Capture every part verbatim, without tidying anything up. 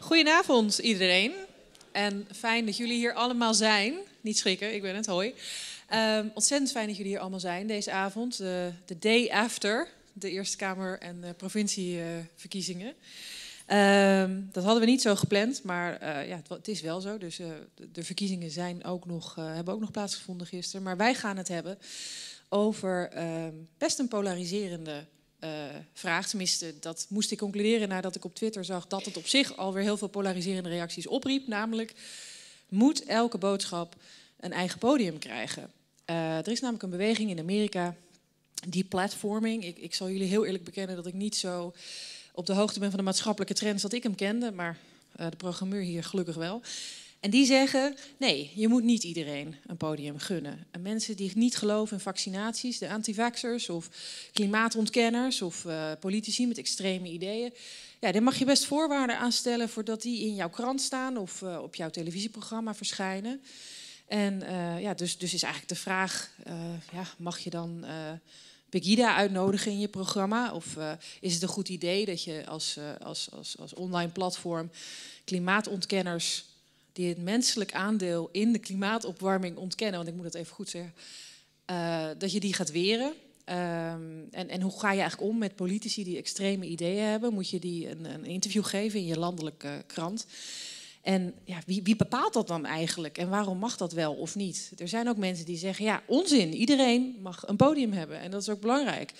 Goedenavond iedereen en fijn dat jullie hier allemaal zijn. Niet schrikken, ik ben het, hoi. Um, ontzettend fijn dat jullie hier allemaal zijn deze avond, de, de day after de Eerste Kamer en de provincieverkiezingen. Um, dat hadden we niet zo gepland, maar uh, ja, het, het is wel zo. Dus uh, de, de verkiezingen zijn ook nog, uh, hebben ook nog plaatsgevonden gisteren. Maar wij gaan het hebben over uh, best een polariserende uh, vraag. Tenminste, dat moest ik concluderen nadat ik op Twitter zag dat het op zich alweer heel veel polariserende reacties opriep. Namelijk, moet elke boodschap een eigen podium krijgen? Uh, er is namelijk een beweging in Amerika, deplatforming. Ik, ik zal jullie heel eerlijk bekennen dat ik niet zo op de hoogte ben van de maatschappelijke trends dat ik hem kende, maar uh, de programmeur hier gelukkig wel. En die zeggen, nee, je moet niet iedereen een podium gunnen. En mensen die niet geloven in vaccinaties, de antivaxxers of klimaatontkenners of uh, politici met extreme ideeën, ja, daar mag je best voorwaarden aan stellen voordat die in jouw krant staan of uh, op jouw televisieprogramma verschijnen. En uh, ja, dus, dus is eigenlijk de vraag, uh, ja, mag je dan Uh, Pegida uitnodigen in je programma? Of uh, is het een goed idee dat je als, uh, als, als, als online platform klimaatontkenners die het menselijk aandeel in de klimaatopwarming ontkennen, want ik moet dat even goed zeggen, uh, dat je die gaat weren? Um, en, en hoe ga je eigenlijk om met politici die extreme ideeën hebben? Moet je die een, een interview geven in je landelijke krant? En ja, wie, wie bepaalt dat dan eigenlijk? En waarom mag dat wel of niet? Er zijn ook mensen die zeggen, ja, onzin. Iedereen mag een podium hebben. En dat is ook belangrijk.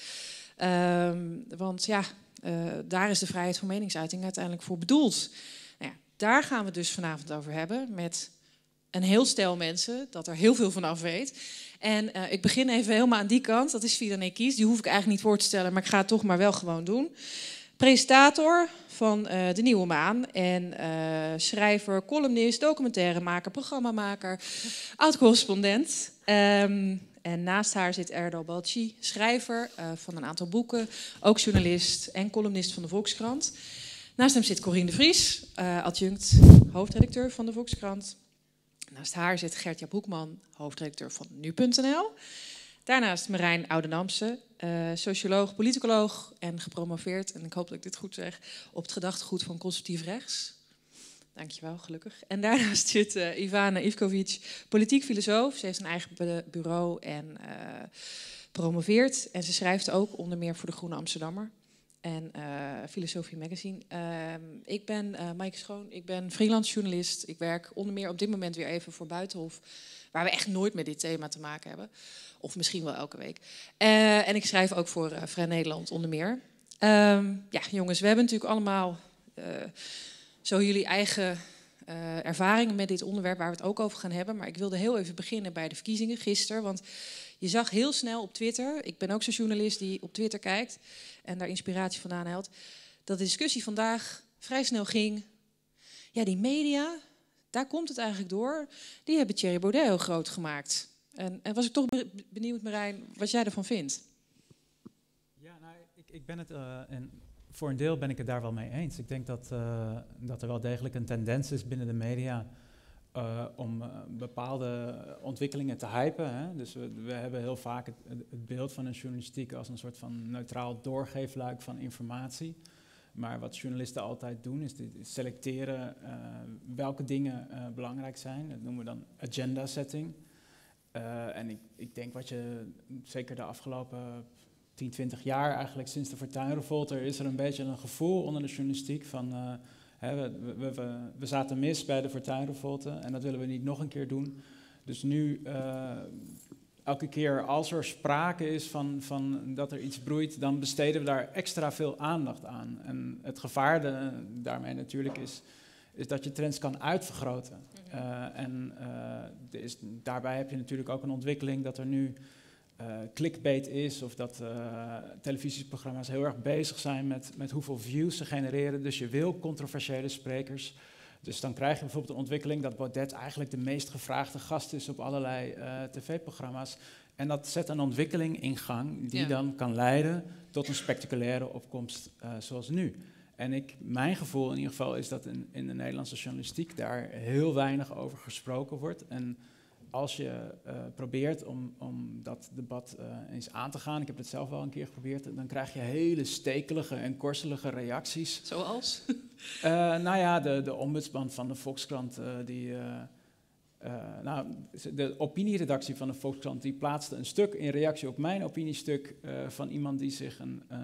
Um, want ja, uh, daar is de vrijheid van meningsuiting uiteindelijk voor bedoeld. Nou ja, daar gaan we het dus vanavond over hebben met een heel stel mensen dat er heel veel van af weet. En uh, ik begin even helemaal aan die kant. Dat is Fidan Ekiz. Die hoef ik eigenlijk niet voor te stellen, maar ik ga het toch maar wel gewoon doen. Presentator van uh, De Nieuwe Maan en uh, schrijver, columnist, documentairemaker, programmamaker, oud-correspondent. Um, en naast haar zit Erdal Balci, schrijver uh, van een aantal boeken, ook journalist en columnist van De Volkskrant. Naast hem zit Corine de Vries, uh, adjunct hoofdredacteur van De Volkskrant. Naast haar zit Gert-Jaap Hoekman, hoofdredacteur van Nu punt n l. Daarnaast Marijn Oudenampsen, uh, socioloog, politicoloog en gepromoveerd, en ik hoop dat ik dit goed zeg, op het gedachtegoed van conservatief rechts. Dankjewel, gelukkig. En daarnaast zit uh, Ivana Ivkovic, politiek filosoof. Ze heeft een eigen bureau en uh, promoveert. En ze schrijft ook onder meer voor de Groene Amsterdammer en uh, Filosofie Magazine. Uh, ik ben uh, Maaike Schoon, ik ben freelance journalist. Ik werk onder meer op dit moment weer even voor Buitenhof, waar we echt nooit met dit thema te maken hebben. Of misschien wel elke week. Uh, en ik schrijf ook voor uh, Vrij Nederland onder meer. Um, ja, jongens, we hebben natuurlijk allemaal uh, zo jullie eigen uh, ervaringen met dit onderwerp, waar we het ook over gaan hebben. Maar ik wilde heel even beginnen bij de verkiezingen gisteren. Want je zag heel snel op Twitter, ik ben ook zo'n journalist die op Twitter kijkt en daar inspiratie vandaan haalt, dat de discussie vandaag vrij snel ging. Ja, die media, daar komt het eigenlijk door. Die hebben Thierry Baudet heel groot gemaakt. En, en was ik toch benieuwd, Marijn, wat jij ervan vindt? Ja, nou, ik, ik ben het, uh, en voor een deel ben ik het daar wel mee eens. Ik denk dat, uh, dat er wel degelijk een tendens is binnen de media uh, om uh, bepaalde ontwikkelingen te hypen. Hè? Dus we, we hebben heel vaak het, het beeld van een journalistiek als een soort van neutraal doorgeefluik van informatie. Maar wat journalisten altijd doen is selecteren uh, welke dingen uh, belangrijk zijn. Dat noemen we dan agenda setting. Uh, en ik, ik denk wat je zeker de afgelopen tien, twintig jaar eigenlijk sinds de Fortuyn-revolt, er is er een beetje een gevoel onder de journalistiek van uh, hè, we, we, we, we zaten mis bij de Fortuyn-revolt en dat willen we niet nog een keer doen. Dus nu uh, elke keer als er sprake is van, van dat er iets broeit, dan besteden we daar extra veel aandacht aan. En het gevaar de, daarmee natuurlijk is, is dat je trends kan uitvergroten. Uh, en uh, is, daarbij heb je natuurlijk ook een ontwikkeling dat er nu uh, clickbait is, of dat uh, televisieprogramma's heel erg bezig zijn met, met hoeveel views ze genereren. Dus je wil controversiële sprekers. Dus dan krijg je bijvoorbeeld een ontwikkeling dat Baudet eigenlijk de meest gevraagde gast is op allerlei uh, tv-programma's. En dat zet een ontwikkeling in gang die ja. dan kan leiden tot een spectaculaire opkomst uh, zoals nu. En ik, mijn gevoel in ieder geval is dat in, in de Nederlandse journalistiek daar heel weinig over gesproken wordt. En als je uh, probeert om, om dat debat uh, eens aan te gaan, ik heb het zelf wel een keer geprobeerd, dan krijg je hele stekelige en korselige reacties. Zoals? Uh, nou ja, de, de ombudsman van de Volkskrant, uh, die... Uh, Uh, nou, de opinieredactie van de Volkskrant die plaatste een stuk in reactie op mijn opiniestuk uh, van iemand die zich een, uh,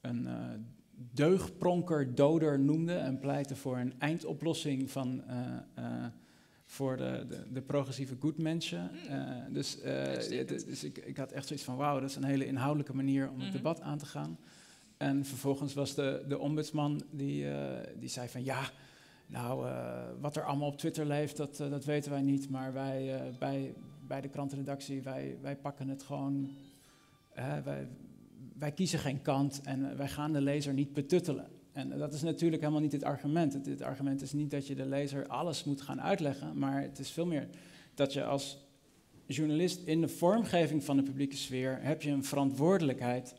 een uh, deugdpronkerdoder noemde en pleitte voor een eindoplossing van, uh, uh, voor de, de, de progressieve goedmenschen. Uh, dus uh, dus ik, ik had echt zoiets van, wauw, dat is een hele inhoudelijke manier om het mm-hmm. debat aan te gaan. En vervolgens was de, de ombudsman die, uh, die zei van, ja... Nou, uh, wat er allemaal op Twitter leeft, dat, uh, dat weten wij niet. Maar wij uh, bij, bij de krantenredactie, wij, wij pakken het gewoon... Uh, wij, wij kiezen geen kant en uh, wij gaan de lezer niet betuttelen. En uh, dat is natuurlijk helemaal niet het argument. Het, het argument is niet dat je de lezer alles moet gaan uitleggen. Maar het is veel meer dat je als journalist in de vormgeving van de publieke sfeer... heb je een verantwoordelijkheid.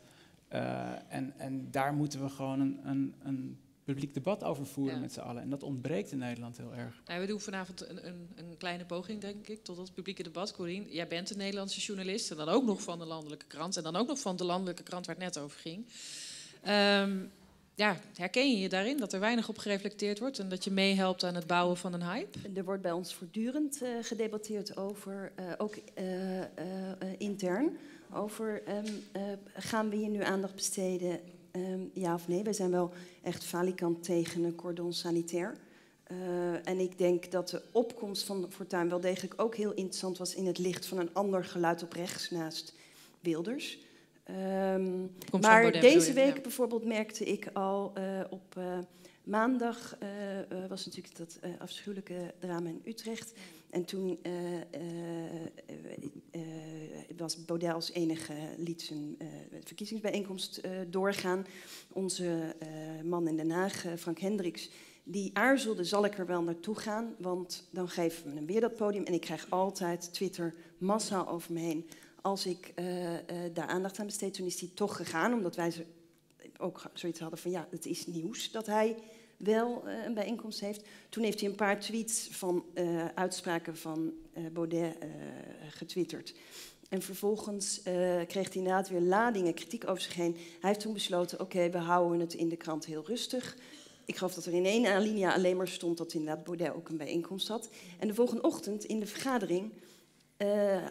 Uh, en, en daar moeten we gewoon een... een, een publiek debat over voeren, ja, met z'n allen. En dat ontbreekt in Nederland heel erg. Nou, we doen vanavond een, een, een kleine poging, denk ik, tot dat publieke debat. Corine, jij bent een Nederlandse journalist en dan ook nog van de landelijke krant. En dan ook nog van de landelijke krant waar het net over ging. Um, ja, herken je je daarin dat er weinig op gereflecteerd wordt en dat je meehelpt aan het bouwen van een hype? Er wordt bij ons voortdurend uh, gedebatteerd over, uh, ook uh, uh, intern, over um, uh, gaan we hier nu aandacht besteden... Um, ja of nee, wij zijn wel echt falikant tegen een cordon sanitair. Uh, en ik denk dat de opkomst van Fortuyn wel degelijk ook heel interessant was... in het licht van een ander geluid op rechts naast Wilders. Um, maar Baudet, deze week ja. bijvoorbeeld merkte ik al uh, op uh, maandag... Uh, was natuurlijk dat uh, afschuwelijke drama in Utrecht. En toen uh, uh, uh, was Baudet als enige, liet zijn uh, verkiezingsbijeenkomst uh, doorgaan. Onze uh, man in Den Haag, uh, Frank Hendriks, die aarzelde, zal ik er wel naartoe gaan? Want dan geven we hem weer dat podium. En ik krijg altijd Twitter massaal over me heen. Als ik uh, uh, daar aandacht aan besteed, toen is hij toch gegaan. Omdat wij ze ook zoiets hadden van, ja, het is nieuws dat hij... wel uh, een bijeenkomst heeft. Toen heeft hij een paar tweets van uh, uitspraken van uh, Baudet uh, getwitterd. En vervolgens uh, kreeg hij inderdaad weer ladingen kritiek over zich heen. Hij heeft toen besloten, oké, okay, we houden het in de krant heel rustig. Ik geloof dat er in één alinea alleen maar stond dat inderdaad Baudet ook een bijeenkomst had. En de volgende ochtend in de vergadering uh, uh,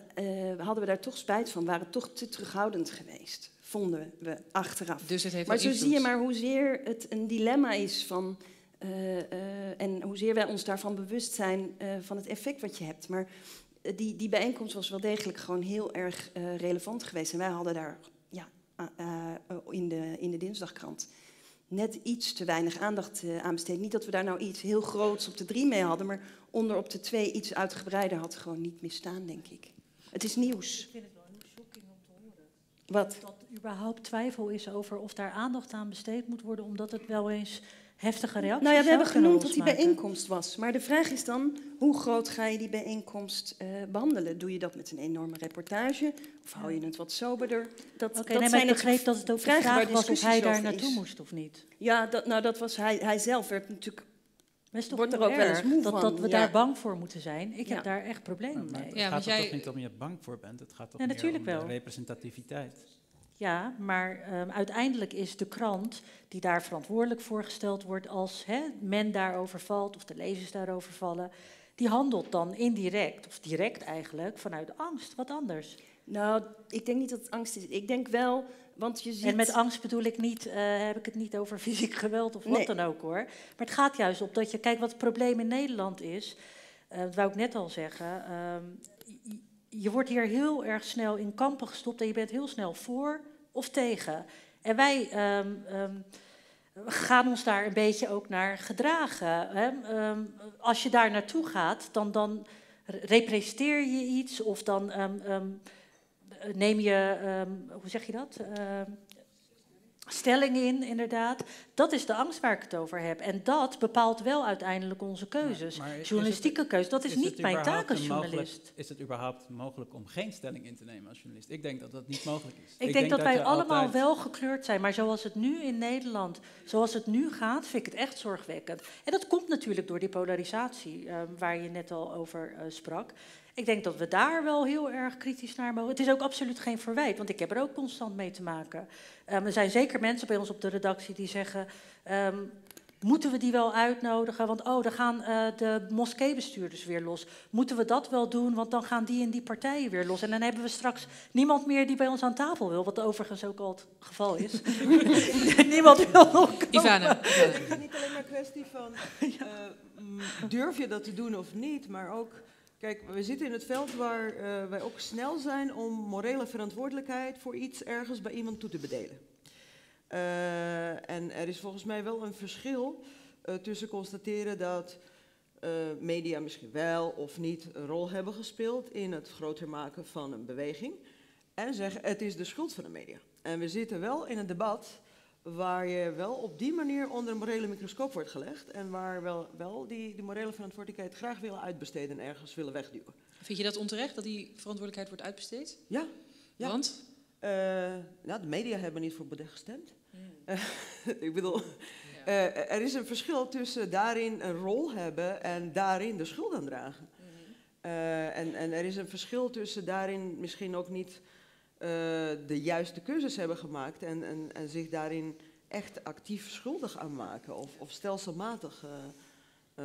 hadden we daar toch spijt van. Waren toch te terughoudend geweest. Vonden we achteraf. Dus het heeft maar zo invloed. Zie je maar hoezeer het een dilemma is van... Uh, uh, en hoezeer wij ons daarvan bewust zijn uh, van het effect wat je hebt. Maar uh, die, die bijeenkomst was wel degelijk gewoon heel erg uh, relevant geweest. En wij hadden daar ja, uh, uh, in, de, in de dinsdagkrant net iets te weinig aandacht uh, aan besteed. Niet dat we daar nou iets heel groots op de drie mee hadden... maar onder op de twee iets uitgebreider had gewoon niet misstaan, denk ik. Het is nieuws. Wat? Dat er überhaupt twijfel is over of daar aandacht aan besteed moet worden... omdat het wel eens heftige reacties... Nou ja, we hebben genoemd dat die bijeenkomst was. Maar de vraag is dan, hoe groot ga je die bijeenkomst uh, behandelen? Doe je dat met een enorme reportage? Of hou je het wat soberder? Dat, okay, dat nee, maar ik begreep dat het ook de vraag was of hij daar naartoe moest of niet. Ja, dat, nou dat was hij, hij zelf werd natuurlijk... Maar het is toch ook wel eens moe dat, dat we ja. daar bang voor moeten zijn. Ik ja. heb daar echt problemen maar, maar mee. Het ja, gaat er jij... toch niet om je bang voor bent. Het gaat toch ja, meer om wel. De representativiteit. Ja, maar um, uiteindelijk is de krant die daar verantwoordelijk voor gesteld wordt... als he, men daarover valt of de lezers daarover vallen... die handelt dan indirect, of direct eigenlijk, vanuit angst. Wat anders? Nou, ik denk niet dat het angst is. Ik denk wel... Want je ziet... En met angst bedoel ik niet, uh, heb ik het niet over fysiek geweld of wat nee. dan ook hoor. Maar het gaat juist op dat je, kijk wat het probleem in Nederland is, uh, dat wou ik net al zeggen, uh, je wordt hier heel erg snel in kampen gestopt en je bent heel snel voor of tegen. En wij um, um, gaan ons daar een beetje ook naar gedragen. Hè? Um, als je daar naartoe gaat, dan, dan representeer je iets of dan... Um, um, neem je, um, hoe zeg je dat, uh, stelling in, inderdaad. Dat is de angst waar ik het over heb. En dat bepaalt wel uiteindelijk onze keuzes. Ja, is, journalistieke keuzes, dat is, is niet mijn taak als journalist. Is het überhaupt mogelijk om geen stelling in te nemen als journalist? Ik denk dat dat niet mogelijk is. Ik, ik denk, denk dat, dat wij allemaal altijd... wel gekleurd zijn. Maar zoals het nu in Nederland, zoals het nu gaat, vind ik het echt zorgwekkend. En dat komt natuurlijk door die polarisatie uh, waar je net al over uh, sprak. Ik denk dat we daar wel heel erg kritisch naar mogen. Het is ook absoluut geen verwijt, want ik heb er ook constant mee te maken. Um, er zijn zeker mensen bij ons op de redactie die zeggen... Um, Moeten we die wel uitnodigen? Want oh, dan gaan uh, de moskeebestuurders weer los. Moeten we dat wel doen? Want dan gaan die en die partijen weer los. En dan hebben we straks niemand meer die bij ons aan tafel wil. Wat overigens ook al het geval is. Niemand wil nog komen. Ivana. Het is niet alleen maar een kwestie van uh, durf je dat te doen of niet, maar ook... Kijk, we zitten in het veld waar uh, wij ook snel zijn om morele verantwoordelijkheid voor iets ergens bij iemand toe te bedelen. Uh, en er is volgens mij wel een verschil uh, tussen constateren dat uh, media misschien wel of niet een rol hebben gespeeld in het groter maken van een beweging. En zeggen, het is de schuld van de media. En we zitten wel in een debat waar je wel op die manier onder een morele microscoop wordt gelegd. En waar wel, wel die, die morele verantwoordelijkheid graag willen uitbesteden en ergens willen wegduwen. Vind je dat onterecht, dat die verantwoordelijkheid wordt uitbesteed? Ja. ja. Want? Uh, nou, de media hebben niet voor Baudet gestemd. Mm. Ik bedoel, ja. uh, er is een verschil tussen daarin een rol hebben en daarin de schuld aan dragen. Mm-hmm. uh, en, en er is een verschil tussen daarin misschien ook niet... Uh, de juiste keuzes hebben gemaakt en, en, en zich daarin echt actief schuldig aan maken. Of, of stelselmatig uh, uh,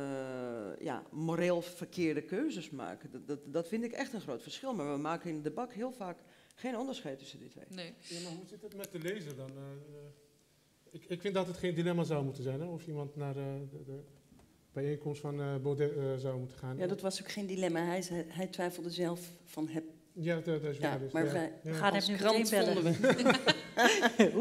ja, moreel verkeerde keuzes maken. Dat, dat, dat vind ik echt een groot verschil. Maar we maken in het debat heel vaak geen onderscheid tussen die twee. Nee. Ja, maar hoe zit het met de lezer dan? Uh, ik, ik vind dat het geen dilemma zou moeten zijn. Hè? Of iemand naar uh, de, de bijeenkomst van uh, Baudet uh, zou moeten gaan. Ja, dat was ook geen dilemma. Hij, hij twijfelde zelf van heb. Ja, dat is waar. Ja, maar ja. we ja. gaan hem nu meteen bellen.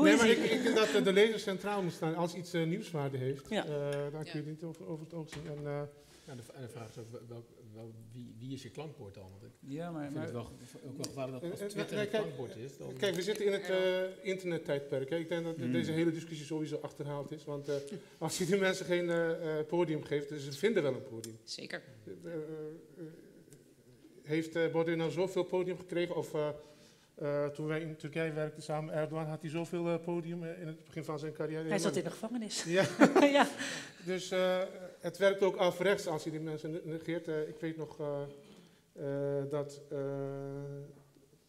Nee, maar ik, ik denk dat de lezer centraal moet staan. Als iets uh, nieuwswaarde heeft, ja. uh, daar kun je ja. niet over, over het oog zien. En, uh, ja, de, de vraag is ook, wel, wel, wie, wie is je klankbord dan? Want ik ja, maar, vind maar, het wel, ook wel gevaarlijk dat als Twitter het klankbord is. Dan kijk, we zitten in het uh, internettijdperk. Hè. Ik denk dat mm. deze hele discussie sowieso achterhaald is. Want uh, als je die mensen geen uh, podium geeft, dus ze vinden wel een podium. Zeker. Uh, uh, uh, Heeft uh, Baudet nou zoveel podium gekregen? Of uh, uh, toen wij in Turkije werkten samen met Erdogan, had hij zoveel uh, podium uh, in het begin van zijn carrière? Hij zat in de gevangenis. Ja. ja. Dus uh, het werkt ook afrechts als je die mensen negeert. Uh, ik weet nog uh, uh, dat uh,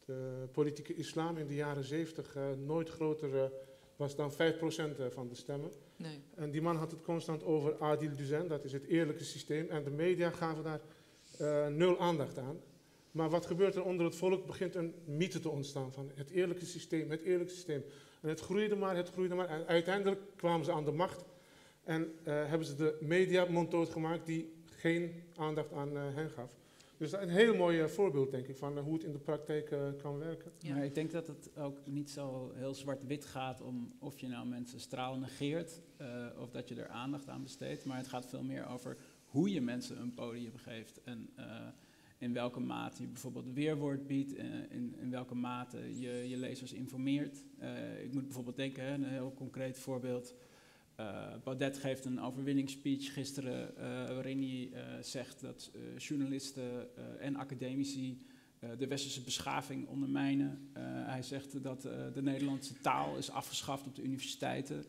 de politieke islam in de jaren zeventig uh, nooit groter uh, was dan vijf procent van de stemmen. Nee. En die man had het constant over adil düzen, dat is het eerlijke systeem. En de media gaven daar... Uh, nul aandacht aan. Maar wat gebeurt er onder het volk? Begint een mythe te ontstaan van het eerlijke systeem, het eerlijke systeem. En het groeide maar, het groeide maar. En uiteindelijk kwamen ze aan de macht en uh, hebben ze de media monddood gemaakt die geen aandacht aan uh, hen gaf. Dus dat is een heel mooi uh, voorbeeld, denk ik, van uh, hoe het in de praktijk uh, kan werken. Ja. Maar ik denk dat het ook niet zo heel zwart-wit gaat om of je nou mensen straal negeert uh, of dat je er aandacht aan besteedt. Maar het gaat veel meer over... hoe je mensen een podium geeft en uh, in welke mate je bijvoorbeeld weerwoord biedt, uh, in, in welke mate je je lezers informeert. Uh, ik moet bijvoorbeeld denken, hè, een heel concreet voorbeeld. Uh, Baudet geeft een overwinningsspeech gisteren uh, waarin hij uh, zegt dat uh, journalisten uh, en academici uh, de westerse beschaving ondermijnen. Uh, hij zegt dat uh, de Nederlandse taal is afgeschaft op de universiteiten.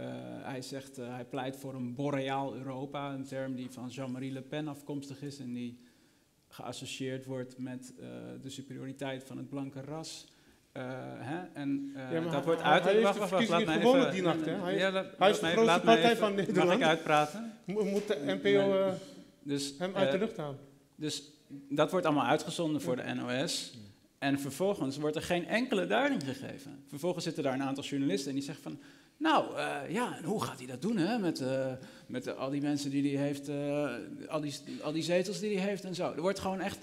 Uh, hij zegt, uh, hij pleit voor een boreaal Europa, een term die van Jean-Marie Le Pen afkomstig is en die geassocieerd wordt met uh, de superioriteit van het blanke ras. Uh, hè? En uh, ja, dat wordt uit... Hij heeft wacht, de verkiezingen gewonnen die nacht, hè? Hij is, ja, laat, hij is de grootste even, partij van Nederland. Mag ik uitpraten? Mo- moet de N P O uh, dus, hem uit de lucht halen? Uh, dus dat wordt allemaal uitgezonden voor de N O S. Ja. En vervolgens wordt er geen enkele duiding gegeven. Vervolgens zitten daar een aantal journalisten en die zeggen van... Nou, uh, ja, en hoe gaat hij dat doen, hè? Met, uh, met uh, al die mensen die hij heeft, uh, al, die, al die zetels die hij heeft en zo. Er wordt gewoon echt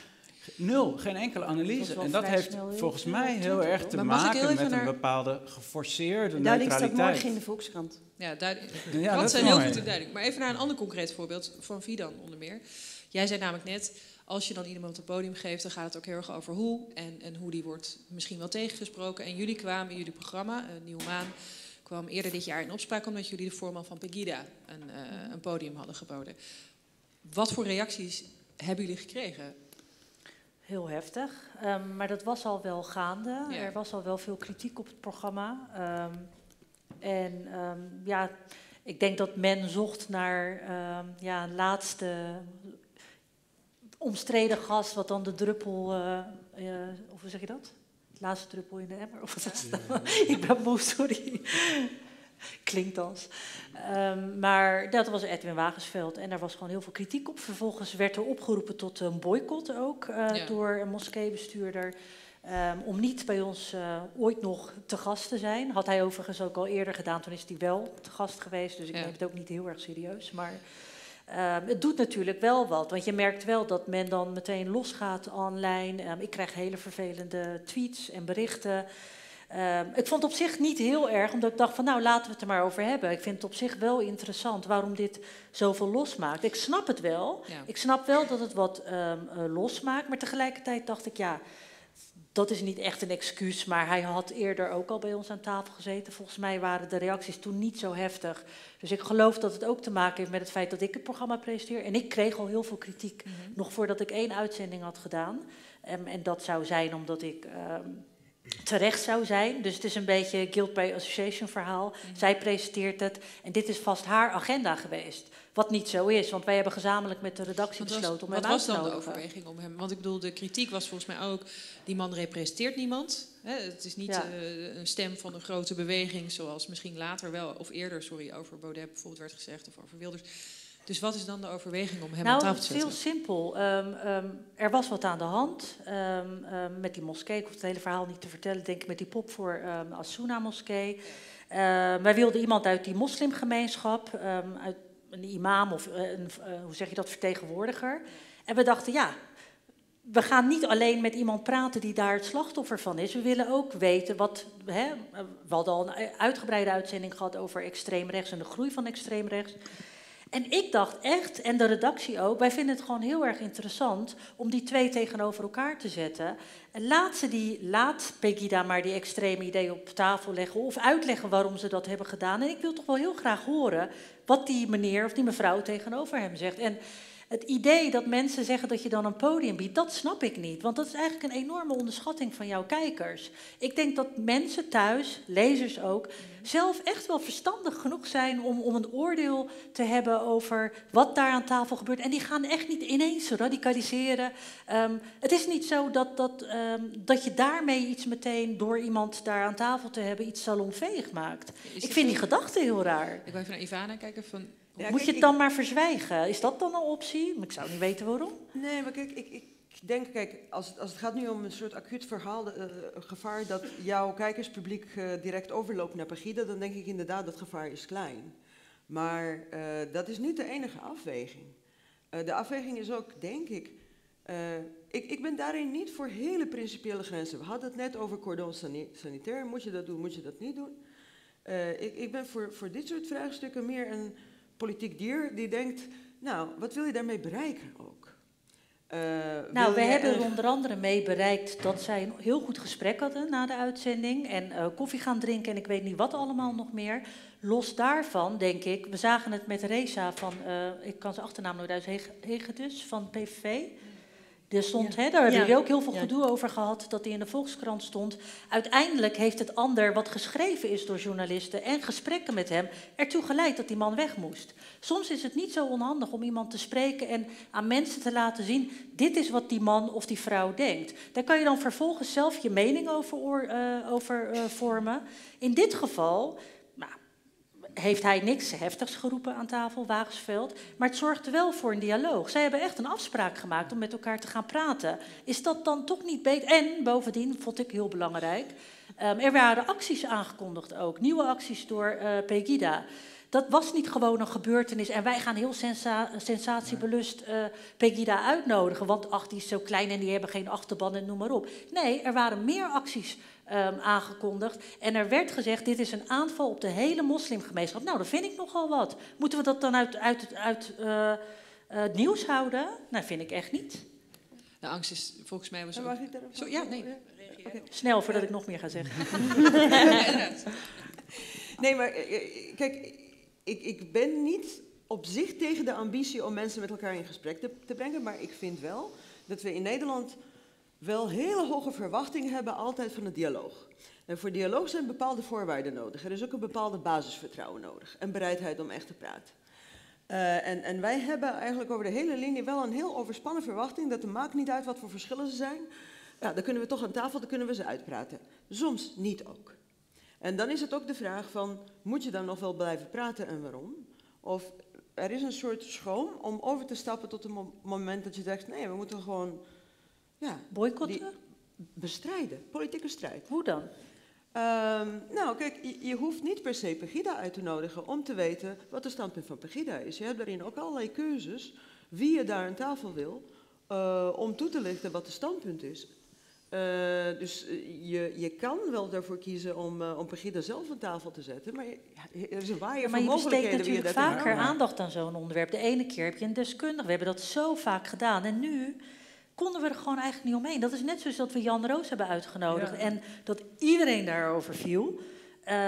nul, geen enkele analyse. En dat heeft volgens mij heel erg te maken met een bepaalde geforceerde neutraliteit. Daar ligt dat morgen in de Volkskrant. Ja, daar, ja, dat zijn heel goed en duidelijk. Maar even naar een ander concreet voorbeeld van Fidan onder meer. Jij zei namelijk net, als je dan iemand een podium geeft, dan gaat het ook heel erg over hoe. En, en hoe die wordt misschien wel tegengesproken. En jullie kwamen in jullie programma, een Nieuwe Maan... kwam eerder dit jaar in opspraak omdat jullie de voorman van Pegida een, uh, een podium hadden geboden. Wat voor reacties hebben jullie gekregen? Heel heftig, um, maar dat was al wel gaande. Ja. Er was al wel veel kritiek op het programma. Um, en um, ja, ik denk dat men zocht naar um, ja, een laatste omstreden gast, wat dan de druppel, uh, uh, of hoe zeg je dat? Laatste druppel in de emmer, of wat is dat? Ja, ja, ja. Ik ben moe, sorry. Klinkt als. Um, maar dat was Edwin Wagensveld en daar was gewoon heel veel kritiek op. Vervolgens werd er opgeroepen tot een boycott ook uh, ja. door een moskeebestuurder. Um, om niet bij ons uh, ooit nog te gast te zijn. Had hij overigens ook al eerder gedaan, toen is hij wel te gast geweest. Dus ik ja. neem het ook niet heel erg serieus. Maar um, het doet natuurlijk wel wat. Want je merkt wel dat men dan meteen losgaat online. Um, ik krijg hele vervelende tweets en berichten. Um, ik vond het op zich niet heel erg, omdat ik dacht van nou, laten we het er maar over hebben. Ik vind het op zich wel interessant waarom dit zoveel losmaakt. Ik snap het wel. Ja. Ik snap wel dat het wat um, losmaakt. Maar tegelijkertijd dacht ik ja... Dat is niet echt een excuus, maar hij had eerder ook al bij ons aan tafel gezeten. Volgens mij waren de reacties toen niet zo heftig. Dus ik geloof dat het ook te maken heeft met het feit dat ik het programma presenteer. En ik kreeg al heel veel kritiek, mm-hmm. nog voordat ik één uitzending had gedaan. Um, en dat zou zijn omdat ik um, terecht zou zijn. Dus het is een beetje een guilt by association verhaal. Mm-hmm. Zij presenteert het en dit is vast haar agenda geweest. Wat niet zo is, want wij hebben gezamenlijk met de redactie was, besloten om hem uit te nodigen. Wat was dan de overweging om hem? Want ik bedoel, de kritiek was volgens mij ook... die man representeert niemand. Hè? Het is niet ja. uh, een stem van een grote beweging... zoals misschien later wel, of eerder, sorry, over Baudet bijvoorbeeld werd gezegd... of over Wilders. Dus wat is dan de overweging om hem nou, aan tafel te zetten? Nou, heel simpel. Um, um, er was wat aan de hand um, um, met die moskee. Ik hoef het hele verhaal niet te vertellen. Denk ik met die pop voor um, Asuna-moskee. Uh, wij wilden iemand uit die moslimgemeenschap... Um, uit een imam of een, hoe zeg je dat, vertegenwoordiger. En we dachten, ja, we gaan niet alleen met iemand praten die daar het slachtoffer van is. We willen ook weten wat, hè, we hadden al een uitgebreide uitzending gehad over extreemrechts en de groei van extreemrechts. En ik dacht echt, en de redactie ook, wij vinden het gewoon heel erg interessant om die twee tegenover elkaar te zetten. En laat ze die, laat Pegida maar die extreme ideeën op tafel leggen of uitleggen waarom ze dat hebben gedaan. En ik wil toch wel heel graag horen wat die meneer of die mevrouw tegenover hem zegt. En het idee dat mensen zeggen dat je dan een podium biedt, dat snap ik niet. Want dat is eigenlijk een enorme onderschatting van jouw kijkers. Ik denk dat mensen thuis, lezers ook, zelf echt wel verstandig genoeg zijn om, om een oordeel te hebben over wat daar aan tafel gebeurt. En die gaan echt niet ineens radicaliseren. Um, het is niet zo dat, dat, um, dat je daarmee iets meteen door iemand daar aan tafel te hebben iets salonveeg maakt. Ik vind die gedachte heel raar. Ik wil even naar Ivana kijken van... Ja, moet kijk, je het dan ik... maar verzwijgen? Is dat dan een optie? Ik zou niet weten waarom. Nee, maar kijk, ik, ik denk, kijk, als het, als het gaat nu om een soort acuut verhaal, uh, gevaar dat jouw kijkerspubliek uh, direct overloopt naar Pegida, dan denk ik inderdaad dat gevaar is klein. Maar uh, dat is niet de enige afweging. Uh, de afweging is ook, denk ik, uh, ik, ik ben daarin niet voor hele principiële grenzen. We hadden het net over cordon sani- sanitair. Moet je dat doen, moet je dat niet doen? Uh, ik, ik ben voor, voor dit soort vraagstukken meer een... politiek dier die denkt, nou, wat wil je daarmee bereiken ook? Uh, nou, we hebben er onder andere mee bereikt dat zij een heel goed gesprek hadden na de uitzending en uh, koffie gaan drinken en ik weet niet wat allemaal nog meer. Los daarvan, denk ik, we zagen het met Reza van, uh, ik kan zijn achternaam nooit uit, Hegedus van P V V. Er stond, ja. he, daar ja. hebben we ook heel veel ja. gedoe over gehad, dat hij in de Volkskrant stond. Uiteindelijk heeft het ander, wat geschreven is door journalisten en gesprekken met hem, ertoe geleid dat die man weg moest. Soms is het niet zo onhandig om iemand te spreken en aan mensen te laten zien, dit is wat die man of die vrouw denkt. Daar kan je dan vervolgens zelf je mening over, oor, uh, over uh, vormen. In dit geval... heeft hij niks heftigs geroepen aan tafel, Wagensveld. Maar het zorgt wel voor een dialoog. Zij hebben echt een afspraak gemaakt om met elkaar te gaan praten. Is dat dan toch niet beter? En bovendien, vond ik heel belangrijk... Um, er waren acties aangekondigd ook. Nieuwe acties door uh, Pegida. Dat was niet gewoon een gebeurtenis. En wij gaan heel sensa- sensatiebelust uh, Pegida uitnodigen. Want ach, die is zo klein en die hebben geen achterban en noem maar op. Nee, er waren meer acties Um, aangekondigd. En er werd gezegd, dit is een aanval op de hele moslimgemeenschap. Nou, dat vind ik nogal wat. Moeten we dat dan uit, uit, uit uh, uh, het nieuws houden? Nou, vind ik echt niet. De angst is volgens mij... was. Mag ik daarop? Zo, ja, nee. Okay. Snel, voordat ja. ik nog meer ga zeggen. Nee, maar kijk, ik, ik ben niet op zich tegen de ambitie om mensen met elkaar in gesprek te, te brengen, maar ik vind wel dat we in Nederland... wel hele hoge verwachtingen hebben altijd van het dialoog. En voor dialoog zijn bepaalde voorwaarden nodig. Er is ook een bepaalde basisvertrouwen nodig en bereidheid om echt te praten. Uh, en, en wij hebben eigenlijk over de hele linie wel een heel overspannen verwachting dat het maakt niet uit wat voor verschillen ze zijn. Ja, dan kunnen we toch aan tafel, dan kunnen we ze uitpraten. Soms niet ook. En dan is het ook de vraag van, moet je dan nog wel blijven praten en waarom? Of er is een soort schroom om over te stappen tot het mo- moment dat je denkt, nee, we moeten gewoon... Ja, boycotten? Bestrijden, politieke strijd. Hoe dan? Um, nou, kijk, je, je hoeft niet per se Pegida uit te nodigen om te weten wat de standpunt van Pegida is. Je hebt daarin ook allerlei keuzes, wie je daar aan tafel wil, uh, om toe te lichten wat de standpunt is. Uh, dus je, je kan wel daarvoor kiezen om, uh, om Pegida zelf aan tafel te zetten, maar je, er is een waaier ja, van mogelijkheden. Maar je besteedt natuurlijk vaker aandacht aan zo'n onderwerp. De ene keer heb je een deskundige, we hebben dat zo vaak gedaan en nu... konden we er gewoon eigenlijk niet omheen. Dat is net zoals dat we Jan Roos hebben uitgenodigd. Ja. En dat iedereen daarover viel.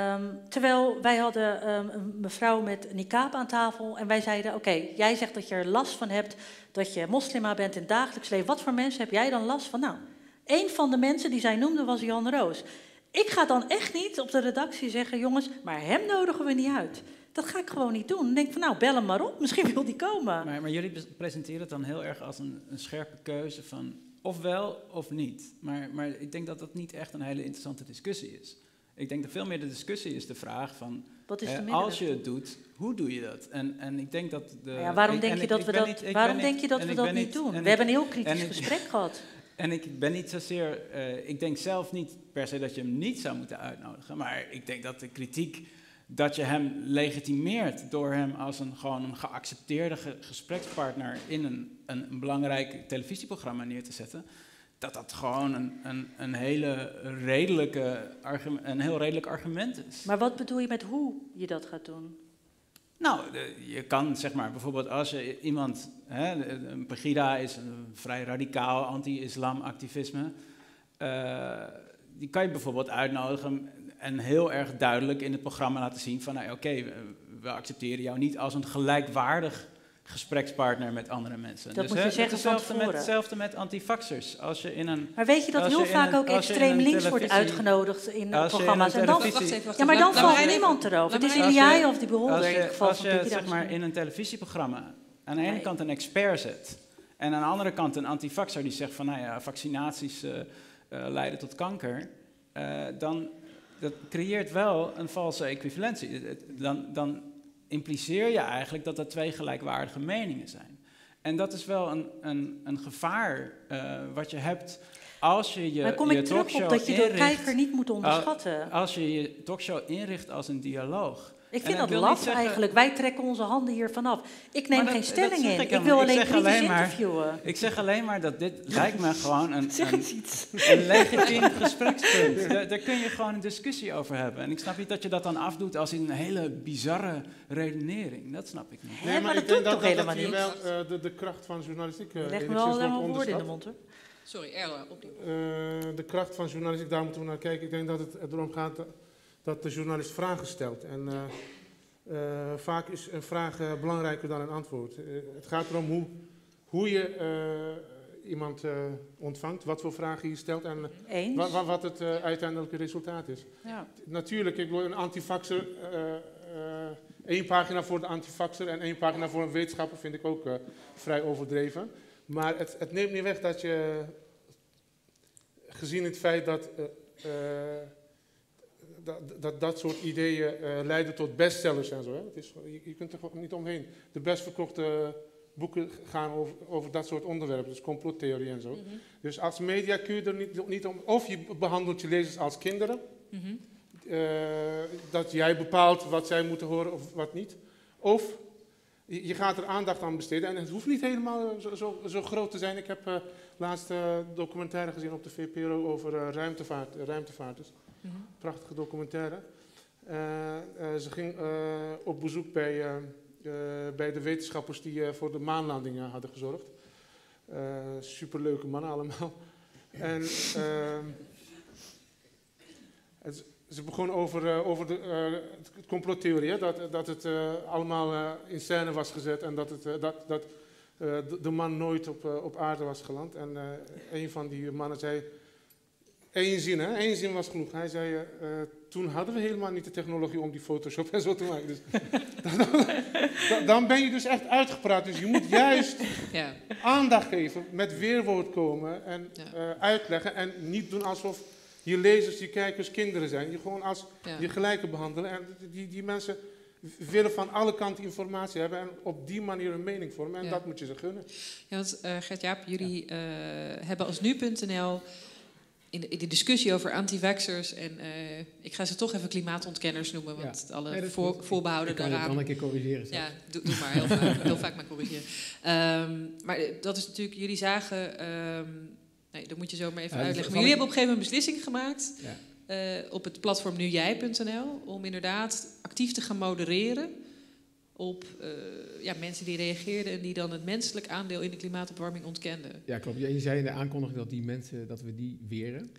Um, terwijl wij hadden um, een mevrouw met niqab aan tafel. En wij zeiden, oké, okay, jij zegt dat je er last van hebt. Dat je moslima bent in het dagelijks leven. Wat voor mensen heb jij dan last van? Nou, een van de mensen die zij noemde was Jan Roos. Ik ga dan echt niet op de redactie zeggen, jongens, maar hem nodigen we niet uit. Dat ga ik gewoon niet doen. Dan denk ik van, nou, bel hem maar op. Misschien wil die komen. Maar, maar jullie presenteren het dan heel erg als een, een scherpe keuze van ofwel of niet. Maar, maar ik denk dat dat niet echt een hele interessante discussie is. Ik denk dat veel meer de discussie is de vraag van... Wat is de eh, als je het doet, hoe doe je dat? En, en ik denk dat... De, ja, waarom denk je dat we dat niet, niet doen? We ik, hebben een heel kritisch gesprek ik, gehad. En ik ben niet zozeer... Uh, ik denk zelf niet per se dat je hem niet zou moeten uitnodigen. Maar ik denk dat de kritiek... dat je hem legitimeert door hem als een, gewoon een geaccepteerde ge- gesprekspartner... in een, een, een belangrijk televisieprogramma neer te zetten... dat dat gewoon een, een, een, hele redelijke argument, een heel redelijk argument is. Maar wat bedoel je met hoe je dat gaat doen? Nou, de, je kan zeg maar bijvoorbeeld als je iemand... Hè, een Pegida is een vrij radicaal anti-islam activisme... Uh, die kan je bijvoorbeeld uitnodigen... En heel erg duidelijk in het programma laten zien van... Nou, oké, okay, we, we accepteren jou niet als een gelijkwaardig gesprekspartner met andere mensen. Dat dus, moet je he, zeggen hetzelfde met, hetzelfde met antivaxers. Als je in een... Maar weet je dat heel vaak een, ook extreem links wordt uitgenodigd in programma's? In en dan, wacht even, wacht ja, maar dan valt mij, niemand erover. Het is in die jij of die beholder in ieder geval. Als je, als je zeg maar, in een televisieprogramma aan de ene nee. kant een expert zet... en aan de andere kant een antivaxer die zegt van... Nou ja, vaccinaties uh, uh, leiden tot kanker, uh, dan... Dat creëert wel een valse equivalentie. Dan, dan impliceer je eigenlijk dat dat twee gelijkwaardige meningen zijn. En dat is wel een, een, een gevaar uh, wat je hebt als je je, maar kom je ik talkshow terug op dat je inricht, de kijker niet moet onderschatten. Als je je talkshow inricht als een dialoog. Ik vind dat laf zeggen, eigenlijk. Wij trekken onze handen hiervan af. Ik neem dat, geen stelling in. Ik, ik wil alleen kritisch interviewen. Ik zeg alleen maar dat dit lijkt me gewoon een, een, een legitiem gesprekspunt. Daar, daar kun je gewoon een discussie over hebben. En ik snap niet dat je dat dan afdoet als een hele bizarre redenering. Dat snap ik niet. Nee, maar, maar dat doe ik toch helemaal niet. Ik denk dat wel uh, de, de kracht van journalistiek... Uh, Leg me wel allemaal woorden in de mond, hoor. Sorry, Erla, opnieuw. Uh, de kracht van journalistiek, daar moeten we naar kijken. Ik denk dat het erom gaat... Uh, dat de journalist vragen stelt. En uh, uh, vaak is een vraag uh, belangrijker dan een antwoord. Uh, het gaat erom hoe, hoe je uh, iemand uh, ontvangt, wat voor vragen je stelt en uh, wa- wa- wat het uh, uiteindelijke resultaat is. Ja. Natuurlijk, ik wil een antivaxer, uh, uh, één pagina voor de antivaxer en één pagina voor een wetenschapper vind ik ook uh, vrij overdreven. Maar het, het neemt niet weg dat je, gezien het feit dat... Uh, uh, Dat, dat dat soort ideeën uh, leiden tot bestsellers en zo. Hè? Het is, je, je kunt er gewoon niet omheen. De best verkochte boeken gaan over, over dat soort onderwerpen, dus complottheorie en zo. Mm-hmm. Dus als media kun je er niet, niet om... Of je behandelt je lezers als kinderen. Mm-hmm. Uh, dat jij bepaalt wat zij moeten horen of wat niet. Of je, je gaat er aandacht aan besteden. En het hoeft niet helemaal zo, zo, zo groot te zijn. Ik heb uh, laatst uh, documentaire gezien op de V P R O over uh, ruimtevaart, uh, ruimtevaarters. Prachtige documentaire. Uh, uh, ze ging uh, op bezoek bij, uh, uh, bij de wetenschappers die uh, voor de maanlandingen hadden gezorgd. Uh, superleuke mannen allemaal. En uh, het, ze begon over, uh, over de uh, complottheorie, hè? Dat, dat het uh, allemaal uh, in scène was gezet en dat, het, uh, dat, dat uh, de man nooit op, uh, op aarde was geland. En uh, een van die mannen zei... Eén zin, hè? Eén zin was genoeg. Hij zei, uh, toen hadden we helemaal niet de technologie om die Photoshop en zo te maken. Dus, dan, dan, dan ben je dus echt uitgepraat. Dus je moet juist ja. aandacht geven, met weerwoord komen en ja. uh, uitleggen. En niet doen alsof je lezers, je kijkers, kinderen zijn. Die gewoon als ja. je gelijken behandelen. En die, die mensen willen van alle kanten informatie hebben en op die manier een mening vormen. En ja. dat moet je ze gunnen. Ja, want uh, Gert-Jaap, jullie ja. uh, hebben als nu punt n l... in de, in de discussie over anti-vaxxers en uh, ik ga ze toch even klimaatontkenners noemen, want ja. alle nee, voor, voorbehouden daaraan. Ik kan het een keer corrigeren. Ja, doe, doe maar, heel vaak, heel vaak maar corrigeren. Um, maar dat is natuurlijk, jullie zagen, um, nee, dat moet je zo maar even ja, uitleggen. Maar jullie hebben op een gegeven moment een beslissing gemaakt ja. uh, op het platform nu jij punt n l om inderdaad actief te gaan modereren op uh, ja, mensen die reageerden en die dan het menselijk aandeel in de klimaatopwarming ontkenden. Ja, klopt. Je zei in de aankondiging dat die mensen, dat we die weren.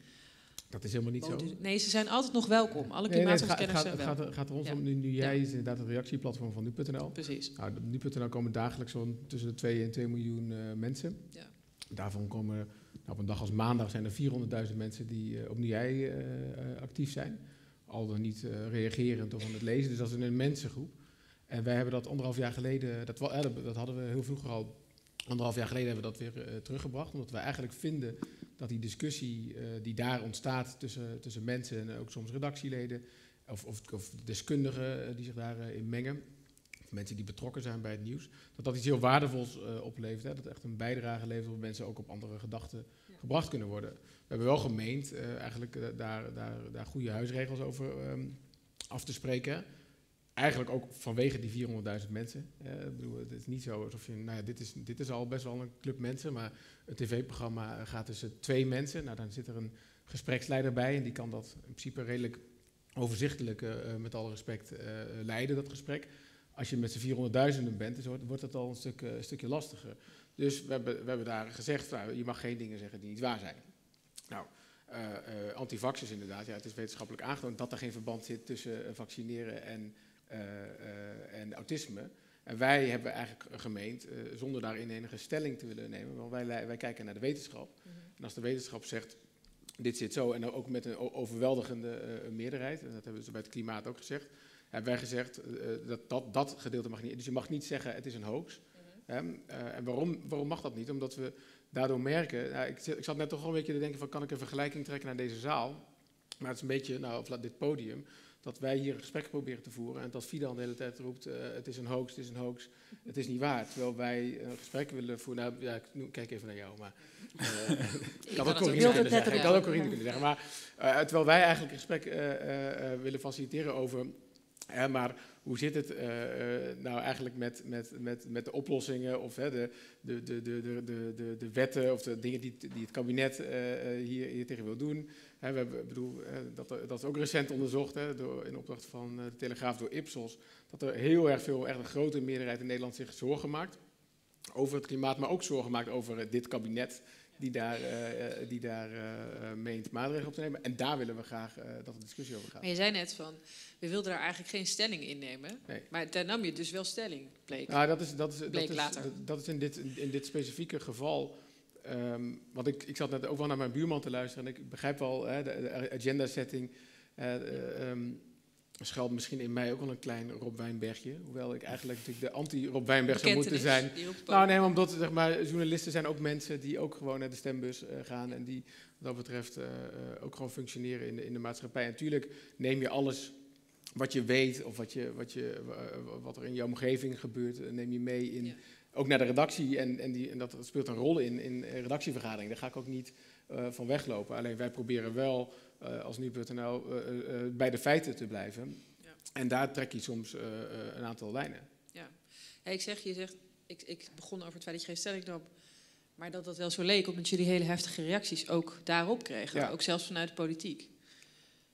Dat is helemaal niet oh, zo. Dus, nee, ze zijn altijd nog welkom. Alle klimaatontkenners nee, nee, zijn wel. Het gaat er ons om. Nu, nu jij ja. is inderdaad het reactieplatform van nu punt n l. Precies. Nou, op nu punt n l komen dagelijks zo'n tussen de twee en twee miljoen uh, mensen. Ja. Daarvan komen, nou, op een dag als maandag zijn er vierhonderdduizend mensen die uh, op nu jij uh, uh, actief zijn. Al dan niet uh, reagerend of aan het lezen. Dus dat is een mensengroep. En wij hebben dat anderhalf jaar geleden, dat, eh, dat hadden we heel vroeger al, anderhalf jaar geleden hebben we dat weer uh, teruggebracht. Omdat wij eigenlijk vinden dat die discussie uh, die daar ontstaat tussen, tussen mensen en uh, ook soms redactieleden of, of, of deskundigen uh, die zich daarin uh, mengen, of mensen die betrokken zijn bij het nieuws, dat dat iets heel waardevols uh, oplevert. Hè, dat echt een bijdrage levert waar mensen ook op andere gedachten ja. gebracht kunnen worden. We hebben wel gemeend uh, eigenlijk uh, daar, daar, daar goede huisregels over um, af te spreken. Eigenlijk ook vanwege die vierhonderdduizend mensen. Eh, ik bedoel, het is niet zo alsof je... Nou ja, dit is, dit is al best wel een club mensen, maar het tv-programma gaat tussen twee mensen. Nou, dan zit er een gespreksleider bij en die kan dat in principe redelijk overzichtelijk, uh, met alle respect, uh, leiden, dat gesprek. Als je met z'n vierhonderdduizenden bent, dus wordt dat al een, stuk, uh, een stukje lastiger. Dus we hebben, we hebben daar gezegd, nou, je mag geen dingen zeggen die niet waar zijn. Nou... Uh, uh, antivaxers inderdaad, ja, het is wetenschappelijk aangetoond dat er geen verband zit tussen uh, vaccineren en, uh, uh, en autisme. En wij hebben eigenlijk gemeend, uh, zonder daarin enige stelling te willen nemen, want wij, wij kijken naar de wetenschap. Mm-hmm. En als de wetenschap zegt, dit zit zo, en ook met een overweldigende uh, meerderheid, en dat hebben ze bij het klimaat ook gezegd, hebben wij gezegd, uh, dat, dat dat gedeelte mag niet. Dus je mag niet zeggen, het is een hoax. Mm-hmm. uh, uh, en waarom, waarom mag dat niet? Omdat we... Daardoor merken, nou, ik, ik zat net toch wel een beetje te denken van, kan ik een vergelijking trekken naar deze zaal? Maar het is een beetje, nou, of laat dit podium, dat wij hier een gesprek proberen te voeren en dat Fidan de hele tijd roept, uh, het is een hoax, het is een hoax, het is niet waar. Terwijl wij een gesprek willen voeren, nou ja, ik kijk even naar jou, maar uh, ik had ook Corine kunnen zeggen. Ik had ook Corine kunnen zeggen, maar uh, terwijl wij eigenlijk een gesprek uh, uh, willen faciliteren over... Eh, maar hoe zit het uh, uh, nou eigenlijk met, met, met, met de oplossingen of hè, de, de, de, de, de, de wetten of de dingen die, die het kabinet uh, hier, hier tegen wil doen? Hè, we hebben, bedoel, uh, dat, dat is ook recent onderzocht hè, door, in opdracht van de Telegraaf door Ipsos. Dat er heel erg veel, echt een grote meerderheid in Nederland zich zorgen maakt over het klimaat, maar ook zorgen maakt over dit kabinet die daar, uh, die daar uh, meent maatregelen op te nemen. En daar willen we graag uh, dat de discussie over gaat. Maar je zei net van, we wilden daar eigenlijk geen stelling in nemen. Nee. Maar daar nam je dus wel stelling, bleek, nou, dat is, dat is, bleek dat later. Is, dat, dat is in dit, in dit specifieke geval... Um, want ik, ik zat net ook wel naar mijn buurman te luisteren... en ik begrijp wel, hè, de, de agenda-setting... Uh, uh, um, schuilt misschien in mij ook wel een klein Rob Wijnbergje. Hoewel ik eigenlijk natuurlijk de anti-Rob Wijnberg zou moeten zijn. Nou nee, omdat zeg maar, journalisten zijn ook mensen die ook gewoon naar de stembus uh, gaan. En die wat dat betreft uh, ook gewoon functioneren in de, in de maatschappij. En natuurlijk neem je alles wat je weet of wat, je, wat, je, uh, wat er in jouw omgeving gebeurt, neem je mee in... Ja. Ook naar de redactie en, en, die, en dat speelt een rol in, in redactievergaderingen. Daar ga ik ook niet uh, van weglopen. Alleen wij proberen wel uh, als nu punt n l uh, uh, bij de feiten te blijven. Ja. En daar trek je soms uh, uh, een aantal lijnen. Ja, ja ik zeg, je zegt, ik, ik begon over het feit dat je geen stelling nam, maar dat dat wel zo leek omdat jullie hele heftige reacties ook daarop kregen. Ja. Ook zelfs vanuit de politiek.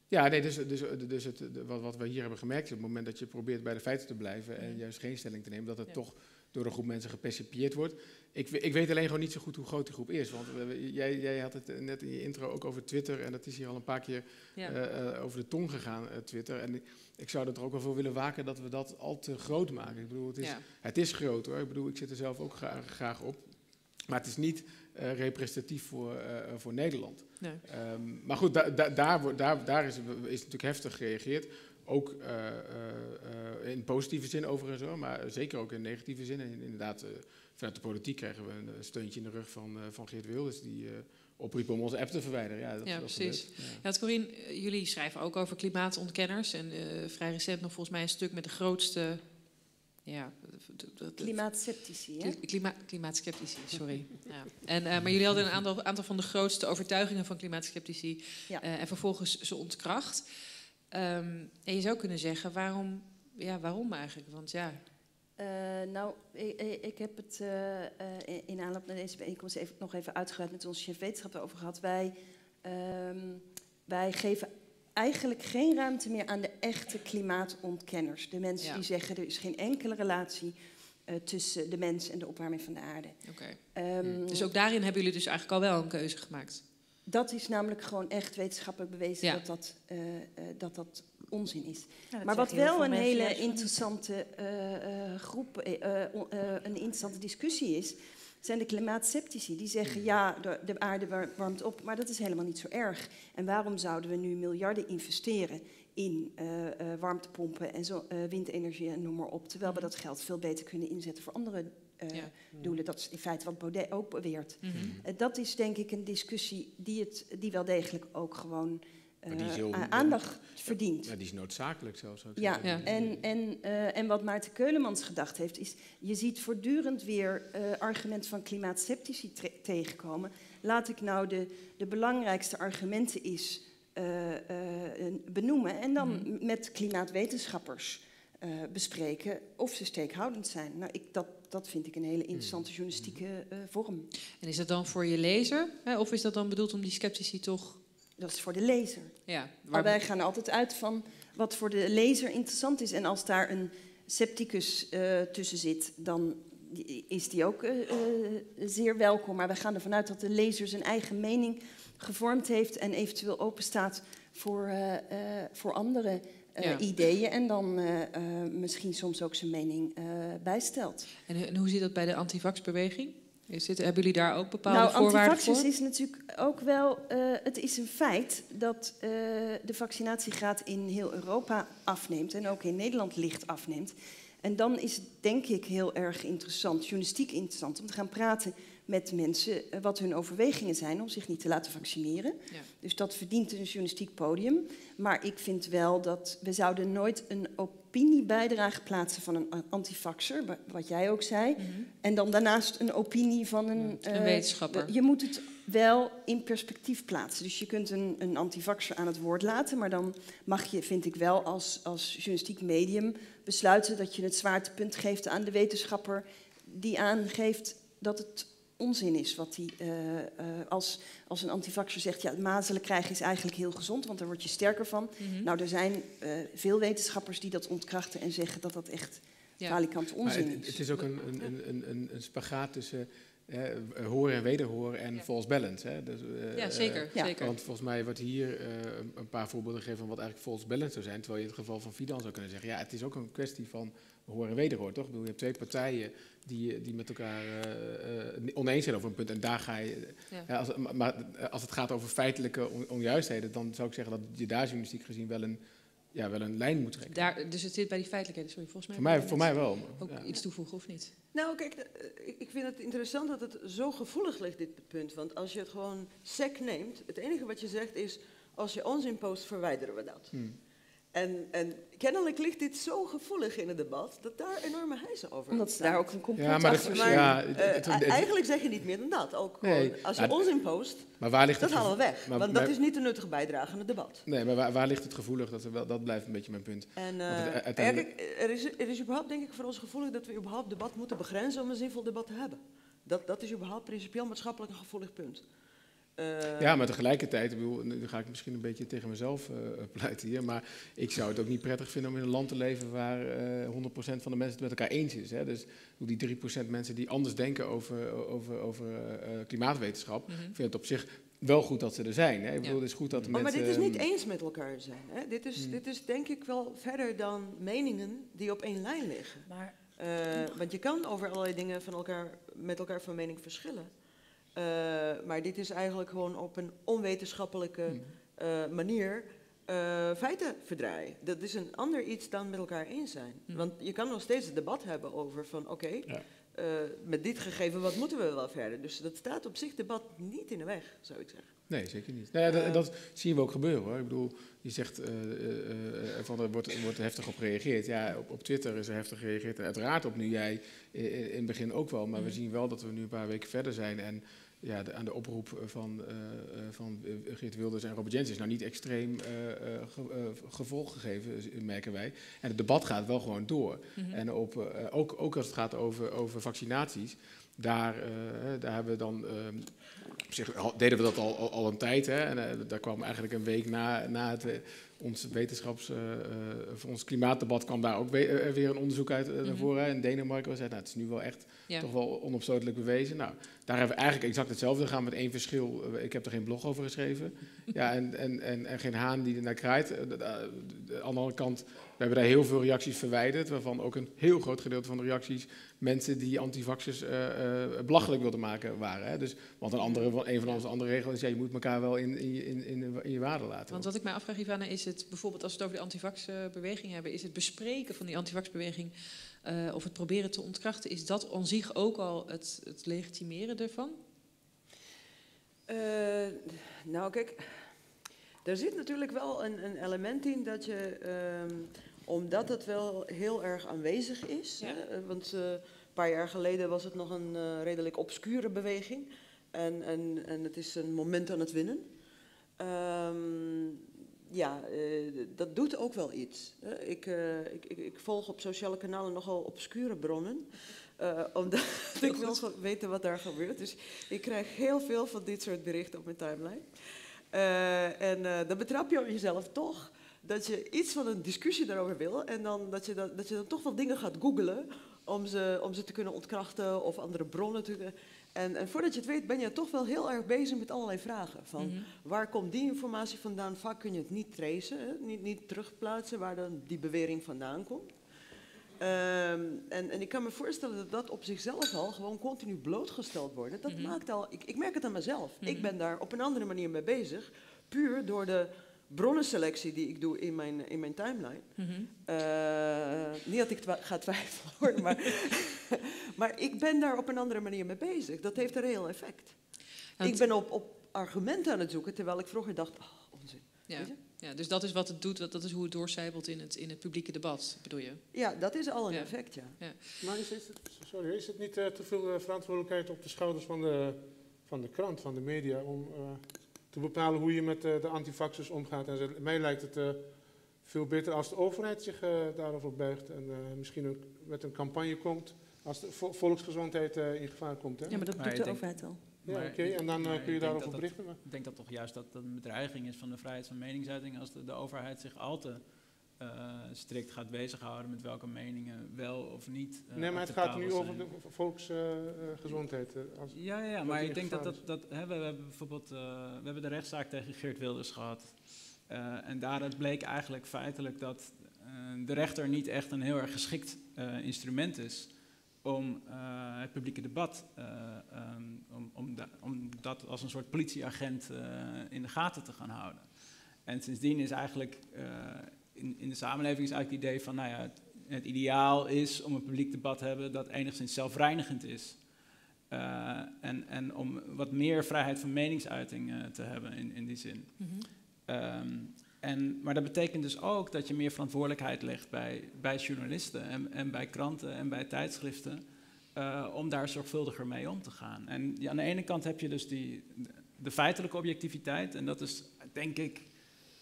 Ja, nee, dus, dus, dus het, wat, wat we hier hebben gemerkt is op het moment dat je probeert bij de feiten te blijven en ja. juist geen stelling te nemen, dat het ja. toch... door een groep mensen gepercipieerd wordt. Ik, ik weet alleen gewoon niet zo goed hoe groot die groep is. Want uh, jij, jij had het net in je intro ook over Twitter... en dat is hier al een paar keer ja. uh, uh, over de tong gegaan, uh, Twitter. En ik, ik zou er ook wel voor willen waken dat we dat al te groot maken. Ik bedoel, het is, ja. het is groot hoor. Ik bedoel, ik zit er zelf ook graag, graag op. Maar het is niet uh, representatief voor, uh, voor Nederland. Nee. Um, maar goed, da, da, daar, daar, daar is, is natuurlijk heftig gereageerd... Ook uh, uh, in positieve zin overigens, hoor, maar zeker ook in negatieve zin. En inderdaad, uh, vanuit de politiek krijgen we een steuntje in de rug van, uh, van Geert Wilders... die uh, opriepen om onze app te verwijderen. Ja, dat, ja dat precies. Ja. Ja, Corine, jullie schrijven ook over klimaatontkenners. En uh, vrij recent nog volgens mij een stuk met de grootste... Ja, klimaatskeptici, hè? Klima klimaatskeptici, sorry. Ja. En, uh, maar jullie hadden een aantal, aantal van de grootste overtuigingen van klimaatskeptici. Ja. Uh, en vervolgens ze ontkracht. Um, en je zou kunnen zeggen, waarom, ja, waarom eigenlijk? Want ja... Uh, nou, ik, ik heb het uh, in, in aanloop naar deze bijeenkomst even, nog even uitgebreid met onze chef wetenschap over gehad. Wij, um, wij geven eigenlijk geen ruimte meer aan de echte klimaatontkenners. De mensen ja. die zeggen, er is geen enkele relatie uh, tussen de mens en de opwarming van de aarde. Okay. Um, hmm. Dus ook daarin hebben jullie dus eigenlijk al wel een keuze gemaakt? Dat is namelijk gewoon echt wetenschappelijk bewezen ja. dat, dat, uh, uh, dat dat onzin is. Ja, dat maar wat wel een hele interessante uh, uh, groep, uh, uh, uh, een interessante discussie is, zijn de klimaatsceptici. Die zeggen ja, de, de aarde warmt op, maar dat is helemaal niet zo erg. En waarom zouden we nu miljarden investeren in uh, uh, warmtepompen en zo, uh, windenergie en noem maar op, terwijl we dat geld veel beter kunnen inzetten voor andere Uh, ja. doelen. Dat is in feite wat Baudet ook beweert. Mm-hmm. uh, dat is denk ik een discussie die, het, die wel degelijk ook gewoon uh, heel, aandacht ja, verdient. Ja, die is noodzakelijk zelfs. Ook ja, ja. En, en, uh, en wat Maarten Keulemans gedacht heeft is, je ziet voortdurend weer uh, argumenten van klimaatsceptici tegenkomen. Laat ik nou de, de belangrijkste argumenten is uh, uh, benoemen en dan mm-hmm. met klimaatwetenschappers uh, bespreken of ze steekhoudend zijn. Nou, ik dat Dat vind ik een hele interessante journalistieke uh, vorm. En is dat dan voor je lezer? Hè? Of is dat dan bedoeld om die sceptici toch... Dat is voor de lezer. Ja, waar... Wij gaan altijd uit van wat voor de lezer interessant is. En als daar een scepticus uh, tussen zit, dan is die ook uh, uh, zeer welkom. Maar wij gaan ervan uit dat de lezer zijn eigen mening gevormd heeft... en eventueel openstaat voor, uh, uh, voor anderen... Uh, ja. ideeën en dan uh, uh, misschien soms ook zijn mening uh, bijstelt. En, en hoe zit dat bij de antivaxbeweging? Is dit, hebben jullie daar ook bepaalde nou, voorwaarden voor? Nou, antivaxers is natuurlijk ook wel... Uh, het is een feit dat uh, de vaccinatiegraad in heel Europa afneemt... en ook in Nederland licht afneemt. En dan is het denk ik heel erg interessant, journalistiek interessant... om te gaan praten met mensen uh, wat hun overwegingen zijn... om zich niet te laten vaccineren. Ja. Dus dat verdient een journalistiek podium... Maar ik vind wel dat we zouden nooit een opiniebijdrage plaatsen van een antifaxer, wat jij ook zei. Mm-hmm. En dan daarnaast een opinie van een... Een uh, wetenschapper. Je moet het wel in perspectief plaatsen. Dus je kunt een, een antivaxer aan het woord laten, maar dan mag je, vind ik wel, als, als journalistiek medium besluiten dat je het zwaartepunt geeft aan de wetenschapper die aangeeft dat het... onzin is. Wat die, uh, uh, als, als een antivaxer zegt, ja, mazelen krijgen is eigenlijk heel gezond, want daar word je sterker van. Mm-hmm. Nou, er zijn uh, veel wetenschappers die dat ontkrachten en zeggen dat dat echt ja. falikant onzin het, is. Het is ook een, een, een, een, een spagaat tussen uh, horen en wederhoren en ja. false balance. Hè? Dus, uh, ja, zeker, uh, zeker. Want volgens mij wordt hier uh, een paar voorbeelden gegeven van wat eigenlijk false balance zou zijn, terwijl je in het geval van Fidan zou kunnen zeggen, ja, het is ook een kwestie van horen en wederhoor, toch? Ik bedoel, je hebt twee partijen die, die met elkaar uh, oneens zijn over een punt. En daar ga je... Ja. Ja, als, maar als het gaat over feitelijke on, onjuistheden... dan zou ik zeggen dat je daar journalistiek gezien wel een, ja, wel een lijn moet trekken. Daar, dus het zit bij die feitelijkheden, sorry, volgens mij... Voor mij, voor mij wel. Ook ja. iets toevoegen, of niet? Nou, kijk, ik vind het interessant dat het zo gevoelig ligt, dit punt. Want als je het gewoon sec neemt... het enige wat je zegt is... als je onzin post, verwijderen we dat. Hmm. En, en kennelijk ligt dit zo gevoelig in het debat dat daar enorme hijsen over. Omdat ze daar ook een complot ja, maar achter is, maar, ja, uh, eigenlijk zeg je niet meer dan dat. Ook nee, gewoon, als je nou, ons in post, maar waar ligt dat halen we weg. Maar, want maar, dat is niet een nuttige bijdrage aan het debat. Nee, maar waar, waar ligt het gevoelig? Dat, wel, dat blijft een beetje mijn punt. En, uh, het, uiteindelijk... er, er, is, er is überhaupt denk ik voor ons gevoelig dat we überhaupt debat moeten begrenzen om een zinvol debat te hebben. Dat, dat is überhaupt principieel maatschappelijk een gevoelig punt. Uh, ja, maar tegelijkertijd, ik bedoel, nu ga ik misschien een beetje tegen mezelf uh, pleiten hier, maar ik zou het ook niet prettig vinden om in een land te leven waar uh, honderd procent van de mensen het met elkaar eens is. Hè? Dus die drie procent mensen die anders denken over, over, over uh, klimaatwetenschap, mm-hmm. vind het op zich wel goed dat ze er zijn. Hè? Ik bedoel, ja. het is goed dat de oh, mensen... Maar dit is niet eens met elkaar zijn. Hè? Dit is, mm. dit is denk ik wel verder dan meningen die op één lijn liggen. Maar, uh, want je kan over allerlei dingen van elkaar, met elkaar van mening verschillen. Uh, maar dit is eigenlijk gewoon op een onwetenschappelijke uh, manier uh, feiten verdraaien. Dat is een ander iets dan met elkaar eens zijn. Mm. Want je kan nog steeds het debat hebben over van oké, okay, ja. uh, met dit gegeven, wat moeten we wel verder? Dus dat staat op zich debat niet in de weg, zou ik zeggen. Nee, zeker niet. Nou ja, dat, uh, dat zien we ook gebeuren, hoor. Ik bedoel, je zegt, uh, uh, uh, van, er wordt, wordt heftig op gereageerd. Ja, op, op Twitter is er heftig gereageerd. En uiteraard op nu jij in, in het begin ook wel. Maar mm. we zien wel dat we nu een paar weken verder zijn. En ja, de, aan de oproep van, uh, van Geert Wilders en Robert Jensen is nou niet extreem uh, ge, uh, gevolg gegeven, merken wij. En het debat gaat wel gewoon door. Mm-hmm. En op, uh, ook, ook als het gaat over, over vaccinaties, daar, uh, daar hebben we dan... Um, op zich al, deden we dat al, al, al een tijd. Hè? En uh, daar kwam eigenlijk een week na, na het... Uh, Ons wetenschaps, uh, voor ons klimaatdebat kwam daar ook we weer een onderzoek uit uh, mm-hmm. naar voren. In Denemarken was het, nou, het is nu wel echt ja. toch wel onopstotelijk bewezen. Nou, daar hebben we eigenlijk exact hetzelfde gaan met één verschil. Ik heb er geen blog over geschreven. ja, en, en, en, en geen haan die ernaar kraait. Aan de andere kant, we hebben daar heel veel reacties verwijderd. Waarvan ook een heel groot gedeelte van de reacties mensen die antivaxers uh, uh, belachelijk wilden maken waren. Hè. Dus, want een, andere, een van onze andere regels is, ja, je moet elkaar wel in, in, in, in, in je waarde laten. Want wat ik mij afvraag, Ivana, is... Het, bijvoorbeeld als we het over de antivaxbeweging hebben, is het bespreken van die antivaxbeweging uh, of het proberen te ontkrachten, is dat aan zich ook al het, het legitimeren ervan? Uh, nou kijk, er zit natuurlijk wel een, een element in dat je, um, omdat het wel heel erg aanwezig is, ja. hè, want uh, een paar jaar geleden was het nog een uh, redelijk obscure beweging en, en, en het is een moment aan het winnen. Um, Ja, uh, dat doet ook wel iets. Uh, ik, uh, ik, ik, ik volg op sociale kanalen nogal obscure bronnen, uh, omdat ik wil weten wat daar gebeurt. Dus ik krijg heel veel van dit soort berichten op mijn timeline. Uh, en uh, dan betrap je op jezelf toch dat je iets van een discussie daarover wil en dan, dat, je dat, dat je dan toch wel dingen gaat googlen om ze, om ze te kunnen ontkrachten of andere bronnen te kunnen... En, en voordat je het weet ben je toch wel heel erg bezig met allerlei vragen. Van mm-hmm. waar komt die informatie vandaan? Vaak kun je het niet tracen, hè? Niet, niet terugplaatsen waar dan die bewering vandaan komt. Um, en, en ik kan me voorstellen dat dat op zichzelf al gewoon continu blootgesteld wordt. Dat mm-hmm. maakt al, ik, ik merk het aan mezelf. Mm-hmm. Ik ben daar op een andere manier mee bezig. Puur door de bronnenselectie die ik doe in mijn, in mijn timeline. Mm-hmm. uh, niet dat ik twa- ga twijfelen hoor, maar... Maar ik ben daar op een andere manier mee bezig. Dat heeft een reëel effect. Want ik ben op, op argumenten aan het zoeken, terwijl ik vroeger dacht, oh, onzin. Ja. Ja, dus dat is wat het doet, dat is hoe het doorcijpelt in het, in het publieke debat, bedoel je? Ja, dat is al een ja. effect, ja. ja. Maar is het, sorry, is het niet uh, te veel verantwoordelijkheid op de schouders van de, van de krant, van de media, om uh, te bepalen hoe je met uh, de antivaxers omgaat? En mij lijkt het... Uh, Veel beter als de overheid zich uh, daarover buigt en uh, misschien ook met een campagne komt als de vo volksgezondheid uh, in gevaar komt. Hè? Ja, maar dat maar doet de denk, overheid al. Ja, oké, okay, en dan uh, kun je daarover dat, berichten. Maar. Ik denk dat toch juist dat een bedreiging is van de vrijheid van meningsuiting als de, de overheid zich al te uh, strikt gaat bezighouden met welke meningen wel of niet. Uh, nee, maar het gaat nu zijn. Over de volksgezondheid. Uh, uh, ja, ja, ja maar ik denk dat dat. dat hè, we, we hebben bijvoorbeeld uh, we hebben de rechtszaak tegen Geert Wilders gehad. Uh, en daaruit bleek eigenlijk feitelijk dat uh, de rechter niet echt een heel erg geschikt uh, instrument is om uh, het publieke debat, uh, um, om, om, da om dat als een soort politieagent uh, in de gaten te gaan houden. En sindsdien is eigenlijk uh, in, in de samenleving is eigenlijk het idee van, nou ja, het, het ideaal is om een publiek debat te hebben dat enigszins zelfreinigend is. Uh, en, en om wat meer vrijheid van meningsuiting uh, te hebben in, in die zin. Mm-hmm. Um, en, maar dat betekent dus ook dat je meer verantwoordelijkheid legt bij, bij journalisten en, en bij kranten en bij tijdschriften uh, om daar zorgvuldiger mee om te gaan. En ja, aan de ene kant heb je dus die, de feitelijke objectiviteit en dat is denk ik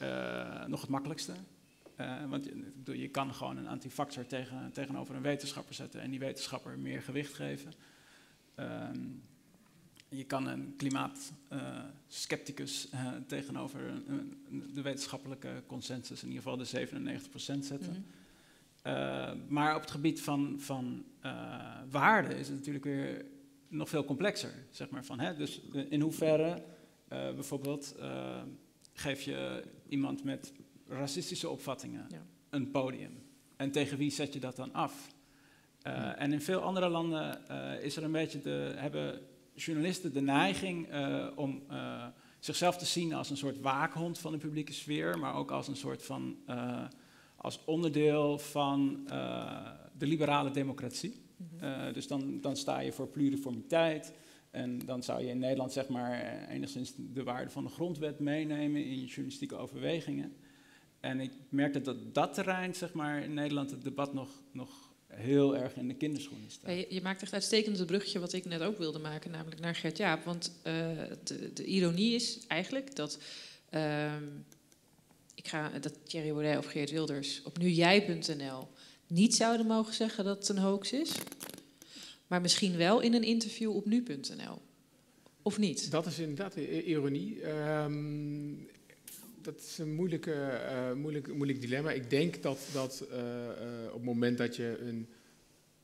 uh, nog het makkelijkste. Uh, want je, je kan gewoon een antifaxer tegen, tegenover een wetenschapper zetten en die wetenschapper meer gewicht geven. Um, Je kan een klimaatskepticus uh, uh, tegenover uh, de wetenschappelijke consensus, in ieder geval de zevenennegentig procent zetten. Mm-hmm. uh, maar op het gebied van, van uh, waarde is het natuurlijk weer nog veel complexer. Zeg maar, van, hè? Dus in hoeverre uh, bijvoorbeeld uh, geef je iemand met racistische opvattingen ja. een podium? En tegen wie zet je dat dan af? Uh, mm-hmm. En in veel andere landen uh, is er een beetje de... hebben journalisten de neiging uh, om uh, zichzelf te zien als een soort waakhond van de publieke sfeer, maar ook als een soort van uh, als onderdeel van uh, de liberale democratie. Mm-hmm. Uh, dus dan, dan sta je voor pluriformiteit. En dan zou je in Nederland zeg maar enigszins de waarde van de grondwet meenemen in je journalistieke overwegingen. En ik merk dat dat, dat terrein zeg maar, in Nederland het debat nog, nog heel erg in de kinderschoenen staat. Ja, je, je maakt echt uitstekend het bruggetje wat ik net ook wilde maken, namelijk naar Gert-Jaap. Want uh, de, de ironie is eigenlijk dat... Uh, ik ga dat Thierry Baudet of Geert Wilders op nu jij punt n l niet zouden mogen zeggen dat het een hoax is... maar misschien wel in een interview op nu punt n l. Of niet? Dat is inderdaad ironie. Um, dat is een moeilijke, uh, moeilijk, moeilijk dilemma. Ik denk dat, dat uh, uh, op het moment dat je een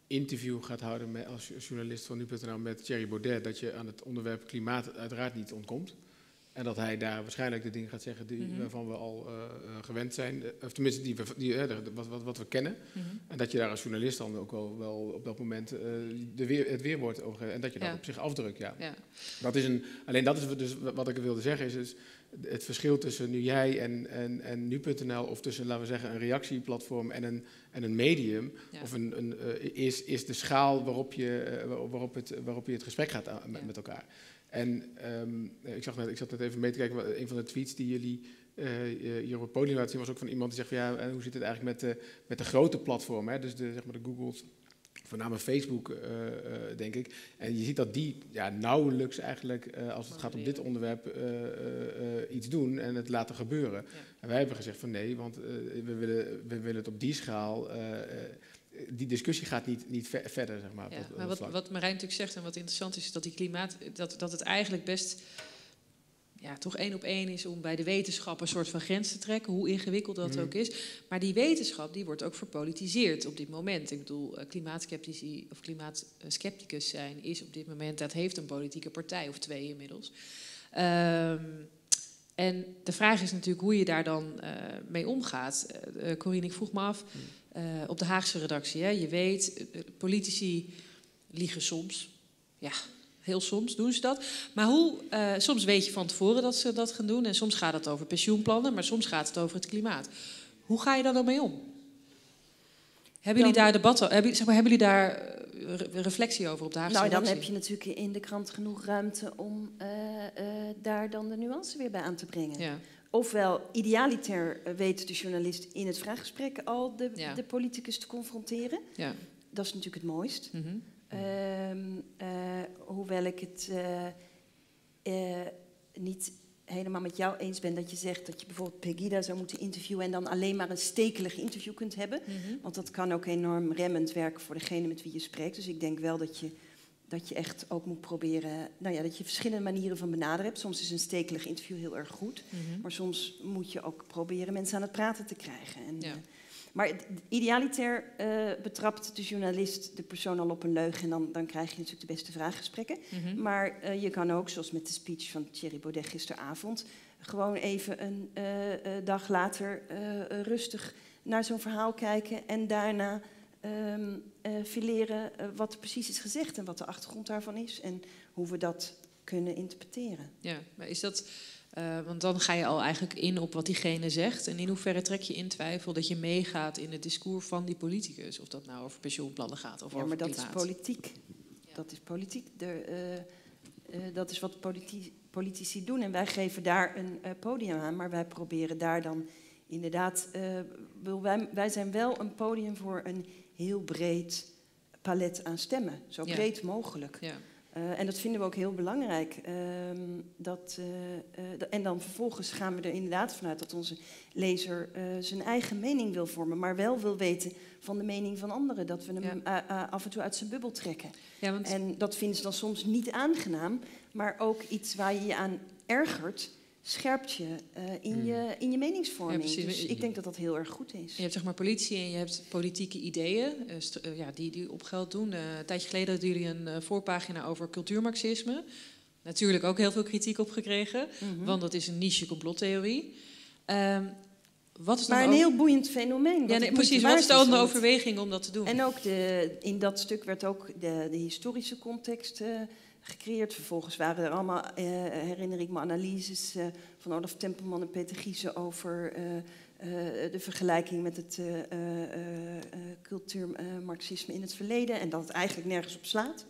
interview gaat houden met, als journalist van nu punt n l met Thierry Baudet... dat je aan het onderwerp klimaat uiteraard niet ontkomt. En dat hij daar waarschijnlijk de dingen gaat zeggen die, mm-hmm. waarvan we al uh, gewend zijn. Of tenminste, die, die, uh, wat, wat, wat we kennen. Mm-hmm. En dat je daar als journalist dan ook wel, wel op dat moment uh, de weer, het weerwoord over geeft. En dat je dat ja. op zich afdrukt, ja. ja. Dat is een, alleen dat is dus wat ik wilde zeggen. Is dus het verschil tussen nu jij en, en, en nu punt n l... of tussen, laten we zeggen, een reactieplatform en een, en een medium... Ja. Of een, een, uh, is, is de schaal waarop je, uh, waarop het, waarop je het gesprek gaat aan, met, ja. met elkaar. En um, ik, zag net, ik zat net even mee te kijken, een van de tweets die jullie uh, hier op het podium laten zien... was ook van iemand die zegt, van, ja, hoe zit het eigenlijk met de, met de grote platformen? Hè? Dus de, zeg maar de Googles, voornamelijk Facebook, uh, uh, denk ik. En je ziet dat die ja, nauwelijks eigenlijk, uh, als het gaat om dit onderwerp, uh, uh, uh, iets doen en het laten gebeuren. Ja. En wij hebben gezegd van nee, want uh, we, willen, we willen het op die schaal... Uh, uh, Die discussie gaat niet, niet ver, verder, zeg maar. Ja, dat, maar wat, wat Marijn natuurlijk zegt en wat interessant is... is dat die klimaat, dat, dat het eigenlijk best... ja, toch één op één is om bij de wetenschap een soort van grens te trekken... hoe ingewikkeld dat mm. ook is. Maar die wetenschap die wordt ook verpolitiseerd op dit moment. Ik bedoel, klimaatskeptici of klimaatskepticus zijn is op dit moment... dat heeft een politieke partij of twee inmiddels... Um, En de vraag is natuurlijk hoe je daar dan uh, mee omgaat. Uh, Corine, ik vroeg me af, uh, op de Haagse redactie, hè, je weet, uh, politici liegen soms. Ja, heel soms doen ze dat. Maar hoe, uh, soms weet je van tevoren dat ze dat gaan doen. En soms gaat het over pensioenplannen, maar soms gaat het over het klimaat. Hoe ga je daar dan mee om? Hebben jullie daar debatten, hebben, zeg maar, hebben jullie daar reflectie over op de Haagse Nou, redactie? Dan heb je natuurlijk in de krant genoeg ruimte om uh, uh, daar dan de nuance weer bij aan te brengen. Ja. Ofwel, idealiter weet de journalist in het vraaggesprek al de, ja. de politicus te confronteren. Ja. Dat is natuurlijk het mooist. Mm-hmm. um, uh, hoewel ik het uh, uh, niet... helemaal met jou eens ben dat je zegt dat je bijvoorbeeld Pegida zou moeten interviewen... en dan alleen maar een stekelig interview kunt hebben. Mm-hmm. Want dat kan ook enorm remmend werken voor degene met wie je spreekt. Dus ik denk wel dat je, dat je echt ook moet proberen... nou ja, dat je verschillende manieren van benaderen hebt. Soms is een stekelig interview heel erg goed. Mm-hmm. Maar soms moet je ook proberen mensen aan het praten te krijgen. En, ja. uh, maar idealiter uh, betrapt de journalist de persoon al op een leugen... en dan, dan krijg je natuurlijk de beste vraaggesprekken. Mm-hmm. Maar uh, je kan ook, zoals met de speech van Thierry Baudet gisteravond... gewoon even een uh, uh, dag later uh, rustig naar zo'n verhaal kijken... en daarna um, uh, fileren uh, wat er precies is gezegd en wat de achtergrond daarvan is... en hoe we dat kunnen interpreteren. Ja, maar is dat... Uh, want dan ga je al eigenlijk in op wat diegene zegt. En in hoeverre trek je in twijfel dat je meegaat in het discours van die politicus. Of dat nou over pensioenplannen gaat of ja, over klimaat. Ja, maar dat is politiek. Ja. Dat is politiek. De, uh, uh, dat is wat politi- politici doen. En wij geven daar een uh, podium aan. Maar wij proberen daar dan inderdaad... Uh, wij, wij zijn wel een podium voor een heel breed palet aan stemmen. Zo ja. breed mogelijk. Ja. Uh, en dat vinden we ook heel belangrijk. Uh, dat, uh, uh, d- en dan vervolgens gaan we er inderdaad vanuit dat onze lezer uh, zijn eigen mening wil vormen. Maar wel wil weten van de mening van anderen. Dat we hem ja. uh, uh, af en toe uit zijn bubbel trekken. Ja, want... En dat vinden ze dan soms niet aangenaam. Maar ook iets waar je je aan ergert, scherpt je uh, in, mm. je in je meningsvorming. Ja, dus ik denk dat dat heel erg goed is. Je hebt zeg maar politici en je hebt politieke ideeën uh, st- uh, ja, die, die op geld doen. Uh, een tijdje geleden hadden jullie een uh, voorpagina over cultuurmarxisme. Natuurlijk ook heel veel kritiek op gekregen, mm-hmm. want dat is een niche complottheorie. Um, wat is maar een over... heel boeiend fenomeen. Ja, nee, precies, wat is dan de overweging om dat te doen? En ook de, in dat stuk werd ook de, de historische context... Uh, gecreëerd. Vervolgens waren er allemaal, eh, herinner ik me, analyses eh, van Olaf Tempelman en Peter Giese over eh, Uh, de vergelijking met het uh, uh, uh, cultuurmarxisme in het verleden en dat het eigenlijk nergens op slaat.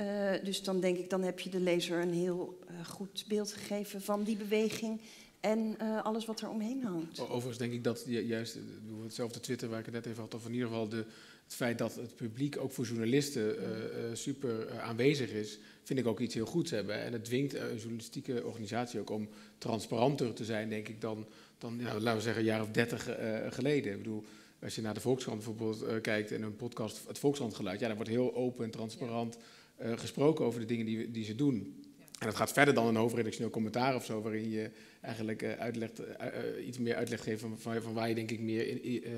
Uh, dus dan denk ik, dan heb je de lezer een heel uh, goed beeld gegeven van die beweging en uh, alles wat er omheen hangt. Overigens denk ik dat juist, hetzelfde Twitter waar ik het net even had, of in ieder geval de, het feit dat het publiek ook voor journalisten uh, uh, super uh, aanwezig is, vind ik ook iets heel goeds hebben. En het dwingt een journalistieke organisatie ook om transparanter te zijn, denk ik, dan, dan ja, laten we zeggen, een jaar of dertig uh, geleden. Ik bedoel, als je naar de Volkskrant bijvoorbeeld uh, kijkt en een podcast, het Volkskrant geluid, ja, dan wordt heel open en transparant uh, gesproken over de dingen die, die ze doen. En dat gaat verder dan een hoofdredactioneel commentaar of zo, waarin je eigenlijk uh, uitlegt, uh, uh, iets meer uitleg geeft van, van, van waar je denk ik meer in, uh,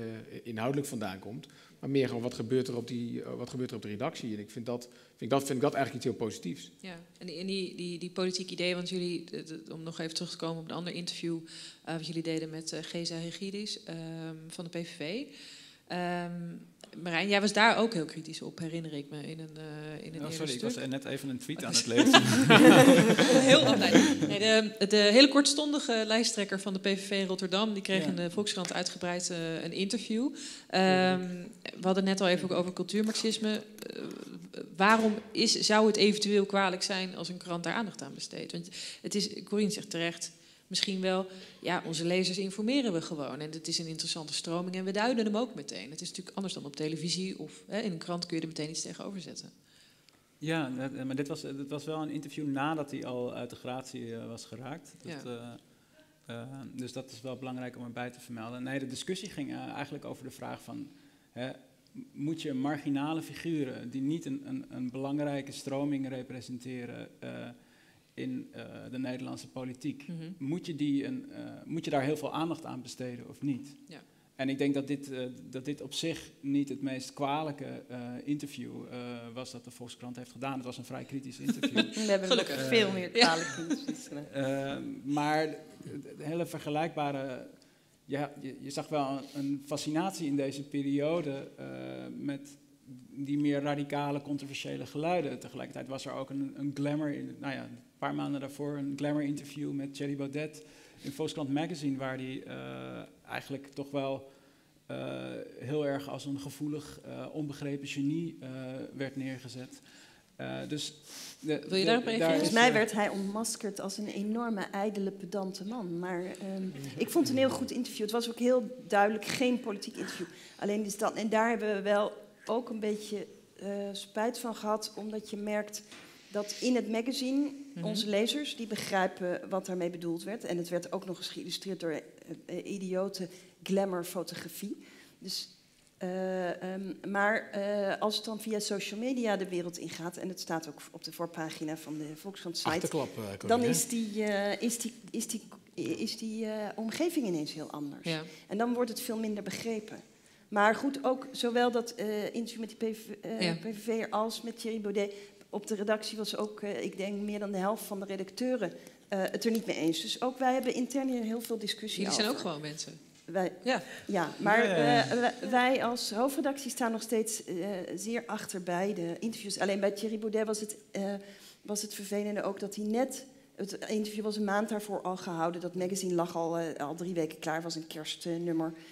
inhoudelijk vandaan komt. Maar meer gewoon wat gebeurt er op, die, uh, wat gebeurt er op de redactie. En ik vind dat, vind ik dat, vind ik dat eigenlijk iets heel positiefs. Ja, en die, die, die, die politiek idee, want jullie, de, de, om nog even terug te komen op een ander interview uh, wat jullie deden met uh, Geza Hegidis uh, van de P V V. Um, Marijn, jij was daar ook heel kritisch op, herinner ik me, in een, uh, in een oh, sorry, ik was net even een tweet aan het lezen. Heel opleidend. Nee, de, de hele kortstondige lijsttrekker van de P V V Rotterdam, die kreeg ja. in de Volkskrant uitgebreid uh, een interview. Um, we hadden net al even over cultuurmarxisme. Uh, waarom is, zou het eventueel kwalijk zijn als een krant daar aandacht aan besteedt? Want het is, Corine zegt terecht... Misschien wel, ja, onze lezers informeren we gewoon. En het is een interessante stroming en we duiden hem ook meteen. Het is natuurlijk anders dan op televisie of hè, in een krant kun je er meteen iets tegenover zetten. Ja, maar dit was, dit was wel een interview nadat hij al uit de gratie was geraakt. Dat, ja. uh, uh, dus dat is wel belangrijk om erbij te vermelden. Nee, de discussie ging uh, eigenlijk over de vraag van... Hè, moet je marginale figuren die niet een, een, een belangrijke stroming representeren... Uh, in uh, de Nederlandse politiek. Mm-hmm. Moet je die een, uh, moet je daar heel veel aandacht aan besteden of niet? Ja. En ik denk dat dit, uh, dat dit op zich niet het meest kwalijke uh, interview uh, was dat de Volkskrant heeft gedaan. Het was een vrij kritisch interview. We hebben gelukkig uh, veel meer kwalijke interviews. uh, maar de hele vergelijkbare... Ja, je, je zag wel een, een fascinatie in deze periode uh, met... die meer radicale, controversiële geluiden. Tegelijkertijd was er ook een, een glamour... In, nou ja, een paar maanden daarvoor een glamour interview met Thierry Baudet... in Volkskrant Magazine, waar hij uh, eigenlijk toch wel... Uh, heel erg als een gevoelig, uh, onbegrepen genie uh, werd neergezet. Uh, dus de, Wil je daarop reageren? Daar Volgens mij uh, werd hij ontmaskerd als een enorme, ijdele, pedante man. Maar um, ik vond het een heel goed interview. Het was ook heel duidelijk geen politiek interview. Alleen is dat... En daar hebben we wel... ook een beetje uh, spijt van gehad, omdat je merkt dat in het magazine mm-hmm. onze lezers, die begrijpen wat daarmee bedoeld werd. En het werd ook nog eens geïllustreerd door uh, uh, idiote glamour-fotografie. Dus, uh, um, maar uh, als het dan via social media de wereld ingaat, en het staat ook op de voorpagina van de Volkskrant-site, uh, dan is die, uh, is die, is die, is die uh, omgeving ineens heel anders. Ja. En dan wordt het veel minder begrepen. Maar goed, ook zowel dat uh, interview met die P V, uh, ja. PVV'er als met Thierry Baudet... op de redactie was ook, uh, ik denk, meer dan de helft van de redacteuren... Uh, het er niet mee eens. Dus ook wij hebben intern hier heel veel discussie over. Jullie zijn ook gewoon mensen. Wij, ja. ja, maar uh, wij als hoofdredactie staan nog steeds uh, zeer achter bij de interviews. Alleen bij Thierry Baudet was het, uh, was het vervelende ook dat hij net... Het interview was een maand daarvoor al gehouden. Dat magazine lag al, uh, al drie weken klaar, was een kerstnummer... Uh,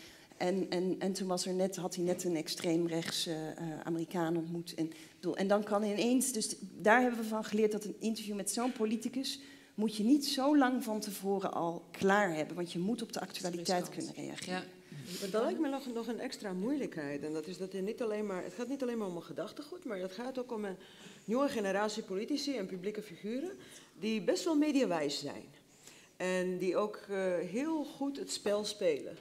En, en, en toen was er net, had hij net een extreemrechts uh, Amerikaan ontmoet. En, bedoel, en dan kan ineens... Dus daar hebben we van geleerd dat een interview met zo'n politicus... moet je niet zo lang van tevoren al klaar hebben. Want je moet op de actualiteit kunnen reageren. Ja. Maar dan lijkt me nog, nog een extra moeilijkheid. En dat is dat er niet alleen maar... Het gaat niet alleen maar om een gedachtegoed... maar het gaat ook om een nieuwe generatie politici en publieke figuren... die best wel mediawijs zijn. En die ook uh, heel goed het spel spelen...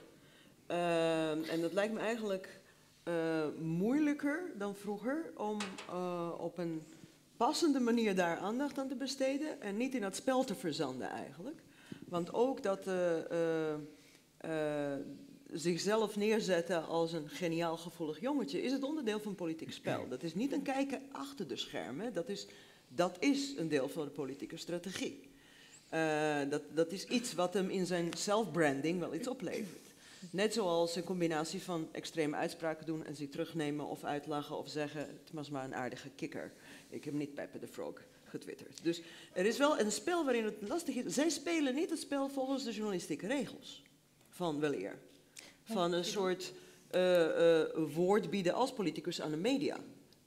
Uh, en dat lijkt me eigenlijk uh, moeilijker dan vroeger om uh, op een passende manier daar aandacht aan te besteden en niet in dat spel te verzanden eigenlijk. Want ook dat uh, uh, uh, zichzelf neerzetten als een geniaal gevoelig jongetje is het onderdeel van politiek spel. Dat is niet een kijken achter de schermen, dat is, dat is een deel van de politieke strategie. Uh, dat, dat is iets wat hem in zijn self-branding wel iets oplevert. Net zoals een combinatie van extreme uitspraken doen en zich terugnemen of uitlachen of zeggen... het was maar een aardige kikker. Ik heb niet Pepe de Frog getwitterd. Dus er is wel een spel waarin het lastig is. Zij spelen niet het spel volgens de journalistieke regels van weleer. van een soort uh, uh, woord bieden als politicus aan de media.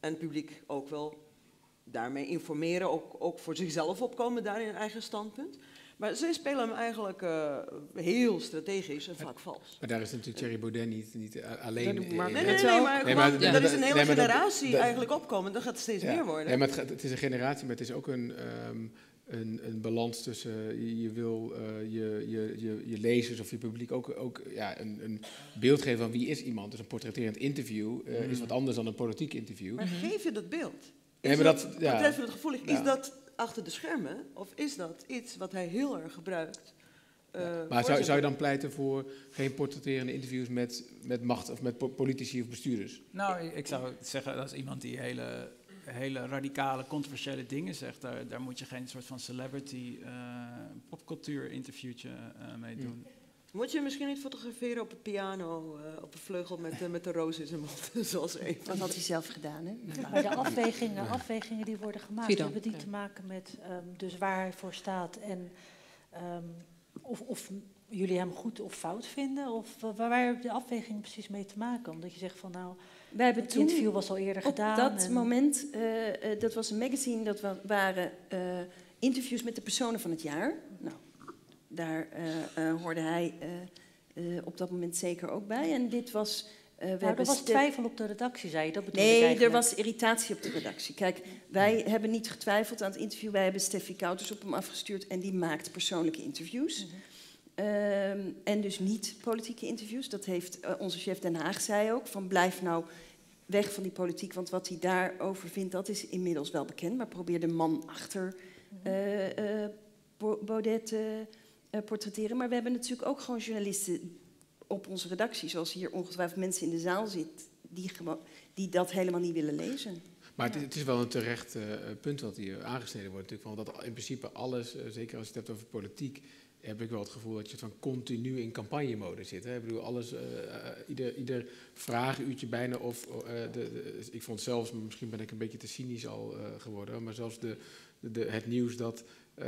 En het publiek ook wel daarmee informeren, ook, ook voor zichzelf opkomen daar in hun eigen standpunt. Maar zij spelen hem eigenlijk uh, heel strategisch en vaak vals. Maar daar is natuurlijk Thierry Baudet niet, niet alleen... Nee, nee, nee, nee, maar, nee, maar dat is een hele nee, generatie dat, eigenlijk opkomen. Dat gaat steeds ja, meer worden. Nee, maar het, gaat, het is een generatie, maar het is ook een, um, een, een balans tussen... Je, je wil uh, je, je, je, je lezers of je publiek ook, ook ja, een, een beeld geven van wie is iemand. Dus een portretterend interview uh, mm. is wat anders dan een politiek interview. Maar mm-hmm. geef je dat beeld? Nee, maar dat, dat, ja. Betreft het gevoelig, is ja. dat... achter de schermen? Of is dat iets wat hij heel erg gebruikt? Uh, ja, maar zou, zou je dan pleiten voor geen portretterende interviews met, met macht of met po politici of bestuurders? Nou, ik zou zeggen, als iemand die hele, hele radicale, controversiële dingen zegt, daar, daar moet je geen soort van celebrity uh, popcultuur interviewtje uh, mee doen. Ja. Moet je misschien niet fotograferen op een piano, uh, op een vleugel met, uh, met de roos in zijn mond, zoals even. Dat had hij zelf gedaan, hè? Maar de afwegingen, afwegingen die worden gemaakt, Fidan. hebben die ja. te maken met um, dus waar hij voor staat en um, of, of jullie hem goed of fout vinden, of uh, waar hebben de afwegingen precies mee te maken? Omdat je zegt van nou, wij hebben het interview was al eerder op gedaan. Op dat en... moment, uh, uh, dat was een magazine, dat wa waren uh, interviews met de personen van het jaar. Nou. Daar uh, uh, hoorde hij uh, uh, op dat moment zeker ook bij. En dit was... Uh, we nou, er was twijfel op de redactie, zei je? Dat bedoel nee, ik eigenlijk. Er was irritatie op de redactie. Kijk, wij ja. hebben niet getwijfeld aan het interview. Wij hebben Steffi Kouters op hem afgestuurd en die maakt persoonlijke interviews. Mm-hmm. uh, en dus niet politieke interviews. Dat heeft uh, onze chef Den Haag zei ook, van blijf nou weg van die politiek. Want wat hij daarover vindt, dat is inmiddels wel bekend. Maar probeer de man achter uh, uh, Baudet... Uh, Uh, portretteren. Maar we hebben natuurlijk ook gewoon journalisten op onze redactie, zoals hier ongetwijfeld mensen in de zaal zitten, die, die dat helemaal niet willen lezen. Maar ja. het, het is wel een terecht uh, punt wat hier aangesneden wordt natuurlijk, want dat in principe alles, uh, zeker als je het hebt over politiek, heb ik wel het gevoel dat je van continu in campagnemode zit. Hè? Ik bedoel, alles, uh, ieder, ieder vraaguurtje bijna of... Uh, de, de, ik vond zelfs, misschien ben ik een beetje te cynisch al uh, geworden, maar zelfs de, de, het nieuws dat... Uh,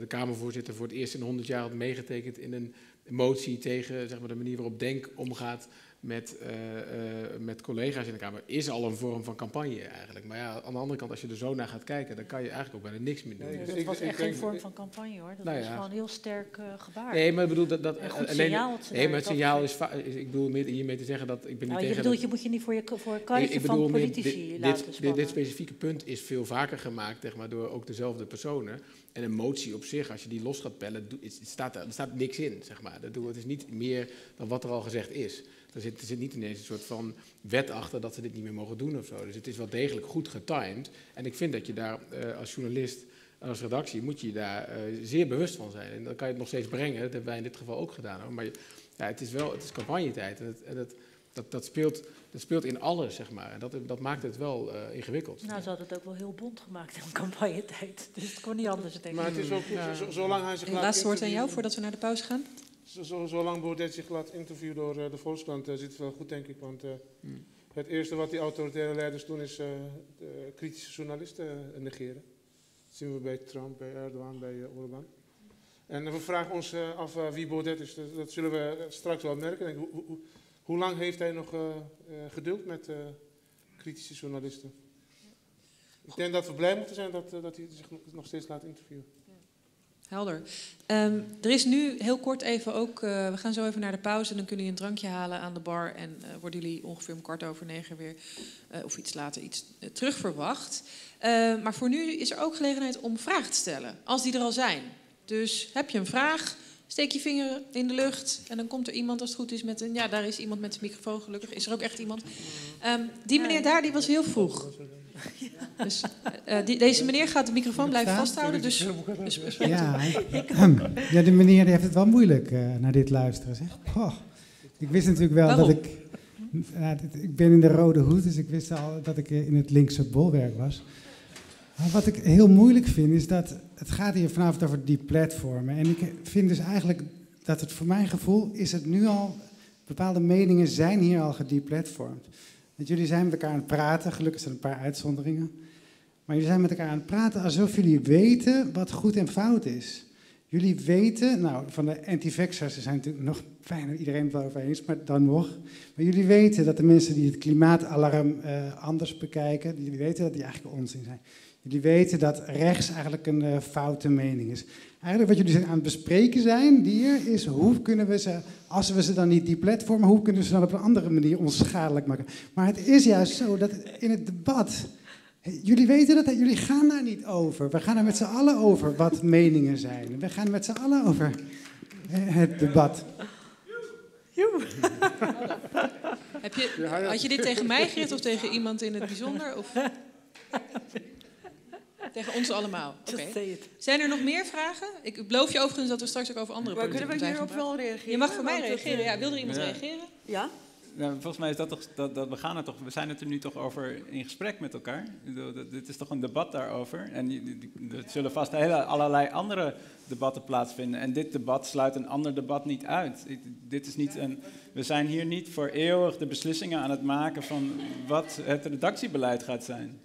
de Kamervoorzitter voor het eerst in honderd jaar had meegetekend in een motie tegen zeg maar, de manier waarop Denk omgaat met, uh, uh, met collega's in de Kamer, is al een vorm van campagne eigenlijk. Maar ja, aan de andere kant, als je er zo naar gaat kijken, dan kan je eigenlijk ook bijna niks meer doen. Nee, dus dat was echt geen vorm van campagne hoor, dat nou ja. was gewoon een heel sterk uh, gebaar. Nee, maar ik bedoel dat... dat een goed signaal. Nee, maar het signaal is, is... Ik bedoel hiermee te zeggen dat... Ik ben niet nou, je tegen bedoelt, dat, je moet je niet voor je, voor je kantje van politici dit, laten dit, dit, dit specifieke punt is veel vaker gemaakt, zeg maar, door ook dezelfde personen. En een motie op zich, als je die los gaat pellen, het staat, er staat niks in, zeg maar. Het is niet meer dan wat er al gezegd is. Er zit, er zit niet ineens een soort van wet achter dat ze dit niet meer mogen doen of zo. Dus het is wel degelijk goed getimed. En ik vind dat je daar uh, als journalist en als redactie moet je daar uh, zeer bewust van zijn. En dan kan je het nog steeds brengen. Dat hebben wij in dit geval ook gedaan. Hoor. Maar ja, het is wel, het is campagnetijd. En, het, en het, dat, dat, speelt, dat speelt in alles, zeg maar. En dat, dat maakt het wel uh, ingewikkeld. Nou, ja. ze hadden het ook wel heel bond gemaakt in campagnetijd. Dus het kon niet anders, denk ik. Maar het is ook, ja. zo, zolang hij zich en laat... Laatste woord aan jou, voordat we naar de pauze gaan. Zolang Baudet zich laat interviewen door uh, de Volkskrant uh, zit het wel goed, denk ik. Want uh, mm. het eerste wat die autoritaire leiders doen is uh, de kritische journalisten uh, negeren. Dat zien we bij Trump, bij Erdogan, bij uh, Orbán. En uh, we vragen ons uh, af uh, wie Baudet is. Dat, dat zullen we straks wel merken. Denk, ho, ho, hoe lang heeft hij nog uh, uh, geduld met uh, kritische journalisten? Ik denk dat we blij moeten zijn dat, uh, dat hij zich nog steeds laat interviewen. Helder. Um, er is nu heel kort even ook... Uh, we gaan zo even naar de pauze en dan kunnen jullie een drankje halen aan de bar. En uh, worden jullie ongeveer om kwart over negen weer... Uh, of iets later iets uh, terugverwacht. Uh, maar voor nu is er ook gelegenheid om vragen te stellen. Als die er al zijn. Dus heb je een vraag, steek je vinger in de lucht... en dan komt er iemand als het goed is met een... Ja, daar is iemand met de microfoon, gelukkig. Is er ook echt iemand. Um, die meneer daar, die was heel vroeg. Ja. Dus, uh, die, deze meneer gaat de microfoon blijven vasthouden. Dus, dus, dus, ja. ja, de meneer die heeft het wel moeilijk uh, naar dit luisteren. Zeg. Oh, ik wist natuurlijk wel Waarom? dat ik... Uh, dit, ik ben in de rode hoed, dus ik wist al dat ik in het linkse bolwerk was. Maar wat ik heel moeilijk vind, is dat het gaat hier vanavond over die platformen. En ik vind dus eigenlijk dat het voor mijn gevoel is het nu al... Bepaalde meningen zijn hier al gedeplatformd. Want jullie zijn met elkaar aan het praten, gelukkig zijn er een paar uitzonderingen. Maar jullie zijn met elkaar aan het praten alsof jullie weten wat goed en fout is. Jullie weten, nou, van de anti-vaxxers zijn natuurlijk nog bijna iedereen het wel over eens, maar dan nog. Maar jullie weten dat de mensen die het klimaatalarm uh, anders bekijken, jullie weten dat die eigenlijk onzin zijn. Jullie weten dat rechts eigenlijk een uh, foute mening is. Eigenlijk wat jullie aan het bespreken zijn hier is hoe kunnen we ze, als we ze dan niet deplatformen, hoe kunnen we ze dan op een andere manier onschadelijk maken. Maar het is juist zo dat in het debat, jullie weten dat, jullie gaan daar niet over. We gaan er met z'n allen over wat meningen zijn. We gaan met z'n allen over het debat. Heb je, had je dit tegen mij gericht of tegen iemand in het bijzonder? Of? Tegen ons allemaal. Okay. Zijn er nog meer vragen? Ik beloof je overigens dat we straks ook over andere maar politieke partijen kunnen we hierop wel reageren? Je mag voor mij reageren. Ja, wil er iemand ja. reageren? Ja. Nou, volgens mij is dat toch, dat, dat we gaan er toch, we zijn het er nu toch over in gesprek met elkaar. Dit is toch een debat daarover. En er zullen vast hele, allerlei andere debatten plaatsvinden. En dit debat sluit een ander debat niet uit. Ik, dit is niet een, we zijn hier niet voor eeuwig de beslissingen aan het maken van wat het redactiebeleid gaat zijn.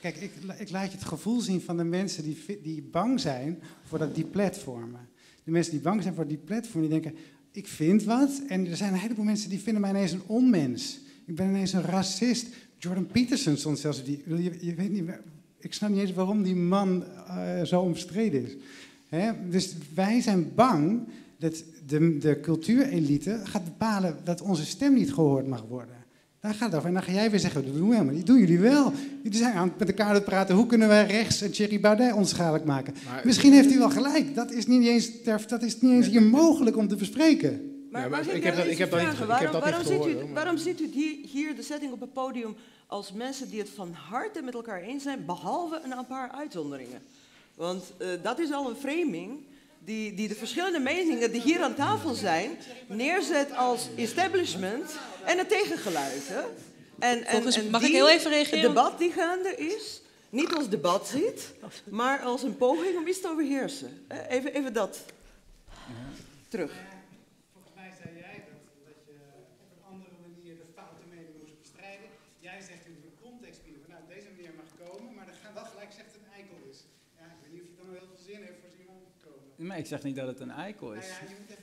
Kijk, ik, ik laat je het gevoel zien van de mensen die, die bang zijn voor dat, die platformen. De mensen die bang zijn voor die platformen, die denken, ik vind wat. En er zijn een heleboel mensen die vinden mij ineens een onmens. Ik ben ineens een racist. Jordan Peterson stond zelfs op die... Je, je weet niet, ik snap niet eens waarom die man uh, zo omstreden is. Hè? Dus wij zijn bang dat de, de cultuurelite gaat bepalen dat onze stem niet gehoord mag worden. Daar gaat het over. En dan ga jij weer zeggen, dat doen we helemaal niet. Dat doen jullie wel. Jullie zijn aan het met elkaar te praten. Hoe kunnen wij rechts en Thierry Baudet onschadelijk maken? Maar, misschien heeft u wel gelijk. Dat is niet eens, ter, dat is niet eens hier mogelijk om te bespreken. Maar, ja, maar ik, ik heb dat, ik heb dat niet, ik waarom, heb dat waarom, niet gehoord. Ziet u, maar. Waarom ziet u die, hier de setting op het podium als mensen die het van harte met elkaar eens zijn, behalve een paar uitzonderingen? Want uh, dat is al een framing die, die de verschillende meningen die hier aan tafel zijn neerzet als establishment en het tegengeluid. Hè? En, en, Volgens, en mag die, ik heel even reageren? Het debat die gaande is, niet als debat ziet, maar als een poging om iets te overheersen. Even, even dat terug. Volgens mij zei jij dat, dat je op een andere manier de foute mening moest bestrijden. Jij zegt in de context bieden van nou, deze manier mag komen, maar dat gaat wel gelijk zegt het een eikel is. Ja, ik weet niet of je dan heel veel zin heeft voor zo iemand te komen. Nee, ik zeg niet dat het een eikel is. Nou ja, je moet even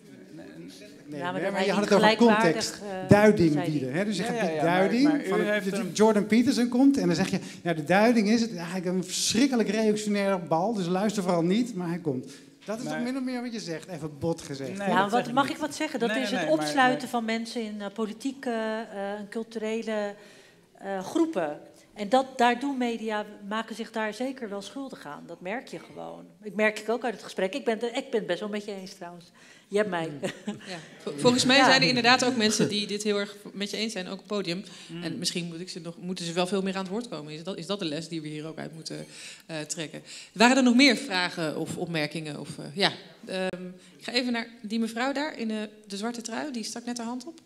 Nee, ja, maar, nee, maar je had het over context, uh, duiding bieden. Hè? Dus je ja, gaat ja, ja, de duiding, maar, maar van het, een... Jordan Peterson komt en dan zeg je, nou, de duiding is het eigenlijk een verschrikkelijk reactionaire bal, dus luister vooral niet, maar hij komt. Dat is maar, toch min of meer wat je zegt, even bot gezegd. Nee, ja, wat, mag ik wat zeggen? Dat nee, is het nee, opsluiten maar, maar, van mensen in uh, politieke en uh, culturele uh, groepen. En dat, daar doen media, maken zich daar zeker wel schuldig aan. Dat merk je gewoon. Ik merk ik ook uit het gesprek. Ik ben, de, ik ben het best wel met je eens trouwens. Je hebt mij. Ja. Volgens mij zijn er inderdaad ook mensen die dit heel erg met je eens zijn, ook op het podium. Mm. En misschien moet ik ze nog, moeten ze wel veel meer aan het woord komen. Is dat, is dat de les die we hier ook uit moeten uh, trekken? Waren er nog meer vragen of opmerkingen? Of, uh, ja. um, ik ga even naar die mevrouw daar in uh, de zwarte trui. Die stak net haar hand op.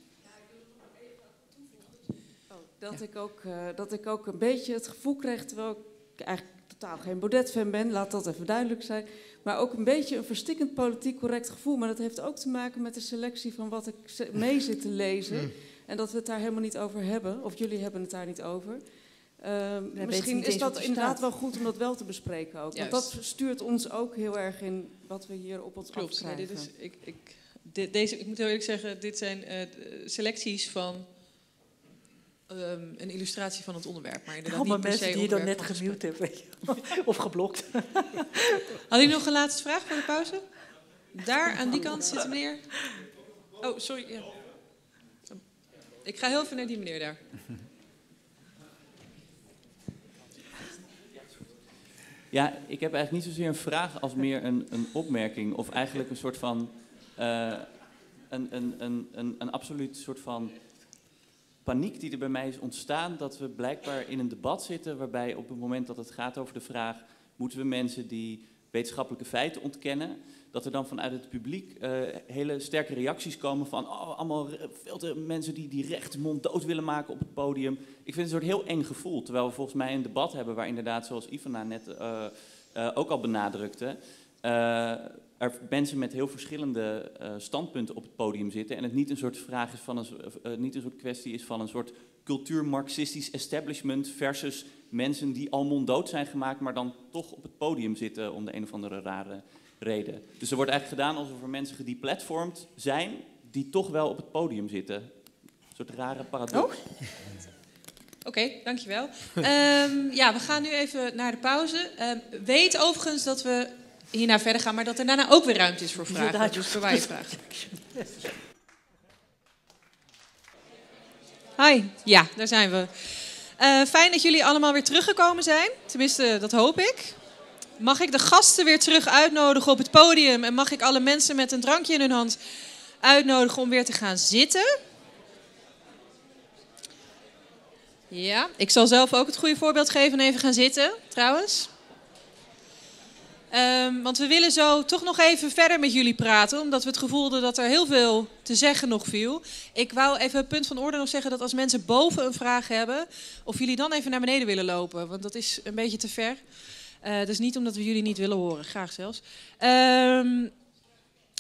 Dat, ja. ik ook, uh, dat ik ook een beetje het gevoel kreeg, terwijl ik eigenlijk totaal geen Baudet-fan ben, laat dat even duidelijk zijn. Maar ook een beetje een verstikkend politiek correct gevoel. Maar dat heeft ook te maken met de selectie van wat ik mee zit te lezen. En dat we het daar helemaal niet over hebben. Of jullie hebben het daar niet over. Uh, misschien is dat inderdaad wel goed om dat wel te bespreken ook. Want dat stuurt ons ook heel erg in wat we hier op ons Klopt, afkrijgen. Dit is, ik, ik, dit, deze, ik moet heel eerlijk zeggen, dit zijn uh, selecties van... Um, een illustratie van het onderwerp, maar inderdaad Allemaal niet per se mensen die je dan net gemute hebt, weet je. Of geblokt. Had u nog een laatste vraag voor de pauze? Daar, aan die kant zit meneer... Oh, sorry. Ja. Ik ga heel even naar die meneer daar. Ja, ik heb eigenlijk niet zozeer een vraag als meer een, een opmerking. Of eigenlijk een soort van... Uh, een, een, een, een, een absoluut soort van... paniek die er bij mij is ontstaan, dat we blijkbaar in een debat zitten waarbij op het moment dat het gaat over de vraag, moeten we mensen die wetenschappelijke feiten ontkennen, dat er dan vanuit het publiek uh, hele sterke reacties komen van oh, allemaal veel te mensen die, die rechtmond dood willen maken op het podium. Ik vind het een soort heel eng gevoel, terwijl we volgens mij een debat hebben waar inderdaad, zoals Ivana net uh, uh, ook al benadrukte, uh, er mensen met heel verschillende uh, standpunten op het podium zitten en het niet een soort vraag is van een, uh, niet een soort kwestie is van een soort cultuur-marxistisch establishment versus mensen die al monddood zijn gemaakt, maar dan toch op het podium zitten om de een of andere rare reden. Dus er wordt eigenlijk gedaan alsof er mensen gedeplatformd zijn die toch wel op het podium zitten. Een soort rare paradox. Oh. Oké, okay, dankjewel. um, ja, we gaan nu even naar de pauze. Um, weet overigens dat we hierna verder gaan, maar dat er daarna ook weer ruimte is voor vragen. Ja, dat is voor waar je vraagt. Hi, ja, daar zijn we. Uh, fijn dat jullie allemaal weer teruggekomen zijn. Tenminste, dat hoop ik. Mag ik de gasten weer terug uitnodigen op het podium? En mag ik alle mensen met een drankje in hun hand uitnodigen om weer te gaan zitten? Ja, ik zal zelf ook het goede voorbeeld geven en even gaan zitten, trouwens. Um, want we willen zo toch nog even verder met jullie praten, omdat we het gevoel hadden dat er heel veel te zeggen nog viel. Ik wou even een punt van orde nog zeggen dat als mensen boven een vraag hebben, of jullie dan even naar beneden willen lopen, want dat is een beetje te ver. Uh, dus niet omdat we jullie niet willen horen, graag zelfs. Um,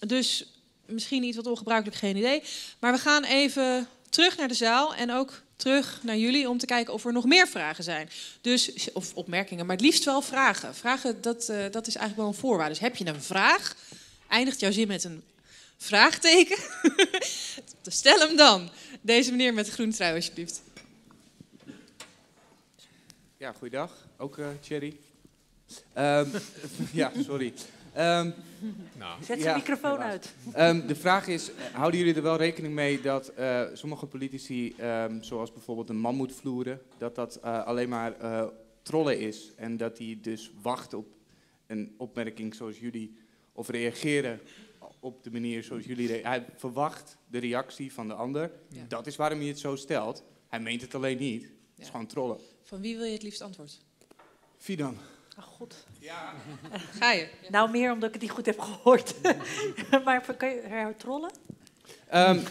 dus misschien iets wat ongebruikelijk, geen idee. Maar we gaan even terug naar de zaal en ook terug naar jullie om te kijken of er nog meer vragen zijn. Dus, of opmerkingen, maar het liefst wel vragen. Vragen, dat, uh, dat is eigenlijk wel een voorwaarde. Dus heb je een vraag, eindigt jouw zin met een vraagteken? Stel hem dan. Deze meneer met de groene trui, alsjeblieft. Ja, goeiedag. Ook uh, Thierry. Um, ja, sorry. Um, nou. Zet zijn ja, microfoon uit. Um, de vraag is, houden jullie er wel rekening mee dat uh, sommige politici, um, zoals bijvoorbeeld de mammoetvloeren, dat dat uh, alleen maar uh, trollen is en dat die dus wachten op een opmerking zoals jullie of reageren op de manier zoals jullie... Hij verwacht de reactie van de ander. Ja. Dat is waarom hij het zo stelt. Hij meent het alleen niet. Het ja. is gewoon trollen. Van wie wil je het liefst antwoord? Fidan. Ach, god. Ja. Ga je? Ja. Nou, meer omdat ik het niet goed heb gehoord. Maar kan je haar trollen? Um,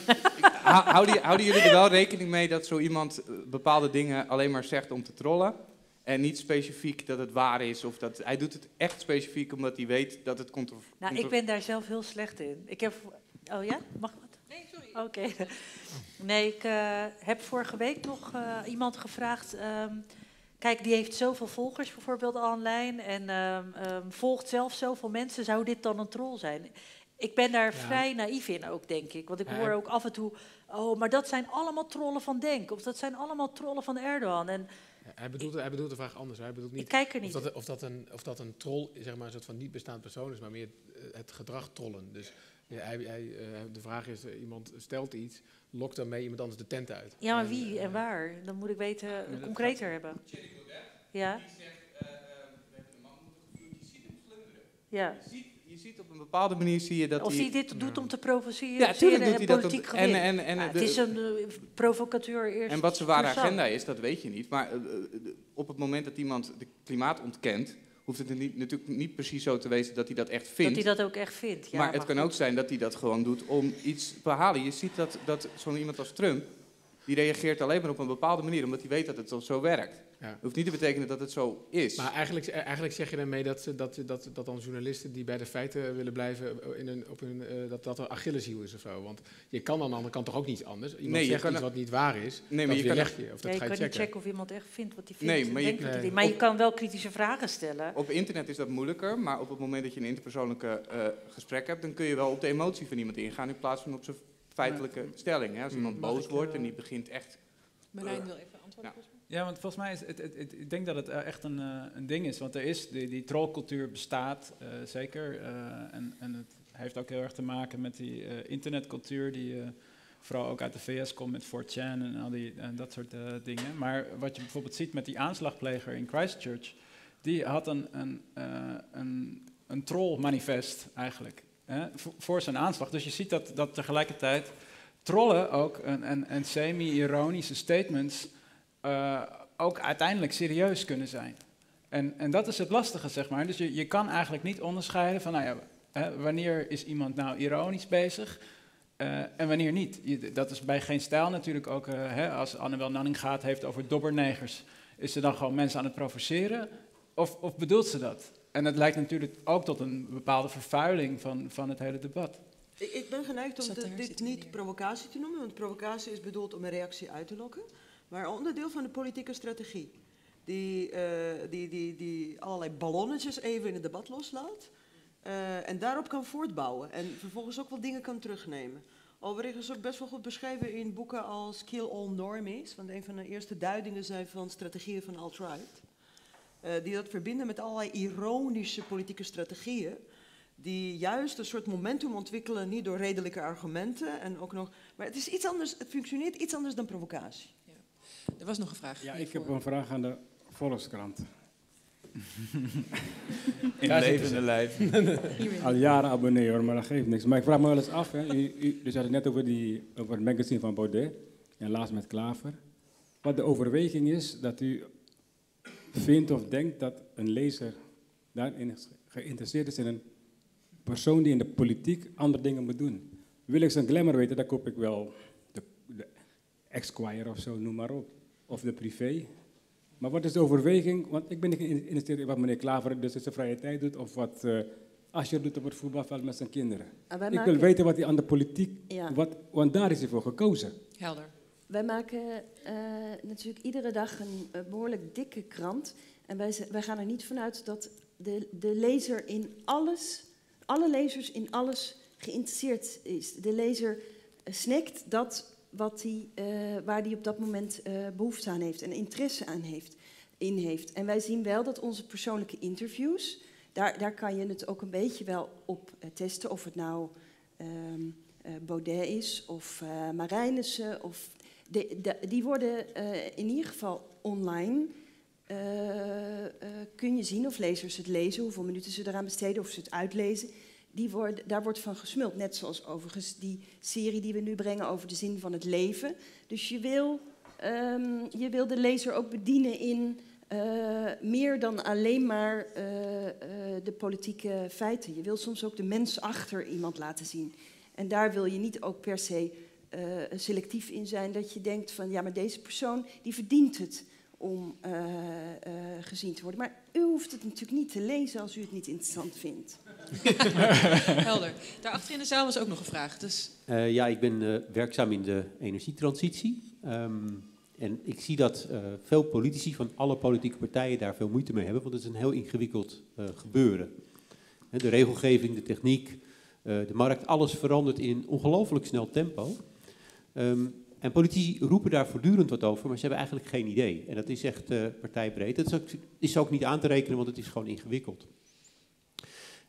houden, houden jullie er wel rekening mee dat zo iemand bepaalde dingen alleen maar zegt om te trollen? En niet specifiek dat het waar is? Of dat, hij doet het echt specifiek omdat hij weet dat het contro... Nou, contro- ik ben daar zelf heel slecht in. Ik heb... Oh ja? Mag ik wat? Nee, sorry. Oké. Okay. Nee, ik uh, heb vorige week nog uh, iemand gevraagd... Um, Kijk, die heeft zoveel volgers bijvoorbeeld online en um, um, volgt zelf zoveel mensen. Zou dit dan een troll zijn? Ik ben daar ja. vrij naïef in ook, denk ik. Want ik ja. hoor ook af en toe, oh, maar dat zijn allemaal trollen van Denk. Of dat zijn allemaal trollen van Erdogan. En ja, hij, bedoelt, ik, hij bedoelt de vraag anders. Hij bedoelt niet, ik kijk er niet of dat, of dat een, of dat een troll, zeg maar, een soort van niet bestaand persoon is, maar meer het gedrag trollen. Dus ja, hij, hij, de vraag is, iemand stelt iets... Lokt daarmee iemand anders de tent uit. Ja, maar wie en waar? Dan moet ik weten, ja, concreter gaat. Hebben. Thierry Baudet, ja. Die zegt, uh, we hebben een man die ziet hem glunderen. Ja. Je ziet, je ziet op een bepaalde manier, zie je dat Of hij... Of hij dit doet om te provoceren. Ja, tuurlijk doet hij dat. Om, en, en, en, ja, het de, is een uh, provocateur eerst. En wat zijn ware agenda is, dat weet je niet. Maar uh, uh, op het moment dat iemand het klimaat ontkent... hoeft het niet, natuurlijk niet precies zo te wezen dat hij dat echt vindt. Dat hij dat ook echt vindt, ja. Maar het maar kan goed. ook zijn dat hij dat gewoon doet om iets te behalen. Je ziet dat, dat zo'n iemand als Trump, die reageert alleen maar op een bepaalde manier... omdat hij weet dat het zo werkt. Ja. Dat hoeft niet te betekenen dat het zo is. Maar eigenlijk, eigenlijk zeg je daarmee dat, dat, dat, dat dan journalisten die bij de feiten willen blijven... In een, op een, uh, dat dat er Achilleshiel is of zo. Want je kan aan de andere kant toch ook niet anders? Iemand nee, zegt je kan iets wat niet waar is, nee, maar je kan leg je. Of dat ja, je ga je kan checken. niet checken of iemand echt vindt wat hij vindt. Nee, maar je, nee. Wat die, maar je op, kan wel kritische vragen stellen. Op internet is dat moeilijker, maar op het moment dat je een interpersoonlijke uh, gesprek hebt... dan kun je wel op de emotie van iemand ingaan in plaats van op zijn feitelijke ja. stelling. Hè? Als iemand mm, boos ik, wordt en die begint echt... Marijn wil even antwoorden. Ja. Ja, want volgens mij is het, het, het, ik denk dat het echt een, uh, een ding is, want er is, die, die trollcultuur bestaat, uh, zeker, uh, en, en het heeft ook heel erg te maken met die uh, internetcultuur, die uh, vooral ook uit de V S komt met four chan en al die, en dat soort uh, dingen. Maar wat je bijvoorbeeld ziet met die aanslagpleger in Christchurch, die had een, een, uh, een, een trollmanifest eigenlijk, hè, voor, voor zijn aanslag. Dus je ziet dat, dat tegelijkertijd trollen ook een, een, een semi-ironische statements... Uh, ook uiteindelijk serieus kunnen zijn. En, en dat is het lastige, zeg maar. Dus je, je kan eigenlijk niet onderscheiden van... Nou ja, hè, wanneer is iemand nou ironisch bezig uh, en wanneer niet. Je, dat is bij geen stijl natuurlijk ook... Uh, hè, als Annabel Nanninga het heeft over dobbernegers... is ze dan gewoon mensen aan het provoceren? Of, of bedoelt ze dat? En dat lijkt natuurlijk ook tot een bepaalde vervuiling van, van het hele debat. Ik ben geneigd om de, dit niet provocatie te noemen... want provocatie is bedoeld om een reactie uit te lokken... maar onderdeel van de politieke strategie. Die, uh, die, die, die allerlei ballonnetjes even in het debat loslaat. Uh, en daarop kan voortbouwen. En vervolgens ook wel dingen kan terugnemen. Overigens ook best wel goed beschreven in boeken als Kill All Normies. Want een van de eerste duidingen zijn van strategieën van alt-right. Uh, die dat verbinden met allerlei ironische politieke strategieën. Die juist een soort momentum ontwikkelen, niet door redelijke argumenten. En ook nog, maar het, is iets anders, het functioneert iets anders dan provocatie. Ja. Er was nog een vraag. Ja, ik heb een vraag aan de Volkskrant. In levende lijf. Al jaren abonnee hoor, maar dat geeft niks. Maar ik vraag me wel eens af, hè. U, u dus had het net over, die, over het magazine van Baudet. En laatst met Klaver. Wat de overweging is dat u vindt of denkt dat een lezer daarin geïnteresseerd is in een persoon die in de politiek andere dingen moet doen. Wil ik zijn glamour weten, dan koop ik wel de, de Esquire of zo, noem maar op. Of de privé. Maar wat is de overweging? Want ik ben niet geïnteresseerd in wat meneer Klaver dus in zijn vrije tijd doet, of wat uh, Asscher doet op het voetbalveld met zijn kinderen. Ik maken... wil weten wat hij aan de politiek, ja. wat, want daar is hij voor gekozen. Helder. Wij maken uh, natuurlijk iedere dag een uh, behoorlijk dikke krant. En wij, wij gaan er niet vanuit dat de, de lezer in alles, alle lezers in alles geïnteresseerd is. De lezer snackt dat wat die, uh, waar hij op dat moment uh, behoefte aan heeft en interesse aan heeft, in heeft. En wij zien wel dat onze persoonlijke interviews, daar, daar kan je het ook een beetje wel op uh, testen. Of het nou um, uh, Baudet is of uh, Marijnissen. Of de, de, die worden uh, in ieder geval online. Uh, uh, kun je zien of lezers het lezen, hoeveel minuten ze eraan besteden, of ze het uitlezen. Die worden, daar wordt van gesmuld. Net zoals overigens die serie die we nu brengen over de zin van het leven. Dus je wil, um, je wil de lezer ook bedienen in uh, meer dan alleen maar uh, uh, de politieke feiten. Je wil soms ook de mens achter iemand laten zien. En daar wil je niet ook per se uh, selectief in zijn dat je denkt van ja, maar deze persoon die verdient het om uh, uh, gezien te worden. Maar u hoeft het natuurlijk niet te lezen als u het niet interessant vindt. Helder. Daarachter in de zaal was ook nog een vraag. Dus... Uh, ja, ik ben uh, werkzaam in de energietransitie. Um, en ik zie dat uh, veel politici van alle politieke partijen daar veel moeite mee hebben, want het is een heel ingewikkeld uh, gebeuren. De regelgeving, de techniek, uh, de markt, alles verandert in ongelooflijk snel tempo. Um, En politici roepen daar voortdurend wat over, maar ze hebben eigenlijk geen idee. En dat is echt uh, partijbreed. Dat is ook, is ook niet aan te rekenen, want het is gewoon ingewikkeld.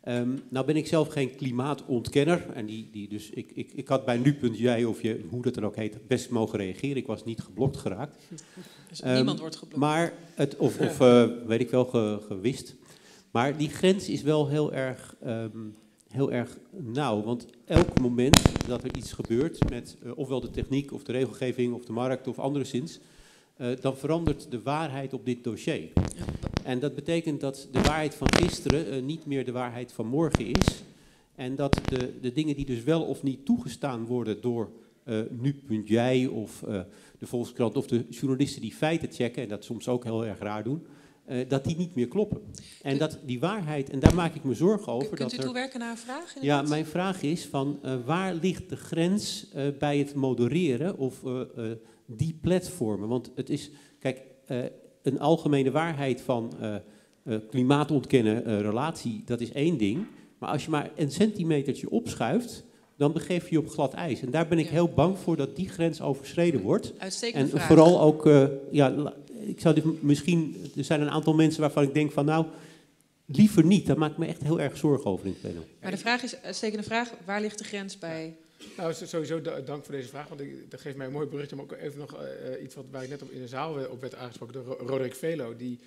Um, nou ben ik zelf geen klimaatontkenner. En die, die dus ik, ik, ik had bij nu punt j, of je, hoe dat dan ook heet, best mogen reageren. Ik was niet geblokt geraakt. Dus um, niemand wordt geblokt. Maar het, of, of uh, weet ik wel, ge, gewist. Maar die grens is wel heel erg... Um, Heel erg nauw, want elk moment dat er iets gebeurt met uh, ofwel de techniek of de regelgeving of de markt of anderszins, uh, dan verandert de waarheid op dit dossier. Ja. En dat betekent dat de waarheid van gisteren uh, niet meer de waarheid van morgen is. En dat de, de dingen die dus wel of niet toegestaan worden door uh, nu punt j of uh, de Volkskrant of de journalisten die feiten checken, en dat soms ook heel erg raar doen, Uh, dat die niet meer kloppen. En dat die waarheid, en daar maak ik me zorgen over. Kunt u dat er... toewerken naar een vraag? Inderdaad? Ja, mijn vraag is van uh, waar ligt de grens uh, bij het modereren of uh, uh, die platformen? Want het is, kijk, uh, een algemene waarheid van uh, uh, klimaat ontkennen, uh, relatie, dat is één ding. Maar als je maar een centimetertje opschuift, dan begeef je je op glad ijs. En daar ben ik ja. heel bang voor dat die grens overschreden wordt. Uitstekende en vraag. Vooral ook... Uh, ja, Ik zou dit misschien, er zijn een aantal mensen waarvan ik denk van nou, liever niet. Daar maak ik me echt heel erg zorgen over in het panel. Maar de vraag is, uitstekende vraag, waar ligt de grens bij? Nou, sowieso dank voor deze vraag, want ik, dat geeft mij een mooi bericht. Maar ook even nog uh, iets wat, waar ik net op in de zaal op werd aangesproken door Roderick Velo, die,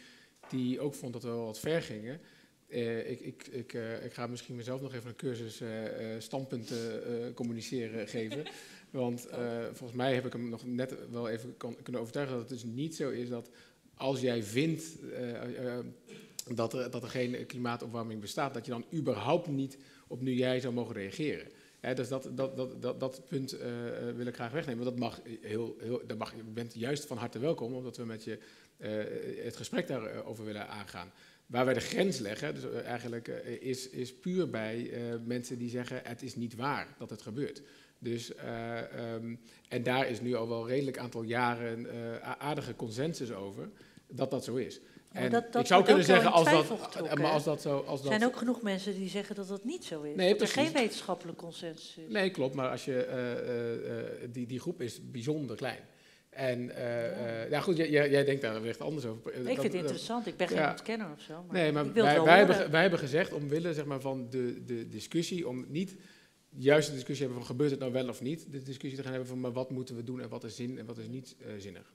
die ook vond dat we wel wat ver gingen. Uh, ik, ik, ik, uh, ik ga misschien mezelf nog even een cursus uh, standpunten uh, communiceren geven. Want uh, volgens mij heb ik hem nog net wel even kon, kunnen overtuigen dat het dus niet zo is dat als jij vindt uh, uh, dat, er, dat er geen klimaatopwarming bestaat, dat je dan überhaupt niet op nu jij zou mogen reageren. Hè, dus dat, dat, dat, dat, dat punt uh, wil ik graag wegnemen. Want dat mag heel, heel, dat mag, je bent juist van harte welkom, omdat we met je uh, het gesprek daarover willen aangaan. Waar wij de grens leggen, dus eigenlijk, uh, is, is puur bij uh, mensen die zeggen het is niet waar dat het gebeurt. Dus, uh, um, en daar is nu al wel een redelijk aantal jaren uh, aardige consensus over dat dat zo is. En dat, dat ik zou kunnen zeggen, als dat, maar als dat zo... Er zijn ook genoeg mensen die zeggen dat dat niet zo is. Nee, er geen wetenschappelijk consensus is. Nee, klopt, maar als je, uh, uh, die, die groep is bijzonder klein. En, uh, ja. ja goed, jij, jij denkt daar echt anders over. Ik dat, vind het interessant, ik ben geen ja. ontkenner of zo. Maar nee, maar wij, wij, hebben, wij hebben gezegd, omwille zeg maar, van de, de discussie, om niet juist de discussie hebben van gebeurt het nou wel of niet, de discussie te gaan hebben van maar wat moeten we doen en wat is zin en wat is niet uh, zinnig.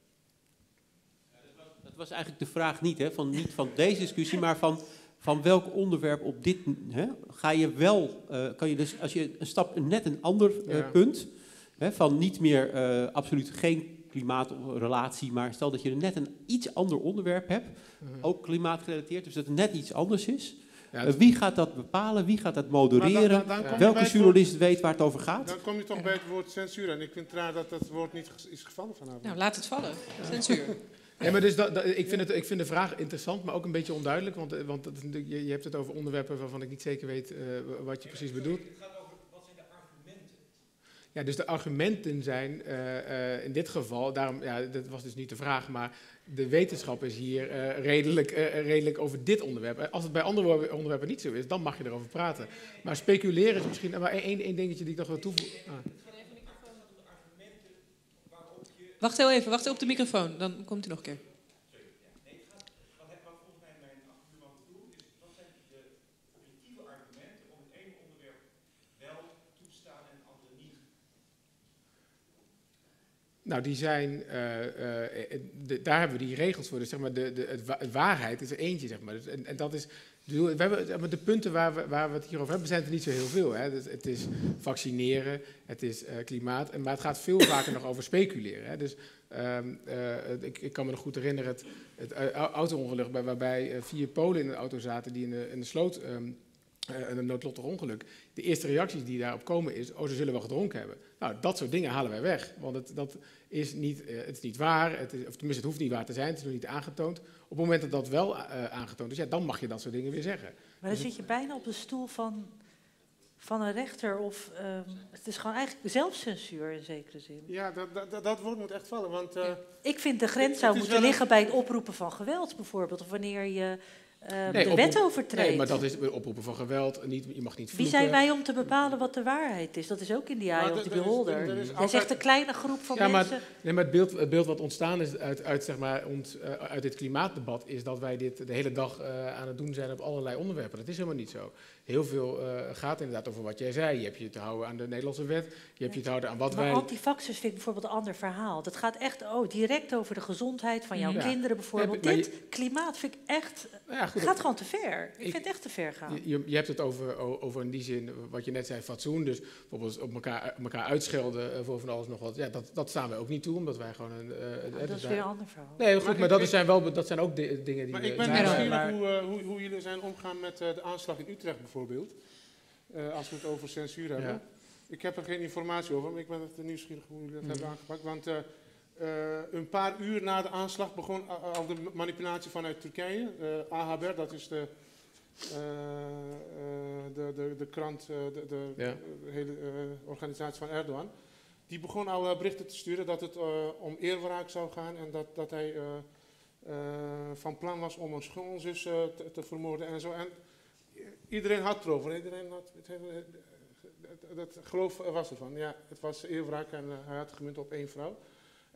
Dat was eigenlijk de vraag niet, hè, van, niet van deze discussie, maar van, van welk onderwerp op dit... Hè, ga je wel, uh, kan je dus, als je een stap, net een ander uh, ja. punt, hè, van niet meer uh, absoluut geen klimaatrelatie, maar stel dat je net een iets ander onderwerp hebt, uh-huh. ook klimaatgerelateerd, dus dat het net iets anders is. Ja, uh, wie gaat dat bepalen, wie gaat dat modereren, dan, dan, dan ja. welke journalist woord, weet waar het over gaat? Dan kom je toch bij het woord censuur en ik vind raar dat dat woord niet is gevallen vanavond. Nou, laat het vallen, ja. Censuur. Ja, maar dus dat, dat, ik, vind het, ik vind de vraag interessant, maar ook een beetje onduidelijk. Want, want dat, je, je hebt het over onderwerpen waarvan ik niet zeker weet uh, wat je precies bedoelt. Het gaat over wat zijn de argumenten. Ja, dus de argumenten zijn uh, uh, in dit geval, daarom, ja, dat was dus niet de vraag, maar de wetenschap is hier uh, redelijk, uh, redelijk over dit onderwerp. Als het bij andere onderwerpen niet zo is, dan mag je erover praten. Maar speculeren is misschien, maar één, één dingetje die ik nog wil toevoegen. Ah. Wacht heel even, wacht even op de microfoon, dan komt hij nog een keer. Nee, wat volgens mij mijn achterbuurman bedoelt is, wat zijn de politieke argumenten om het ene onderwerp wel toestaan en het andere niet? Nou, die zijn, uh, uh, de, daar hebben we die regels voor. Dus zeg maar, de, de, het, wa het waarheid is er eentje, zeg maar. Dus, en, en dat is... We hebben, de punten waar we, waar we het hierover hebben zijn er niet zo heel veel. Hè. Dus het is vaccineren, het is uh, klimaat, maar het gaat veel vaker nog over speculeren. Hè. Dus um, uh, ik, ik kan me nog goed herinneren het, het uh, auto-ongeluk waar, waarbij uh, vier Polen in een auto zaten die in de, in de sloot, um, uh, een noodlottig ongeluk. De eerste reacties die daarop komen is, oh, ze zullen wel gedronken hebben. Nou, dat soort dingen halen wij weg, want het, dat is niet, uh, het is niet waar, het is, of tenminste het hoeft niet waar te zijn, het is nog niet aangetoond. Op het moment dat dat wel uh, aangetoond is, ja, dan mag je dat soort dingen weer zeggen. Maar dan dus zit je bijna op de stoel van, van een rechter. Of, um, het is gewoon eigenlijk zelfcensuur in zekere zin. Ja, dat, dat, dat woord moet echt vallen. Want, uh, ja, ik vind de grens zou moeten liggen een... bij het oproepen van geweld bijvoorbeeld. Of wanneer je uh, nee, de wet overtreedt. Nee, maar dat is oproepen van geweld. Niet, je mag niet vloeken. Wie zijn wij om te bepalen wat de waarheid is? Dat is ook in die eye of the beholder. Is, er, er is altijd... zegt een kleine groep van ja, mensen... Maar, nee, maar het beeld, het beeld wat ontstaan is uit, uit, zeg maar, ons, uit dit klimaatdebat... is dat wij dit de hele dag uh, aan het doen zijn op allerlei onderwerpen. Dat is helemaal niet zo. Heel veel uh, gaat inderdaad over wat jij zei. Je hebt je te houden aan de Nederlandse wet. Je hebt nee. je te houden aan wat maar wij... Maar antivaxers vind ik bijvoorbeeld een ander verhaal. Dat gaat echt oh, direct over de gezondheid van jouw ja. kinderen bijvoorbeeld. Ja, dit je... klimaat vind ik echt... Ja, goed, gaat gewoon te ver. Ik, ik vind het echt te ver gaan. Je, je hebt het over, over in die zin, wat je net zei, fatsoen. Dus bijvoorbeeld op elkaar, elkaar uitschelden voor van alles nog wat. Ja, dat, dat staan we ook niet toe, omdat wij gewoon... Een, uh, nou, dat is weer een ander verhaal. Nee, goed, maar, maar dat, ik, zijn wel, dat zijn ook de, dingen die... Maar ik ben nieuwsgierig maar... hoe, uh, hoe, hoe jullie zijn omgaan met uh, de aanslag in Utrecht bijvoorbeeld. Uh, als we het over censuur hebben. Ja. Ik heb er geen informatie over, maar ik ben het nieuwsgierig hoe jullie dat mm. hebben aangepakt. Want... Uh, Uh, een paar uur na de aanslag begon uh, al de manipulatie vanuit Turkije. Uh, A H B, dat is de, uh, de, de, de krant, uh, de, de, ja. de hele uh, organisatie van Erdogan. Die begon al uh, berichten te sturen dat het uh, om eerwraak zou gaan en dat, dat hij uh, uh, van plan was om een schoonzus uh, te, te vermoorden en zo. En iedereen had erover, iedereen had het hele, dat geloof was ervan. Ja, het was eerwraak en uh, hij had gemunt op één vrouw.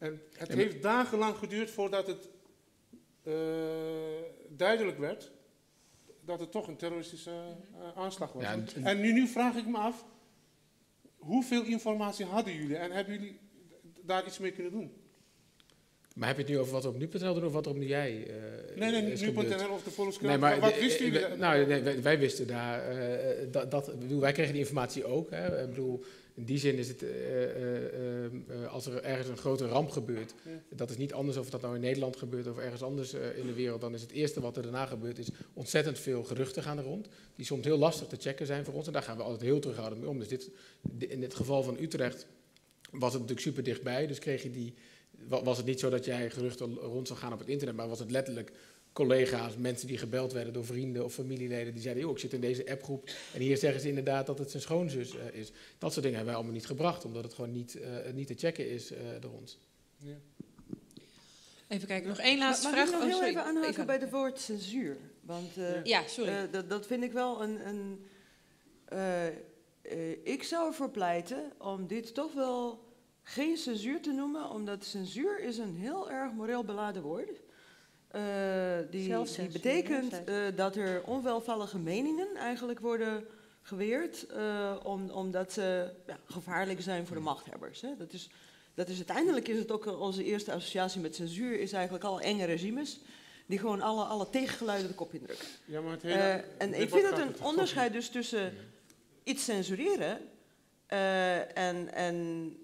En het en heeft dagenlang geduurd voordat het uh, duidelijk werd dat het toch een terroristische uh, aanslag was. Ja, en, en nu, nu vraag ik me af, hoeveel informatie hadden jullie en hebben jullie daar iets mee kunnen doen? Maar heb je het nu over wat er op nu punt n l doen of wat er op nu jij uh, Nee, nee, nu punt n l of de Volkskrant. Nee, wat wisten jullie? We, nou, nee, wij, wij wisten daar, uh, dat, dat, bedoel, wij kregen die informatie ook. Hè, ik bedoel, in die zin is het, uh, uh, uh, uh, als er ergens een grote ramp gebeurt, ja. dat is niet anders of dat nou in Nederland gebeurt of ergens anders uh, in de wereld, dan is het eerste wat er daarna gebeurt, is ontzettend veel geruchten gaan er rond, die soms heel lastig te checken zijn voor ons en daar gaan we altijd heel terughoudend mee om. Dus dit, in het geval van Utrecht was het natuurlijk super dichtbij, dus kreeg je die, was het niet zo dat jij geruchten rond zou gaan op het internet, maar was het letterlijk collega's, mensen die gebeld werden door vrienden of familieleden, die zeiden, joh, ik zit in deze appgroep en hier zeggen ze inderdaad dat het zijn schoonzus uh, is. Dat soort dingen hebben wij allemaal niet gebracht, omdat het gewoon niet, uh, niet te checken is uh, door ons. Ja. Even kijken, nog één laatste maar, vraag. Mag ik nog oh, heel sorry. even aanhaken bij het woord censuur? Want uh, ja, sorry. Uh, dat, dat vind ik wel een... een uh, uh, ik zou ervoor pleiten om dit toch wel geen censuur te noemen, omdat censuur is een heel erg moreel beladen woord. Uh, die, die betekent uh, dat er onwelvallige meningen eigenlijk worden geweerd, uh, om, omdat ze ja, gevaarlijk zijn voor de machthebbers. Hè. Dat is, dat is, uiteindelijk is het ook onze eerste associatie met censuur, is eigenlijk alle enge regimes die gewoon alle, alle tegengeluiden de kop indrukken. Ja, maar het hele, uh, en ik vind het een onderscheid dus tussen ja. iets censureren uh, en, en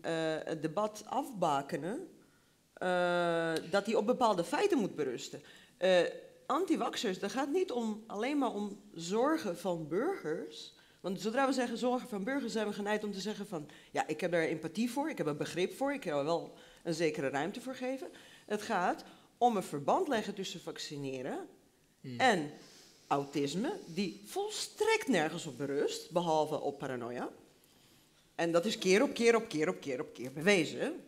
uh, het debat afbakenen. Uh, dat die op bepaalde feiten moet berusten. Uh, Anti-vaxxers, dat gaat niet om, alleen maar om zorgen van burgers. Want zodra we zeggen zorgen van burgers, zijn we geneigd om te zeggen van... ja, ik heb daar empathie voor, ik heb een begrip voor, ik kan er wel een zekere ruimte voor geven. Het gaat om een verband leggen tussen vaccineren hmm. en autisme... die volstrekt nergens op berust, behalve op paranoia. En dat is keer op keer op keer op keer op keer bewezen...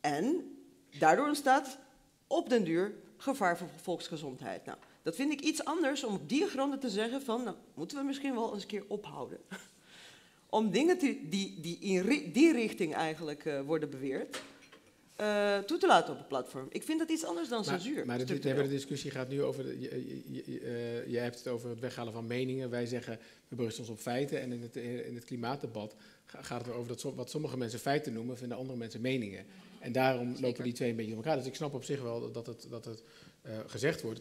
En daardoor ontstaat op den duur gevaar voor volksgezondheid. Nou, dat vind ik iets anders om op die gronden te zeggen van... nou, moeten we misschien wel eens een keer ophouden. Om dingen te, die, die in die richting eigenlijk uh, worden beweerd... Uh, toe te laten op het platform. Ik vind dat iets anders dan maar, censuur. Maar de, de discussie gaat nu over... De, je, je, je, uh, jij hebt het over het weghalen van meningen. Wij zeggen, we berusten ons op feiten. En in het, in het klimaatdebat gaat het erover dat so, wat sommige mensen feiten noemen... vinden andere mensen meningen. En daarom Zeker. lopen die twee een beetje door elkaar. Dus ik snap op zich wel dat het, dat het uh, gezegd wordt.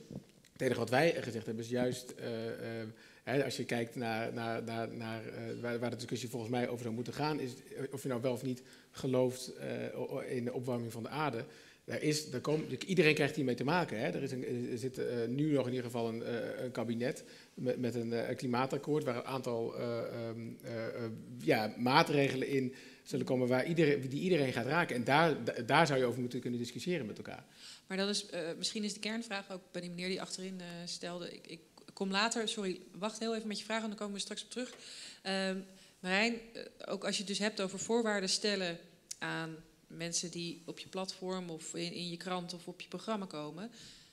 Het enige wat wij gezegd hebben is juist... Uh, uh, He, als je kijkt naar, naar, naar, naar uh, waar, waar de discussie volgens mij over zou moeten gaan... is of je nou wel of niet gelooft uh, in de opwarming van de aarde. Daar is, daar kom, iedereen krijgt hiermee te maken. Hè. Er, is een, er zit uh, nu nog in ieder geval een, uh, een kabinet met, met een uh, klimaatakkoord... waar een aantal uh, um, uh, uh, ja, maatregelen in zullen komen waar iedereen, die iedereen gaat raken. En daar, daar zou je over moeten kunnen discussiëren met elkaar. Maar dat is, uh, misschien is de kernvraag ook bij die meneer die achterin uh, stelde... Ik, ik... Kom later, sorry, wacht heel even met je vragen, want dan komen we straks op terug. Uh, Marijn, ook als je het dus hebt over voorwaarden stellen aan mensen die op je platform of in, in je krant of op je programma komen.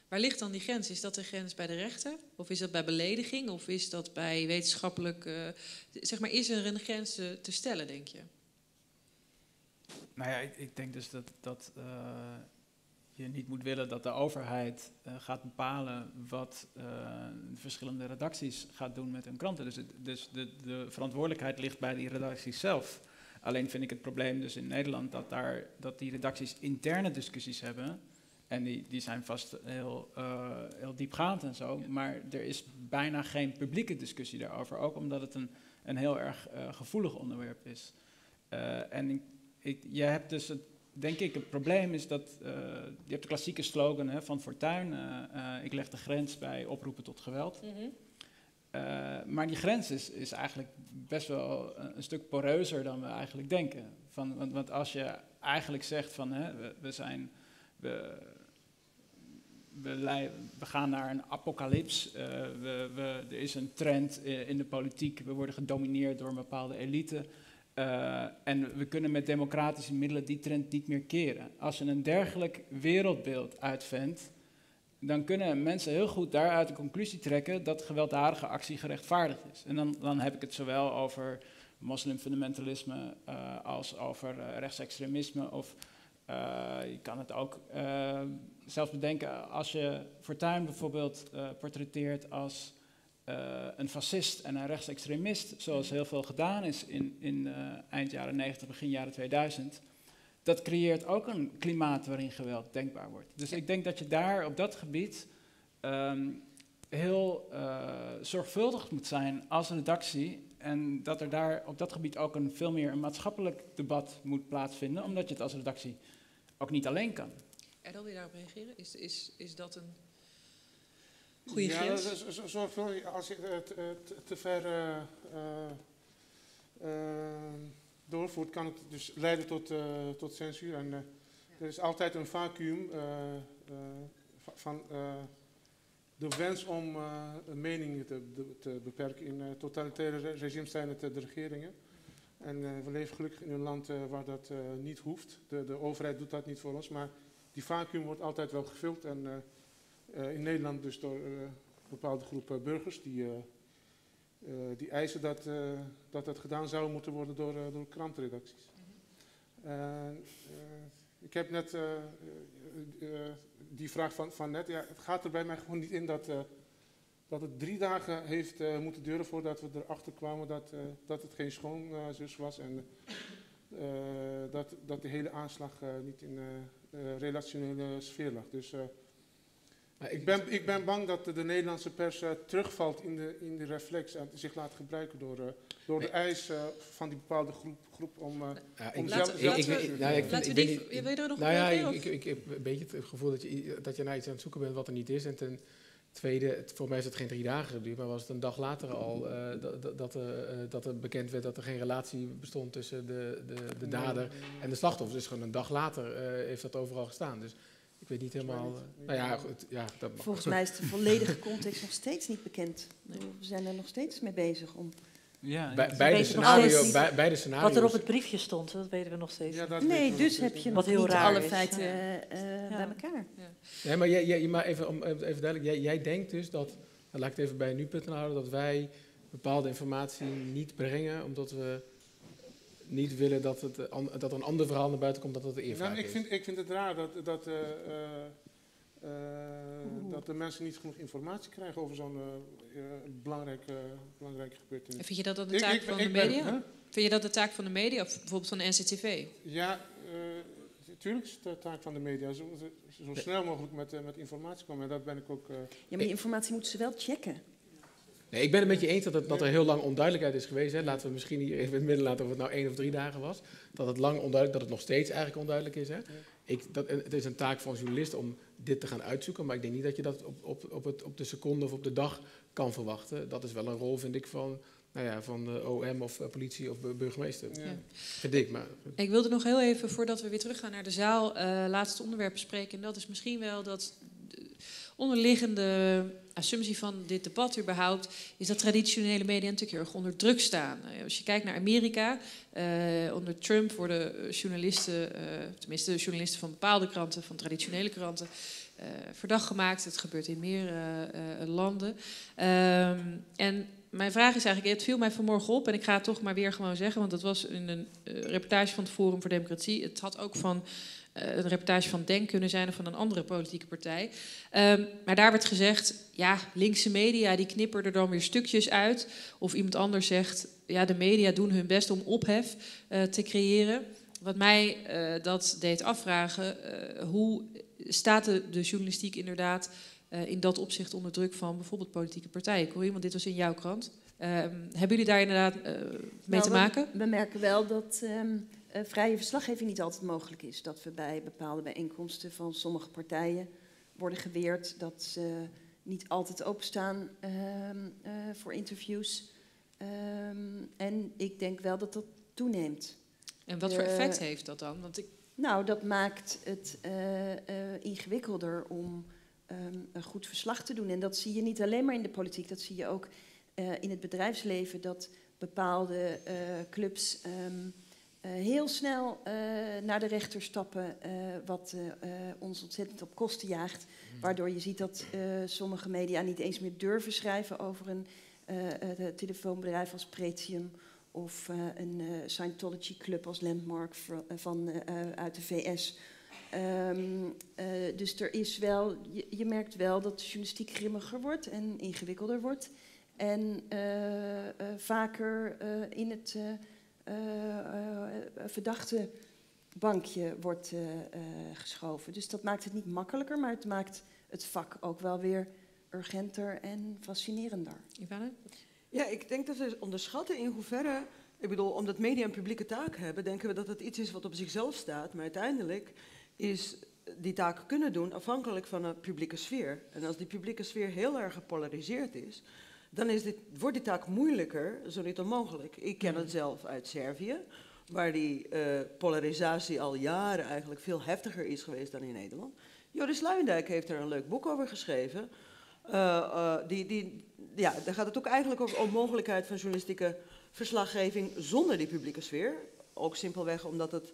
Waar ligt dan die grens? Is dat de grens bij de rechter? Of is dat bij belediging? Of is dat bij wetenschappelijk... Uh, zeg maar, is er een grens te, te stellen, denk je? Nou ja, ik, ik denk dus dat... dat uh... je niet moet willen dat de overheid uh, gaat bepalen wat uh, verschillende redacties gaat doen met hun kranten. Dus, het, dus de, de verantwoordelijkheid ligt bij die redacties zelf. Alleen vind ik het probleem dus in Nederland dat, daar, dat die redacties interne discussies hebben. En die, die zijn vast heel, uh, heel diepgaand en zo. Maar er is bijna geen publieke discussie daarover. Ook omdat het een, een heel erg uh, gevoelig onderwerp is. Uh, en ik, ik, je hebt dus... het Denk ik, het probleem is dat, uh, je hebt de klassieke slogan hè, van Fortuyn, uh, uh, ik leg de grens bij oproepen tot geweld. Mm-hmm. uh, maar die grens is, is eigenlijk best wel een, een stuk poreuzer dan we eigenlijk denken. Van, want, want als je eigenlijk zegt van, hè, we, we zijn, we, we, we gaan naar een apocalyps, uh, we, we, er is een trend uh, in de politiek, we worden gedomineerd door een bepaalde elite... Uh, en we kunnen met democratische middelen die trend niet meer keren. Als je een dergelijk wereldbeeld uitvindt, dan kunnen mensen heel goed daaruit de conclusie trekken dat gewelddadige actie gerechtvaardigd is. En dan, dan heb ik het zowel over moslimfundamentalisme uh, als over uh, rechtsextremisme. Of uh, je kan het ook uh, zelfs bedenken als je Fortuyn bijvoorbeeld uh, portretteert als... Uh, een fascist en een rechtsextremist, zoals heel veel gedaan is in, in uh, eind jaren negentig, begin jaren tweeduizend, dat creëert ook een klimaat waarin geweld denkbaar wordt. Dus ja. ik denk dat je daar op dat gebied um, heel uh, zorgvuldig moet zijn als redactie en dat er daar op dat gebied ook een veel meer een maatschappelijk debat moet plaatsvinden, omdat je het als redactie ook niet alleen kan. En dan wil je daarop reageren? Is, is, is dat een... Goeie ja, dus, zorgvuldig, als je het te, te, te ver uh, uh, doorvoert, kan het dus leiden tot, uh, tot censuur. En uh, ja. er is altijd een vacuüm uh, uh, van uh, de wens om uh, meningen te, te beperken. In uh, totalitaire regimes zijn het uh, de regeringen. En uh, we leven gelukkig in een land uh, waar dat uh, niet hoeft. De, de overheid doet dat niet voor ons, maar die vacuüm wordt altijd wel gevuld. En uh, uh, in Nederland dus door uh, bepaalde groepen burgers die, uh, uh, die eisen dat, uh, dat dat gedaan zou moeten worden door, uh, door krantredacties. Uh, uh, ik heb net uh, uh, uh, die vraag van, van net, ja, het gaat er bij mij gewoon niet in dat, uh, dat het drie dagen heeft uh, moeten duren voordat we erachter kwamen dat, uh, dat het geen schoonzus was en uh, dat, dat de hele aanslag uh, niet in de uh, uh, relationele sfeer lag. Dus uh, ik, ben, ik ben bang dat de Nederlandse pers uh, terugvalt in de, in de reflex en zich laat gebruiken door... Uh, Door de eis uh, van die bepaalde groep, groep om... Uh, ja, om zelf, we, zelf, ik, nou, ik, laten we die... Wil je er nog nou ja, mee, ik, ik, ik heb een beetje het gevoel dat je, dat je naar iets aan het zoeken bent wat er niet is. En ten tweede, het, volgens mij is het geen drie dagen geduurd, maar was het een dag later al uh, dat, dat, uh, dat er bekend werd dat er geen relatie bestond tussen de, de, de dader en de slachtoffer. Dus gewoon een dag later uh, heeft dat overal gestaan. Dus ik weet niet helemaal... Niet, niet. Nou ja, goed, ja, dat mag. Volgens mij is de volledige context nog steeds niet bekend. Nee. We zijn er nog steeds mee bezig om... Ja, bij, beide scenario, bij, beide scenario's. Wat er op het briefje stond, dat weten we nog steeds. Ja, nee, dus heb je nog niet alle feiten uh, uh, ja. bij elkaar. Ja. Nee, maar, jij, jij, maar even, om, even duidelijk, jij, jij denkt dus dat, laat ik het even bij nu punt n l houden, dat wij bepaalde informatie niet brengen, omdat we niet willen dat, het, dat een ander verhaal naar buiten komt dan dat het eerder nou, ik vind, is. Ik vind het raar dat, dat, uh, uh, dat de mensen niet genoeg informatie krijgen over zo'n... Uh, Uh, belangrijke, uh, belangrijke gebeurtenis. Vind je dat, dat de taak ik, ik, van ik, ik de media? Ben, vind je dat de taak van de media, of bijvoorbeeld van de N C T V? Ja, natuurlijk uh, is het de taak van de media. Zo, zo, zo snel mogelijk met, uh, met informatie komen. En dat ben ik ook... Uh, ja, maar die informatie moeten ze wel checken. Nee, ik ben het met je eens dat, het, dat er heel lang onduidelijkheid is geweest. Hè. Laten we misschien hier even in het midden laten of het nou één of drie dagen was. Dat het lang onduidelijk, dat het nog steeds eigenlijk onduidelijk is. Hè. Ik, dat, het is een taak van journalist om dit te gaan uitzoeken. Maar ik denk niet dat je dat op, op, op, het, op de seconde of op de dag kan verwachten. Dat is wel een rol, vind ik, van, nou ja, van de O M of uh, politie of burgemeester. Ja. Vind ik, maar. Ik wilde nog heel even, voordat we weer teruggaan naar de zaal, uh, laatste onderwerp bespreken. En dat is misschien wel dat... onderliggende assumptie van dit debat überhaupt... is dat traditionele media natuurlijk heel erg onder druk staan. Als je kijkt naar Amerika, eh, onder Trump worden journalisten... Eh, tenminste journalisten van bepaalde kranten, van traditionele kranten... Eh, verdacht gemaakt. Het gebeurt in meer eh, eh, landen. Um, en mijn vraag is eigenlijk... het viel mij vanmorgen op en ik ga het toch maar weer gewoon zeggen... want dat was in een uh, reportage van het Forum voor Democratie. Het had ook van... een reportage van Denk kunnen zijn of van een andere politieke partij. Um, maar daar werd gezegd, ja, linkse media die knipperen er dan weer stukjes uit. Of iemand anders zegt, ja, de media doen hun best om ophef uh, te creëren. Wat mij uh, dat deed afvragen, uh, hoe staat de, de journalistiek inderdaad uh, in dat opzicht onder druk van bijvoorbeeld politieke partijen? Corine, want dit was in jouw krant. Um, hebben jullie daar inderdaad uh, mee nou, te maken? We, we merken wel dat... Um... Uh, vrije verslaggeving niet altijd mogelijk is. Dat we bij bepaalde bijeenkomsten van sommige partijen worden geweerd dat ze niet altijd openstaan uh, uh, voor interviews. Uh, en ik denk wel dat dat toeneemt. En wat uh, voor effect heeft dat dan? Want ik... Nou, dat maakt het uh, uh, ingewikkelder om um, een goed verslag te doen. En dat zie je niet alleen maar in de politiek, dat zie je ook uh, in het bedrijfsleven, dat bepaalde uh, clubs... Um, Uh, heel snel uh, naar de rechter stappen, uh, wat uh, uh, ons ontzettend op kosten jaagt. Waardoor je ziet dat uh, sommige media niet eens meer durven schrijven over een uh, uh, telefoonbedrijf als Pretium... of uh, een uh, Scientology Club als Landmark van, uh, van, uh, uit de V S. Um, uh, dus er is wel, je, je merkt wel dat de journalistiek grimmiger wordt en ingewikkelder wordt. En uh, uh, vaker uh, in het... Uh, Uh, uh, verdachte bankje wordt uh, uh, geschoven. Dus dat maakt het niet makkelijker, maar het maakt het vak ook wel weer urgenter en fascinerender. Ivana? Ja, ik denk dat we onderschatten in hoeverre... Ik bedoel, omdat media een publieke taak hebben... denken we dat het iets is wat op zichzelf staat. Maar uiteindelijk is die taak kunnen doen afhankelijk van de publieke sfeer. En als die publieke sfeer heel erg gepolariseerd is... dan is dit, wordt die taak moeilijker, zo niet onmogelijk. Ik ken het zelf uit Servië, waar die uh, polarisatie al jaren eigenlijk veel heftiger is geweest dan in Nederland. Joris Luijendijk heeft er een leuk boek over geschreven. Uh, uh, die, die, ja, daar gaat het ook eigenlijk over om mogelijkheid van journalistieke verslaggeving zonder die publieke sfeer. Ook simpelweg omdat het,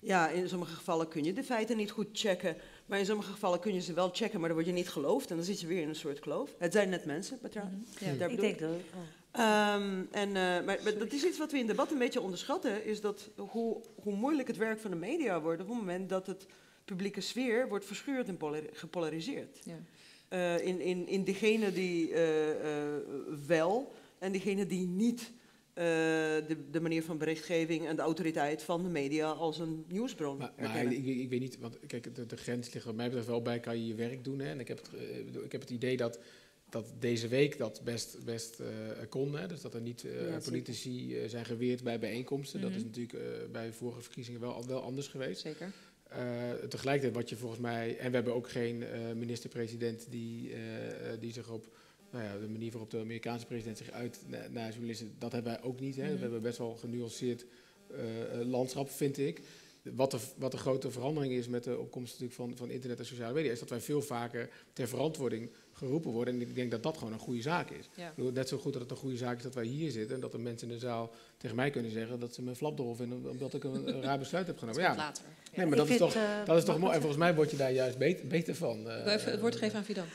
ja, in sommige gevallen kun je de feiten niet goed checken, maar in sommige gevallen kun je ze wel checken, maar dan word je niet geloofd en dan zit je weer in een soort kloof. Het zijn net mensen, maar trouwens. Mm-hmm. Ja, ik denk dat. Oh. Um, en, uh, maar, maar dat is iets wat we in debat een beetje onderschatten, is dat hoe, hoe moeilijk het werk van de media wordt op het moment dat het publieke sfeer wordt verschuurd en gepolariseerd. Ja. Uh, in, in, in degene die uh, uh, wel en degene die niet uh, de, de manier van berichtgeving en de autoriteit van de media als een nieuwsbron maar, erkennen. Maar ik, ik weet niet, want kijk, de, de grens ligt wat mij betreft wel bij, kan je je werk doen. Hè? En ik heb het, ik heb het idee dat, dat deze week dat best, best uh, kon. Hè? Dus dat er niet uh, ja, politici uh, zijn geweerd bij bijeenkomsten. Mm-hmm. Dat is natuurlijk uh, bij vorige verkiezingen wel, wel anders geweest. Zeker. Uh, tegelijkertijd wat je volgens mij... En we hebben ook geen uh, minister-president die, uh, die zich op... Nou ja, de manier waarop de Amerikaanse president zich uit na, naar journalisten... Dat hebben wij ook niet. Hè. Mm-hmm. We hebben best wel genuanceerd uh, landschap, vind ik. Wat de, wat de grote verandering is met de opkomst natuurlijk van, van internet en sociale media... is dat wij veel vaker ter verantwoording geroepen worden. En ik denk dat dat gewoon een goede zaak is. Ja. Ik bedoel, net zo goed dat het een goede zaak is dat wij hier zitten... en dat er mensen in de zaal tegen mij kunnen zeggen dat ze me flapdrol vinden... omdat ik een, een raar besluit heb genomen. Dat ja. Later. Ja. Nee, maar dat is, vind, toch, uh, dat is toch mooi. En volgens mij word je daar juist beter, beter van. Uh, even het woord geven aan Fidan.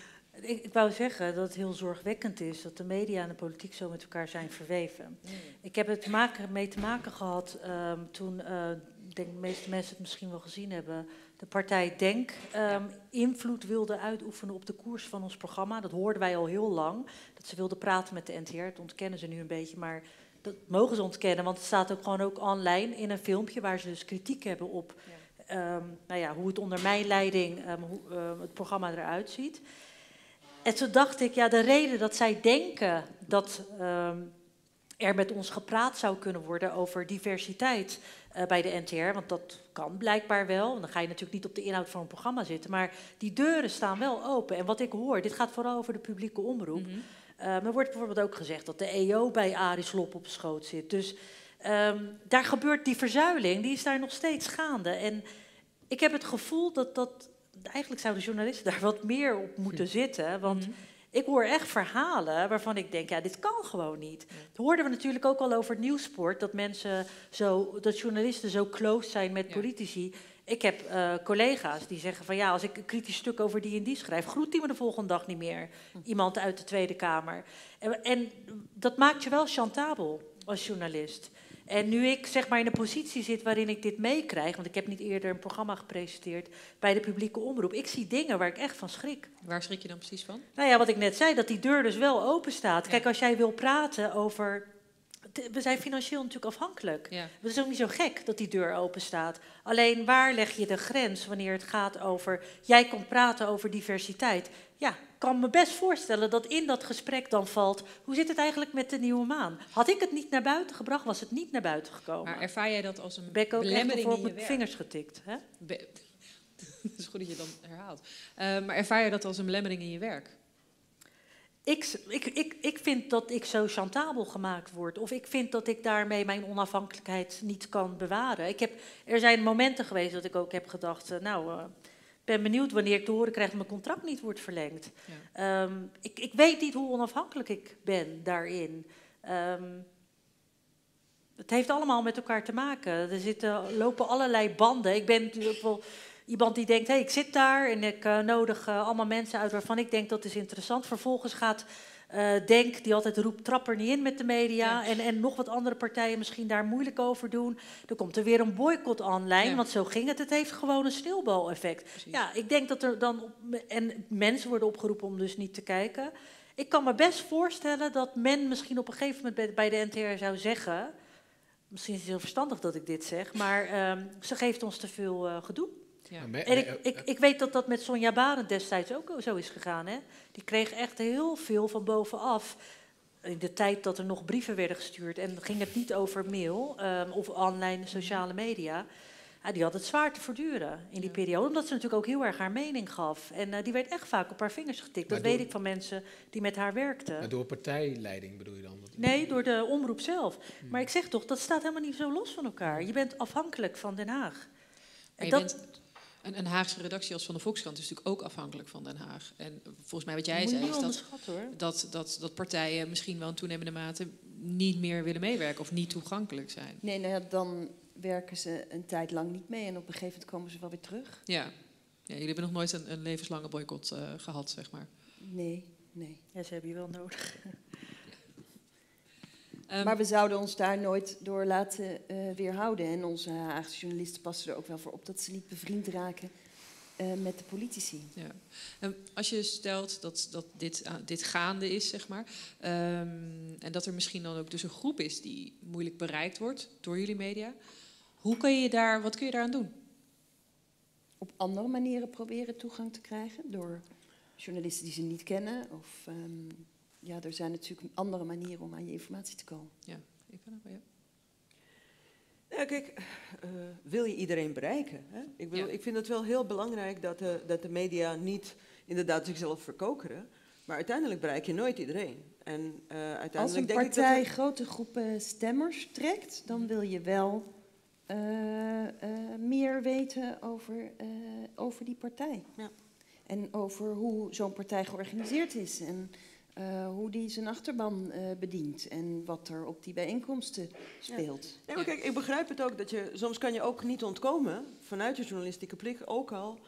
Ik, ik wou zeggen dat het heel zorgwekkend is dat de media en de politiek zo met elkaar zijn verweven. Mm. Ik heb het maken, mee te maken gehad um, toen, ik uh, denk de meeste mensen het misschien wel gezien hebben, de partij Denk um, ja. invloed wilde uitoefenen op de koers van ons programma. Dat hoorden wij al heel lang, dat ze wilden praten met de N T R, dat ontkennen ze nu een beetje, maar dat mogen ze ontkennen, want het staat ook gewoon ook online in een filmpje waar ze dus kritiek hebben op ja. Um, nou ja, hoe het onder mijn leiding um, hoe, uh, het programma eruit ziet. En toen dacht ik, ja, de reden dat zij denken dat um, er met ons gepraat zou kunnen worden over diversiteit uh, bij de N T R, want dat kan blijkbaar wel, en dan ga je natuurlijk niet op de inhoud van een programma zitten, maar die deuren staan wel open. En wat ik hoor, dit gaat vooral over de publieke omroep, mm-hmm. um, er wordt bijvoorbeeld ook gezegd dat de E O bij Aris Lop op schoot zit. Dus um, daar gebeurt die verzuiling, die is daar nog steeds gaande. En ik heb het gevoel dat dat... Eigenlijk zouden journalisten daar wat meer op moeten zitten. Want mm-hmm. ik hoor echt verhalen waarvan ik denk, ja, dit kan gewoon niet. Mm. Dat hoorden we natuurlijk ook al over nieuwsport. Dat mensen zo, dat journalisten zo close zijn met ja. politici. Ik heb uh, collega's die zeggen van ja, als ik een kritisch stuk over die en die schrijf, groet die me de volgende dag niet meer. Mm. Iemand uit de Tweede Kamer. En, en dat maakt je wel chantabel als journalist. En nu ik zeg maar in een positie zit waarin ik dit meekrijg... want ik heb niet eerder een programma gepresenteerd bij de publieke omroep... ik zie dingen waar ik echt van schrik. Waar schrik je dan precies van? Nou ja, wat ik net zei, dat die deur dus wel open staat. Ja. Kijk, als jij wil praten over... We zijn financieel natuurlijk afhankelijk. Ja. Het is ook niet zo gek dat die deur open staat. Alleen waar leg je de grens wanneer het gaat over... jij kan praten over diversiteit... Ja, ik kan me best voorstellen dat in dat gesprek dan valt... hoe zit het eigenlijk met de Nieuwe Maan? Had ik het niet naar buiten gebracht, was het niet naar buiten gekomen. Maar ervaar jij dat als een ben ik ook belemmering op mijn vingers getikt, hè? Be- dat is goed dat je dan herhaalt. Uh, maar ervaar je dat als een belemmering in je werk? Ik, ik, ik, ik vind dat ik zo chantabel gemaakt word. Of ik vind dat ik daarmee mijn onafhankelijkheid niet kan bewaren. Ik heb, er zijn momenten geweest dat ik ook heb gedacht... Uh, nou. Uh, Ik ben benieuwd wanneer ik te horen krijg dat mijn contract niet wordt verlengd. Ja. Um, ik, ik weet niet hoe onafhankelijk ik ben daarin. Um, het heeft allemaal met elkaar te maken. Er zitten, lopen allerlei banden. Ik ben natuurlijk wel iemand die denkt, hey, ik zit daar en ik uh, nodig uh, allemaal mensen uit waarvan ik denk dat is interessant. Vervolgens gaat uh, Denk, die altijd roept, trap er niet in met de media. Ja. En, en nog wat andere partijen misschien daar moeilijk over doen. Dan komt er weer een boycott online, ja. want zo ging het. Het heeft gewoon een sneeuwbaleffect. Precies. Ja, ik denk dat er dan... Op, en mensen worden opgeroepen om dus niet te kijken. Ik kan me best voorstellen dat men misschien op een gegeven moment bij de N T R zou zeggen... Misschien is het heel verstandig dat ik dit zeg, maar um, ze geeft ons te veel uh, gedoe. Ja. En ik, ik, ik weet dat dat met Sonja Barend destijds ook zo is gegaan. Hè? Die kreeg echt heel veel van bovenaf. In de tijd dat er nog brieven werden gestuurd. En ging het niet over mail um, of online sociale media. Uh, die had het zwaar te verduren in die ja. periode. Omdat ze natuurlijk ook heel erg haar mening gaf. En uh, die werd echt vaak op haar vingers getikt. Maar dat door, weet ik van mensen die met haar werkten. Maar door partijleiding bedoel je dan? Dat nee, door de omroep zelf. Hmm. Maar ik zeg toch, dat staat helemaal niet zo los van elkaar. Je bent afhankelijk van Den Haag. En dat... Bent... Een, een Haagse redactie als van de Volkskrant is natuurlijk ook afhankelijk van Den Haag. En volgens mij wat jij zei is dat, dat, dat, dat partijen misschien wel in toenemende mate niet meer willen meewerken of niet toegankelijk zijn. Nee, nou ja, dan werken ze een tijd lang niet mee en op een gegeven moment komen ze wel weer terug. Ja, ja jullie hebben nog nooit een, een levenslange boycott uh, gehad, zeg maar. Nee, nee. Ja, ze hebben je wel nodig. Um, maar we zouden ons daar nooit door laten uh, weerhouden. En onze Haagse journalisten passen er ook wel voor op dat ze niet bevriend raken uh, met de politici. Ja. Um, als je stelt dat, dat dit, uh, dit gaande is, zeg maar, um, en dat er misschien dan ook dus een groep is die moeilijk bereikt wordt door jullie media, hoe kun je daar, wat kun je daaraan doen? Op andere manieren proberen toegang te krijgen door journalisten die ze niet kennen of... Um, Ja, er zijn natuurlijk andere manieren om aan je informatie te komen. Ja, Ivana, ja. Nou, kijk, uh, wil je iedereen bereiken? Hè? Ik, wil, ja. ik vind het wel heel belangrijk dat de, dat de media niet inderdaad zichzelf verkokeren. Maar uiteindelijk bereik je nooit iedereen. En, uh, uiteindelijk Als een denk partij ik dat we... grote groepen stemmers trekt, dan wil je wel uh, uh, meer weten over, uh, over die partij. Ja. En over hoe zo'n partij georganiseerd is en... Uh, hoe die zijn achterban uh, bedient en wat er op die bijeenkomsten speelt. Ja. Nee, maar kijk, ik begrijp het ook dat je... Soms kan je ook niet ontkomen, vanuit je journalistieke plicht ook al...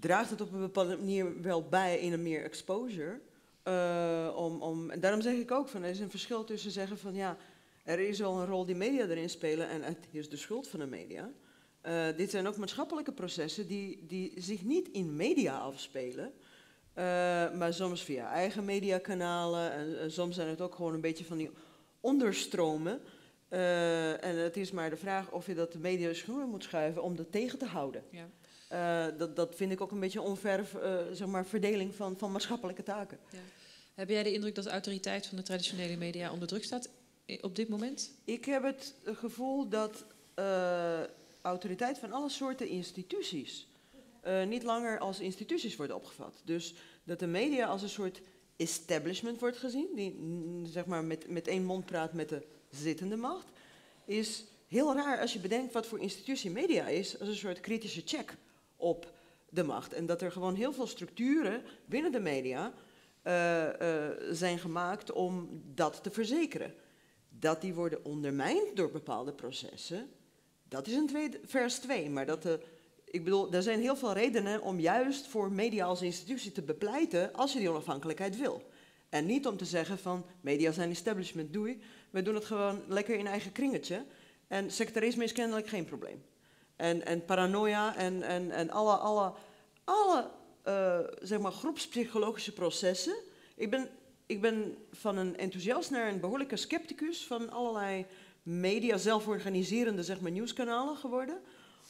draagt het op een bepaalde manier wel bij in een meer exposure. Uh, om, om, en daarom zeg ik ook, van, er is een verschil tussen zeggen van... ja, er is al een rol die media erin spelen en het is de schuld van de media. Uh, dit zijn ook maatschappelijke processen die, die zich niet in media afspelen... Uh, maar soms via eigen mediakanalen. En, en soms zijn het ook gewoon een beetje van die onderstromen. Uh, en het is maar de vraag of je dat de media schuwen moet schuiven om dat tegen te houden. Ja. Uh, dat, dat vind ik ook een beetje onverre uh, zeg maar verdeling van, van maatschappelijke taken. Ja. Heb jij de indruk dat de autoriteit van de traditionele media onder druk staat op dit moment? Ik heb het gevoel dat uh, autoriteit van alle soorten instituties... Uh, niet langer als instituties worden opgevat. Dus dat de media als een soort establishment wordt gezien... die mm, zeg maar met, met één mond praat met de zittende macht... is heel raar als je bedenkt wat voor institutie media is... als een soort kritische check op de macht. En dat er gewoon heel veel structuren binnen de media uh, uh, zijn gemaakt om dat te verzekeren. Dat die worden ondermijnd door bepaalde processen... dat is een tweede, vers twee, maar dat de... Ik bedoel, er zijn heel veel redenen om juist voor media als institutie te bepleiten als je die onafhankelijkheid wil. En niet om te zeggen van, media zijn establishment, doei. We doen het gewoon lekker in eigen kringetje. En sectarisme is kennelijk geen probleem. En, en paranoia en, en, en alle, alle, alle uh, zeg maar groepspsychologische processen. Ik ben, ik ben van een enthousiast naar een behoorlijke scepticus van allerlei media, zelforganiserende zeg maar, nieuwskanalen geworden...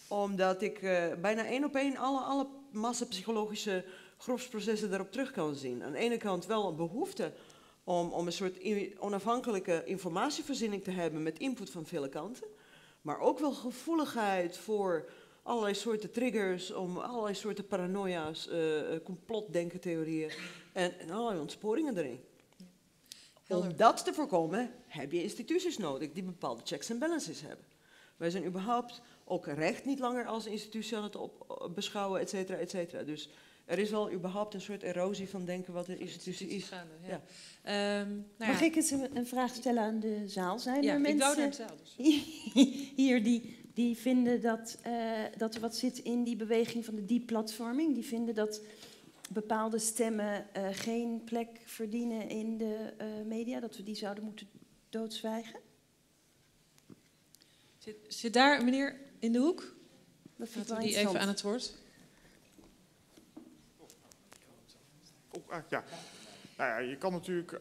Omdat ik uh, bijna één op één alle, alle massapsychologische groepsprocessen daarop terug kan zien. Aan de ene kant wel een behoefte om, om een soort in, onafhankelijke informatievoorziening te hebben met input van vele kanten. Maar ook wel gevoeligheid voor allerlei soorten triggers, om allerlei soorten paranoia's, uh, complotdenkentheorieën en, en allerlei ontsporingen erin. Helder. Om dat te voorkomen heb je instituties nodig die bepaalde checks en balances hebben. Wij zijn überhaupt... ook recht niet langer als institutie aan het op beschouwen, et cetera, et cetera. Dus er is wel überhaupt een soort erosie van denken wat een institutie is. Gaande, ja. Ja. Um, nou Mag ja. ik eens een, een vraag stellen aan de zaal? Zijn ja, er mensen naar de zaal, dus. hier die, die vinden dat, uh, dat er wat zit in die beweging van de deplatforming? Die vinden dat bepaalde stemmen uh, geen plek verdienen in de uh, media? Dat we die zouden moeten doodzwijgen? Zit, zit daar, meneer... in de hoek? Dat vind ik die even aan het woord. Oh, ah, ja. Nou ja, je kan natuurlijk uh,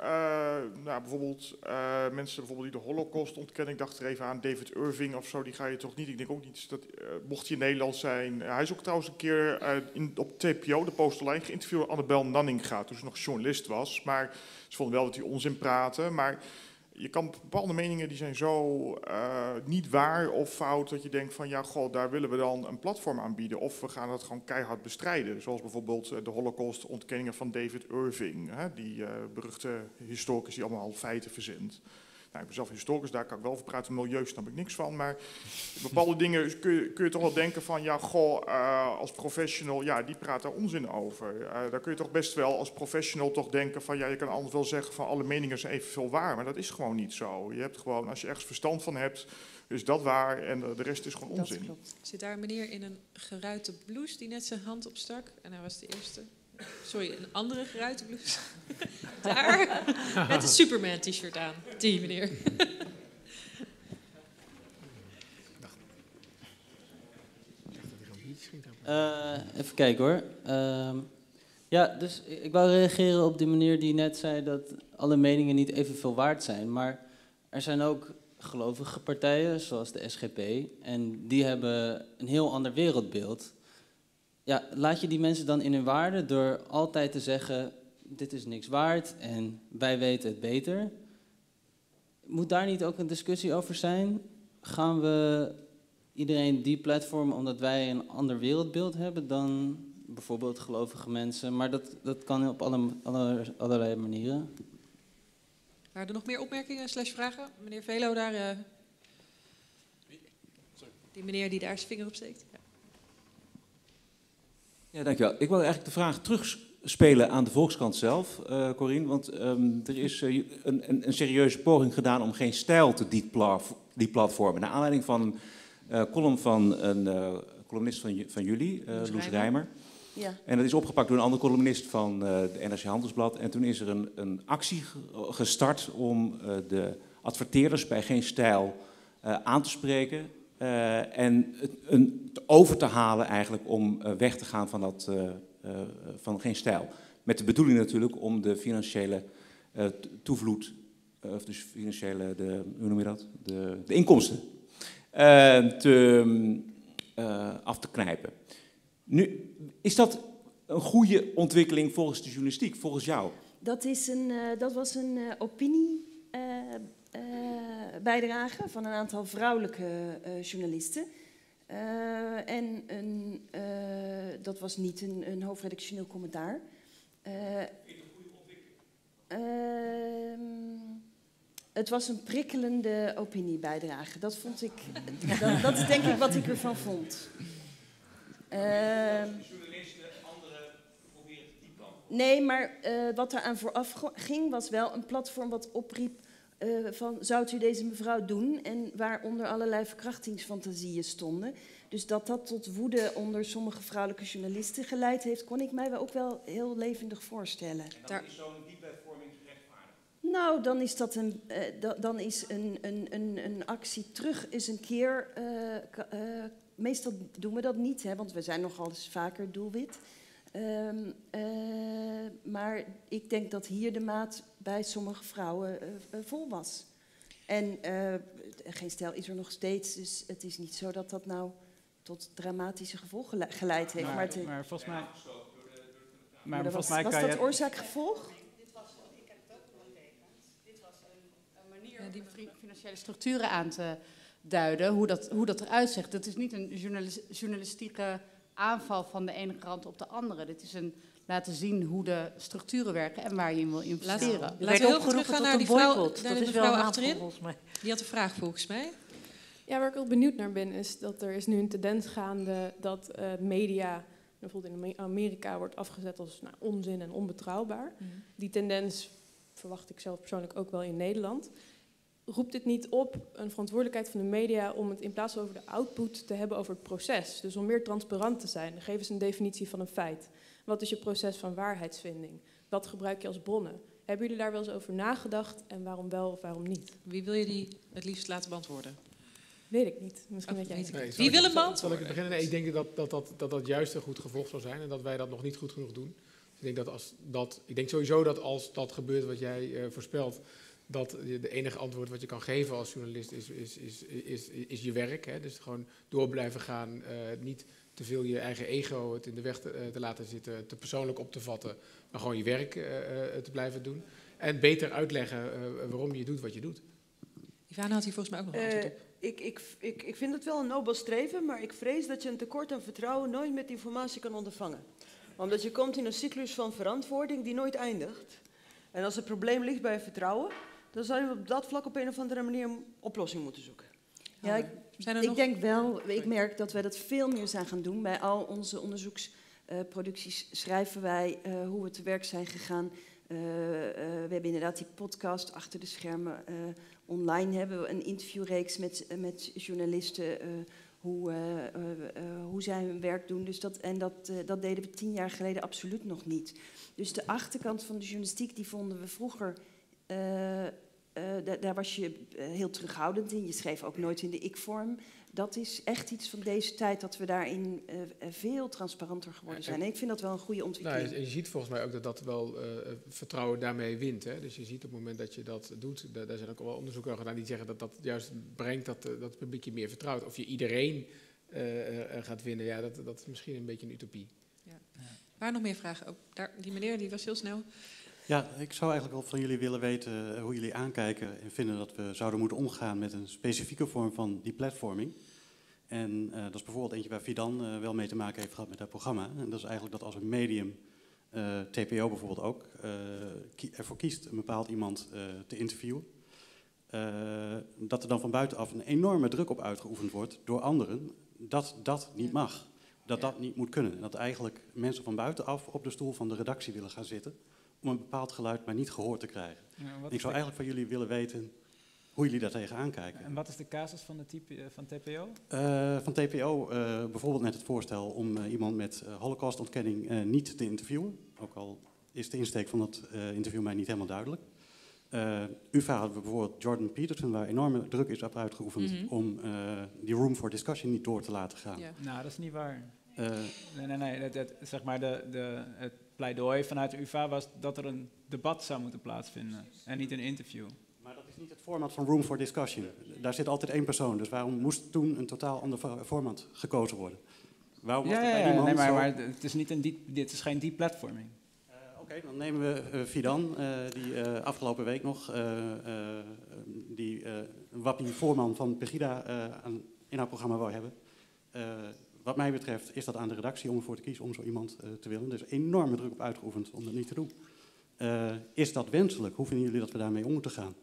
nou, bijvoorbeeld uh, mensen bijvoorbeeld die de Holocaust ontkennen. Ik dacht er even aan David Irving of zo. Die ga je toch niet. Ik denk ook niet dat uh, mocht hij in Nederland zijn. Uh, hij is ook trouwens een keer uh, in, op T P O, de Postlijn, geïnterviewd door Annabel Nanninga, toen ze nog journalist was. Maar ze vonden wel dat hij onzin praatte. Maar je kan bepaalde meningen die zijn zo uh, niet waar of fout dat je denkt van ja, god, daar willen we dan een platform aan bieden. Of we gaan dat gewoon keihard bestrijden. Zoals bijvoorbeeld de Holocaust ontkenningen van David Irving. Hè, die uh, beruchte historicus die allemaal feiten verzint. Nou, ik ben zelf historicus, daar kan ik wel over praten. Milieu snap ik niks van, maar bepaalde dingen kun je, kun je toch wel denken van, ja, goh, uh, als professional, ja, die praat daar onzin over. Uh, daar kun je toch best wel als professional toch denken van, ja, je kan anders wel zeggen van alle meningen zijn evenveel waar, maar dat is gewoon niet zo. Je hebt gewoon, als je ergens verstand van hebt, is dat waar en de rest is gewoon onzin. Dat klopt. Zit daar een meneer in een geruite blouse die net zijn hand opstak en hij was de eerste. Sorry, een andere geruite blouse. Daar, met een Superman-t-shirt aan. Die meneer. Uh, even kijken hoor. Uh, ja, dus ik wou reageren op die meneer die net zei dat alle meningen niet evenveel waard zijn. Maar er zijn ook gelovige partijen, zoals de S G P, en die hebben een heel ander wereldbeeld. Ja, laat je die mensen dan in hun waarde door altijd te zeggen, dit is niks waard en wij weten het beter. Moet daar niet ook een discussie over zijn? Gaan we iedereen die platform omdat wij een ander wereldbeeld hebben dan bijvoorbeeld gelovige mensen? Maar dat, dat kan op alle, alle, allerlei manieren. Waren er nog meer opmerkingen slash vragen? Meneer Velo, daar, uh... die meneer die daar zijn vinger op steekt. Ja. Ja, dankjewel. Ik wil eigenlijk de vraag terugspelen aan de Volkskrant zelf, uh, Corine. Want um, er is uh, een, een, een serieuze poging gedaan om geen stijl te die platformen. Naar aanleiding van een uh, column van een uh, columnist van, van jullie, uh, Loes, Loes Rijmer. Ja. En dat is opgepakt door een andere columnist van uh, de N R C Handelsblad. En toen is er een, een actie gestart om uh, de adverteerders bij geen stijl uh, aan te spreken. Uh, en het, een, te over te halen eigenlijk om uh, weg te gaan van, dat, uh, uh, van geen stijl. Met de bedoeling natuurlijk om de financiële uh, toevloed, uh, of dus financiële, de, hoe noem je dat? De, de inkomsten uh, te, uh, af te knijpen. Nu, is dat een goede ontwikkeling volgens de journalistiek, volgens jou? Dat, is een, uh, dat was een uh, opinie. Uh, Uh, bijdrage van een aantal vrouwelijke uh, journalisten. Uh, en een, uh, dat was niet een, een hoofdredactioneel commentaar. Uh, uh, het was een prikkelende opiniebijdrage. Dat vond ik. dat, dat is denk ik wat ik ervan vond. Uh, nee, maar uh, wat eraan vooraf ging was wel een platform wat opriep. Uh, van, zou u deze mevrouw doen? En waaronder allerlei verkrachtingsfantasieën stonden. Dus dat dat tot woede onder sommige vrouwelijke journalisten geleid heeft, kon ik mij wel ook wel heel levendig voorstellen. En dan Daar... is zo'n diepervorming gerechtvaardigd? Nou, dan is, dat een, uh, da, dan is een, een, een, een actie terug is een keer. Uh, uh, meestal doen we dat niet, hè, want we zijn nogal eens vaker doelwit. Um, uh, maar ik denk dat hier de maat bij sommige vrouwen uh, uh, vol was. En uh, geen stijl is er nog steeds, dus het is niet zo dat dat nou tot dramatische gevolgen geleid heeft. Maar, maar, te, maar volgens mij... Maar maar was, mij was dat oorzaak-gevolg? Ik heb het ook collega's. Dit was een manier om die financiële structuren aan te duiden, hoe dat, hoe dat eruit zegt. Dat is niet een journalis, journalistieke... aanval van de ene krant op de andere. Dit is een laten zien hoe de structuren werken en waar je in wil investeren. Laten we heel goed teruggaan naar die vrouw, naar dat is vrouw achterin. Die had een vraag volgens mij. Ja, waar ik ook benieuwd naar ben is dat er is nu een tendens gaande dat uh, media, bijvoorbeeld in Amerika, wordt afgezet als nou, onzin en onbetrouwbaar. Mm-hmm. Die tendens verwacht ik zelf persoonlijk ook wel in Nederland. Roept dit niet op een verantwoordelijkheid van de media om het in plaats van over de output te hebben over het proces? Dus om meer transparant te zijn. Geef eens een definitie van een feit. Wat is je proces van waarheidsvinding? Wat gebruik je als bronnen? Hebben jullie daar wel eens over nagedacht en waarom wel of waarom niet? Wie wil je die het liefst laten beantwoorden? Weet ik niet. Misschien weet jij het. Nee, Wie wil een beantwoorden? Zal ik het beginnen? Nee, ik denk dat dat, dat, dat dat juist een goed gevolg zou zijn en dat wij dat nog niet goed genoeg doen. Dus ik, denk dat als dat, ik denk sowieso dat als dat gebeurt wat jij uh, voorspelt, dat de enige antwoord wat je kan geven als journalist is, is, is, is, is je werk. Hè? Dus gewoon door blijven gaan, uh, niet te veel je eigen ego het in de weg te, uh, te laten zitten, te persoonlijk op te vatten, maar gewoon je werk uh, te blijven doen. En beter uitleggen uh, waarom je doet wat je doet. Ivana had hier volgens mij ook nog een antwoord op. Uh, ik, ik, ik, ik vind het wel een nobel streven, maar ik vrees dat je een tekort aan vertrouwen nooit met informatie kan ondervangen. Omdat je komt in een cyclus van verantwoording die nooit eindigt. En als het probleem ligt bij vertrouwen, dan zouden we op dat vlak op een of andere manier een oplossing moeten zoeken. Ja, ik, zijn er ik nog... denk wel, ik merk dat wij dat veel meer zijn gaan doen. Bij al onze onderzoeksproducties schrijven wij uh, hoe we te werk zijn gegaan. Uh, uh, we hebben inderdaad die podcast achter de schermen uh, online. Hebben we een interviewreeks met, met journalisten. Uh, hoe, uh, uh, uh, hoe zij hun werk doen. Dus dat, en dat, uh, dat deden we tien jaar geleden absoluut nog niet. Dus de achterkant van de journalistiek die vonden we vroeger... Uh, Uh, da daar was je uh, heel terughoudend in. Je schreef ook nooit in de ik-vorm. Dat is echt iets van deze tijd, dat we daarin uh, veel transparanter geworden zijn. En ik vind dat wel een goede ontwikkeling. Nou, je ziet volgens mij ook dat dat wel uh, vertrouwen daarmee wint. Hè? Dus je ziet op het moment dat je dat doet, da daar zijn ook wel onderzoeken gedaan die zeggen dat dat juist brengt dat, uh, dat het publiek je meer vertrouwt. Of je iedereen uh, uh, gaat winnen, ja, dat, dat is misschien een beetje een utopie. Ja. Ja. Waar nog meer vragen? Ook daar, die meneer die was heel snel... Ja, ik zou eigenlijk wel van jullie willen weten hoe jullie aankijken en vinden dat we zouden moeten omgaan met een specifieke vorm van deplatforming. En uh, dat is bijvoorbeeld eentje waar Fidan uh, wel mee te maken heeft gehad met haar programma. En dat is eigenlijk dat als een medium, uh, T P O bijvoorbeeld ook, uh, ki- ervoor kiest een bepaald iemand uh, te interviewen. Uh, dat er dan van buitenaf een enorme druk op uitgeoefend wordt door anderen dat dat niet mag. Dat dat niet moet kunnen. En dat eigenlijk mensen van buitenaf op de stoel van de redactie willen gaan zitten... om een bepaald geluid maar niet gehoord te krijgen. Ja, ik zou de... eigenlijk van jullie willen weten hoe jullie daar tegenaan kijken. En wat is de casus van, de type, van T P O? Uh, van T P O uh, bijvoorbeeld net het voorstel om uh, iemand met uh, holocaustontkenning uh, niet te interviewen. Ook al is de insteek van dat uh, interview mij niet helemaal duidelijk. Uh, U V A hadden we bijvoorbeeld Jordan Peterson, waar enorme druk is op uitgeoefend... Mm-hmm. om uh, die Room for Discussion niet door te laten gaan. Ja. Nou, dat is niet waar. Uh, nee, nee, nee. Het, het, zeg maar de... de het pleidooi vanuit de U V A was dat er een debat zou moeten plaatsvinden en niet een interview. Maar dat is niet het format van Room for Discussion. Daar zit altijd één persoon, dus waarom moest toen een totaal ander format gekozen worden? Waarom was ja, het bij ja, iemand nee, maar, zo... maar het is niet een diep, dit is geen deplatforming. Uh, Oké, okay, dan nemen we uh, Fidan, uh, die uh, afgelopen week nog, uh, uh, die uh, Wappie Voorman van Pegida uh, aan, in haar programma wou hebben. Uh, Wat mij betreft is dat aan de redactie om ervoor te kiezen om zo iemand uh, te willen. Er is enorme druk op uitgeoefend om dat niet te doen. Uh, is dat wenselijk? Hoe vinden jullie dat we daarmee om moeten gaan?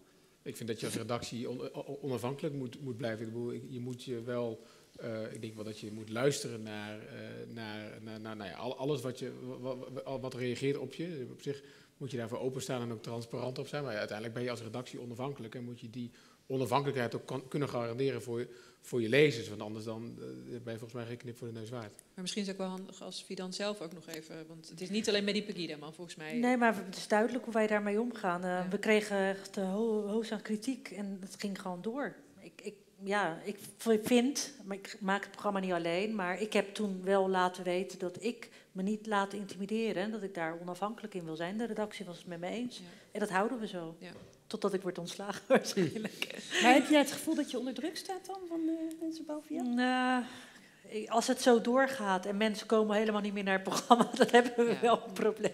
Ik vind dat je als redactie on onafhankelijk moet, moet blijven. Ik bedoel, je moet je wel, uh, ik denk wel dat je moet luisteren naar, uh, naar, naar, naar nou ja, alles wat, je, wat, wat reageert op je. Op zich moet je daarvoor openstaan en ook transparant op zijn. Maar ja, uiteindelijk ben je als redactie onafhankelijk en moet je die... onafhankelijkheid ook kan, kunnen garanderen voor, voor je lezers. Want anders dan, uh, ben je volgens mij geen knip voor de neus waard. Maar misschien is het ook wel handig als Fidan zelf ook nog even... want het is niet alleen met die Pegida, maar volgens mij... Nee, maar het is duidelijk hoe wij daarmee omgaan. Uh, ja. We kregen echt uh, ho hoos aan kritiek en het ging gewoon door. Ik, ik, ja, ik vind, maar ik maak het programma niet alleen... maar ik heb toen wel laten weten dat ik me niet laat intimideren... en dat ik daar onafhankelijk in wil zijn. De redactie was het met me eens. Ja. En dat houden we zo. Ja. Totdat ik word ontslagen waarschijnlijk. Maar heb jij het gevoel dat je onder druk staat dan van de mensen boven jou? Uh, als het zo doorgaat en mensen komen helemaal niet meer naar het programma, dan hebben we ja. wel een probleem.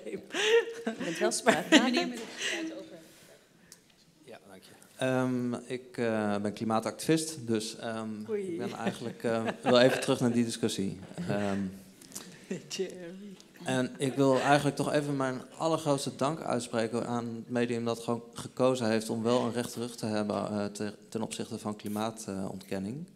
Je bent wel spraak. Meneer met het over. Ja, dank je. Um, ik uh, ben klimaatactivist, dus um, ik ben eigenlijk uh, wel even terug naar die discussie. Um, En ik wil eigenlijk toch even mijn allergrootste dank uitspreken aan het medium dat gewoon gekozen heeft om wel een rechte rug te hebben uh, te, ten opzichte van klimaatontkenning.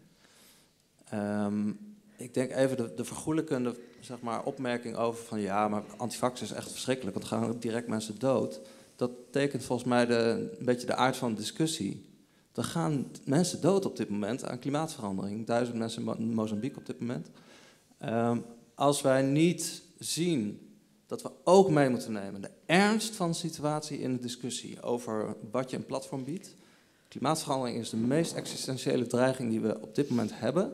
Uh, um, ik denk even de, de vergoelijkende zeg maar, opmerking over van ja, maar antivax is echt verschrikkelijk, want gaan direct mensen dood. Dat tekent volgens mij de, een beetje de aard van de discussie. Er gaan mensen dood op dit moment aan klimaatverandering. Duizend mensen in Mozambique op dit moment. Um, als wij niet... zien dat we ook mee moeten nemen de ernst van de situatie in de discussie over wat je een platform biedt. Klimaatverandering is de meest existentiële dreiging die we op dit moment hebben.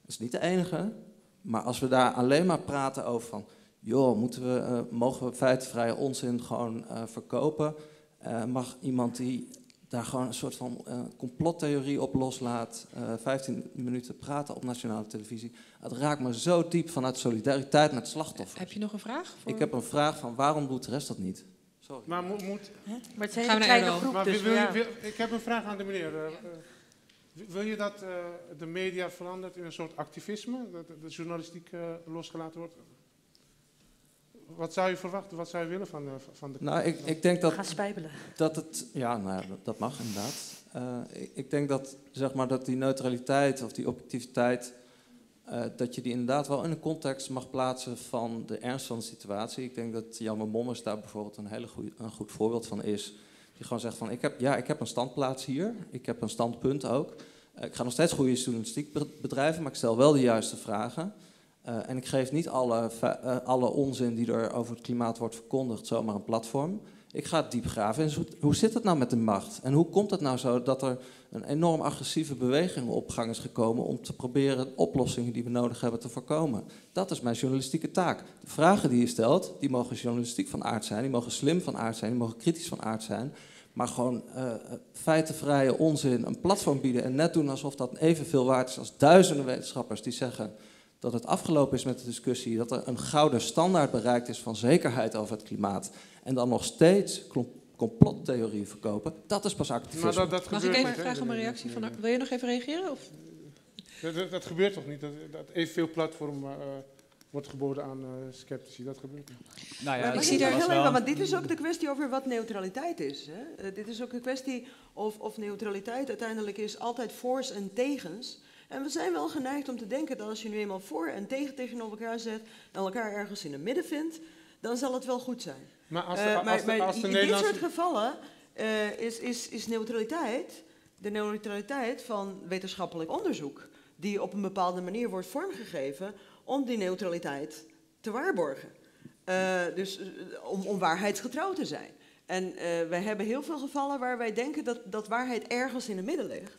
Dat is niet de enige, maar als we daar alleen maar praten over van, joh, moeten we, uh, mogen we feitenvrije onzin gewoon uh, verkopen? Uh, mag iemand die daar gewoon een soort van uh, complottheorie op loslaat, uh, vijftien minuten praten op nationale televisie. Het raakt me zo diep vanuit solidariteit met slachtoffers. Heb je nog een vraag? Voor... Ik heb een vraag van waarom doet de rest dat niet? Sorry. Maar moet... moet... Huh? Maar het zijn een kleine groep maar, dus, wil, ja. wil, wil, ik heb een vraag aan de meneer. Uh, uh, wil je dat uh, de media verandert in een soort activisme? Dat de journalistiek uh, losgelaten wordt? Wat zou je verwachten, wat zou je willen van de, van de... Nou, ik, ik denk dat... Ga spijbelen. Dat het, ja, nou, dat mag inderdaad. Uh, ik, ik denk dat, zeg maar, dat die neutraliteit of die objectiviteit... Uh, dat je die inderdaad wel in de context mag plaatsen van de ernst van de situatie. Ik denk dat Janne Mommers daar bijvoorbeeld een heel goed voorbeeld van is. Die gewoon zegt van, ik heb, ja, ik heb een standplaats hier. Ik heb een standpunt ook. Uh, ik ga nog steeds goede journalistiek bedrijven, maar ik stel wel de juiste vragen... Uh, en ik geef niet alle, uh, alle onzin die er over het klimaat wordt verkondigd zomaar een platform. Ik ga diep graven. En hoe zit het nou met de macht? En hoe komt het nou zo dat er een enorm agressieve beweging op gang is gekomen... om te proberen oplossingen die we nodig hebben te voorkomen? Dat is mijn journalistieke taak. De vragen die je stelt, die mogen journalistiek van aard zijn... die mogen slim van aard zijn, die mogen kritisch van aard zijn... maar gewoon uh, feitenvrije onzin een platform bieden... en net doen alsof dat evenveel waard is als duizenden wetenschappers die zeggen... dat het afgelopen is met de discussie, dat er een gouden standaard bereikt is van zekerheid over het klimaat. En dan nog steeds complottheorieën verkopen, dat is pas activisme. Dat, dat Mag ik even vragen om een reactie van... Wil je nog even reageren? Of? Dat, dat, dat gebeurt toch niet? Dat, dat evenveel platform... Uh... wordt geboden aan uh, sceptici, dat gebeurt niet. Nou ja, maar ik zie daar heel erg van, want dit is ook de kwestie over wat neutraliteit is. Hè? Uh, dit is ook de kwestie of, of neutraliteit uiteindelijk is altijd voor's en tegens. En we zijn wel geneigd om te denken dat als je nu eenmaal voor en tegen tegenover elkaar zet... en elkaar ergens in het midden vindt, dan zal het wel goed zijn. Maar als de, uh, als de, maar, als de, als de in Nederlandse... dit soort gevallen uh, is, is, is neutraliteit de neutraliteit van wetenschappelijk onderzoek... die op een bepaalde manier wordt vormgegeven... om die neutraliteit te waarborgen. Uh, dus uh, om, om waarheidsgetrouw te zijn. En uh, wij hebben heel veel gevallen waar wij denken dat, dat waarheid ergens in het midden ligt.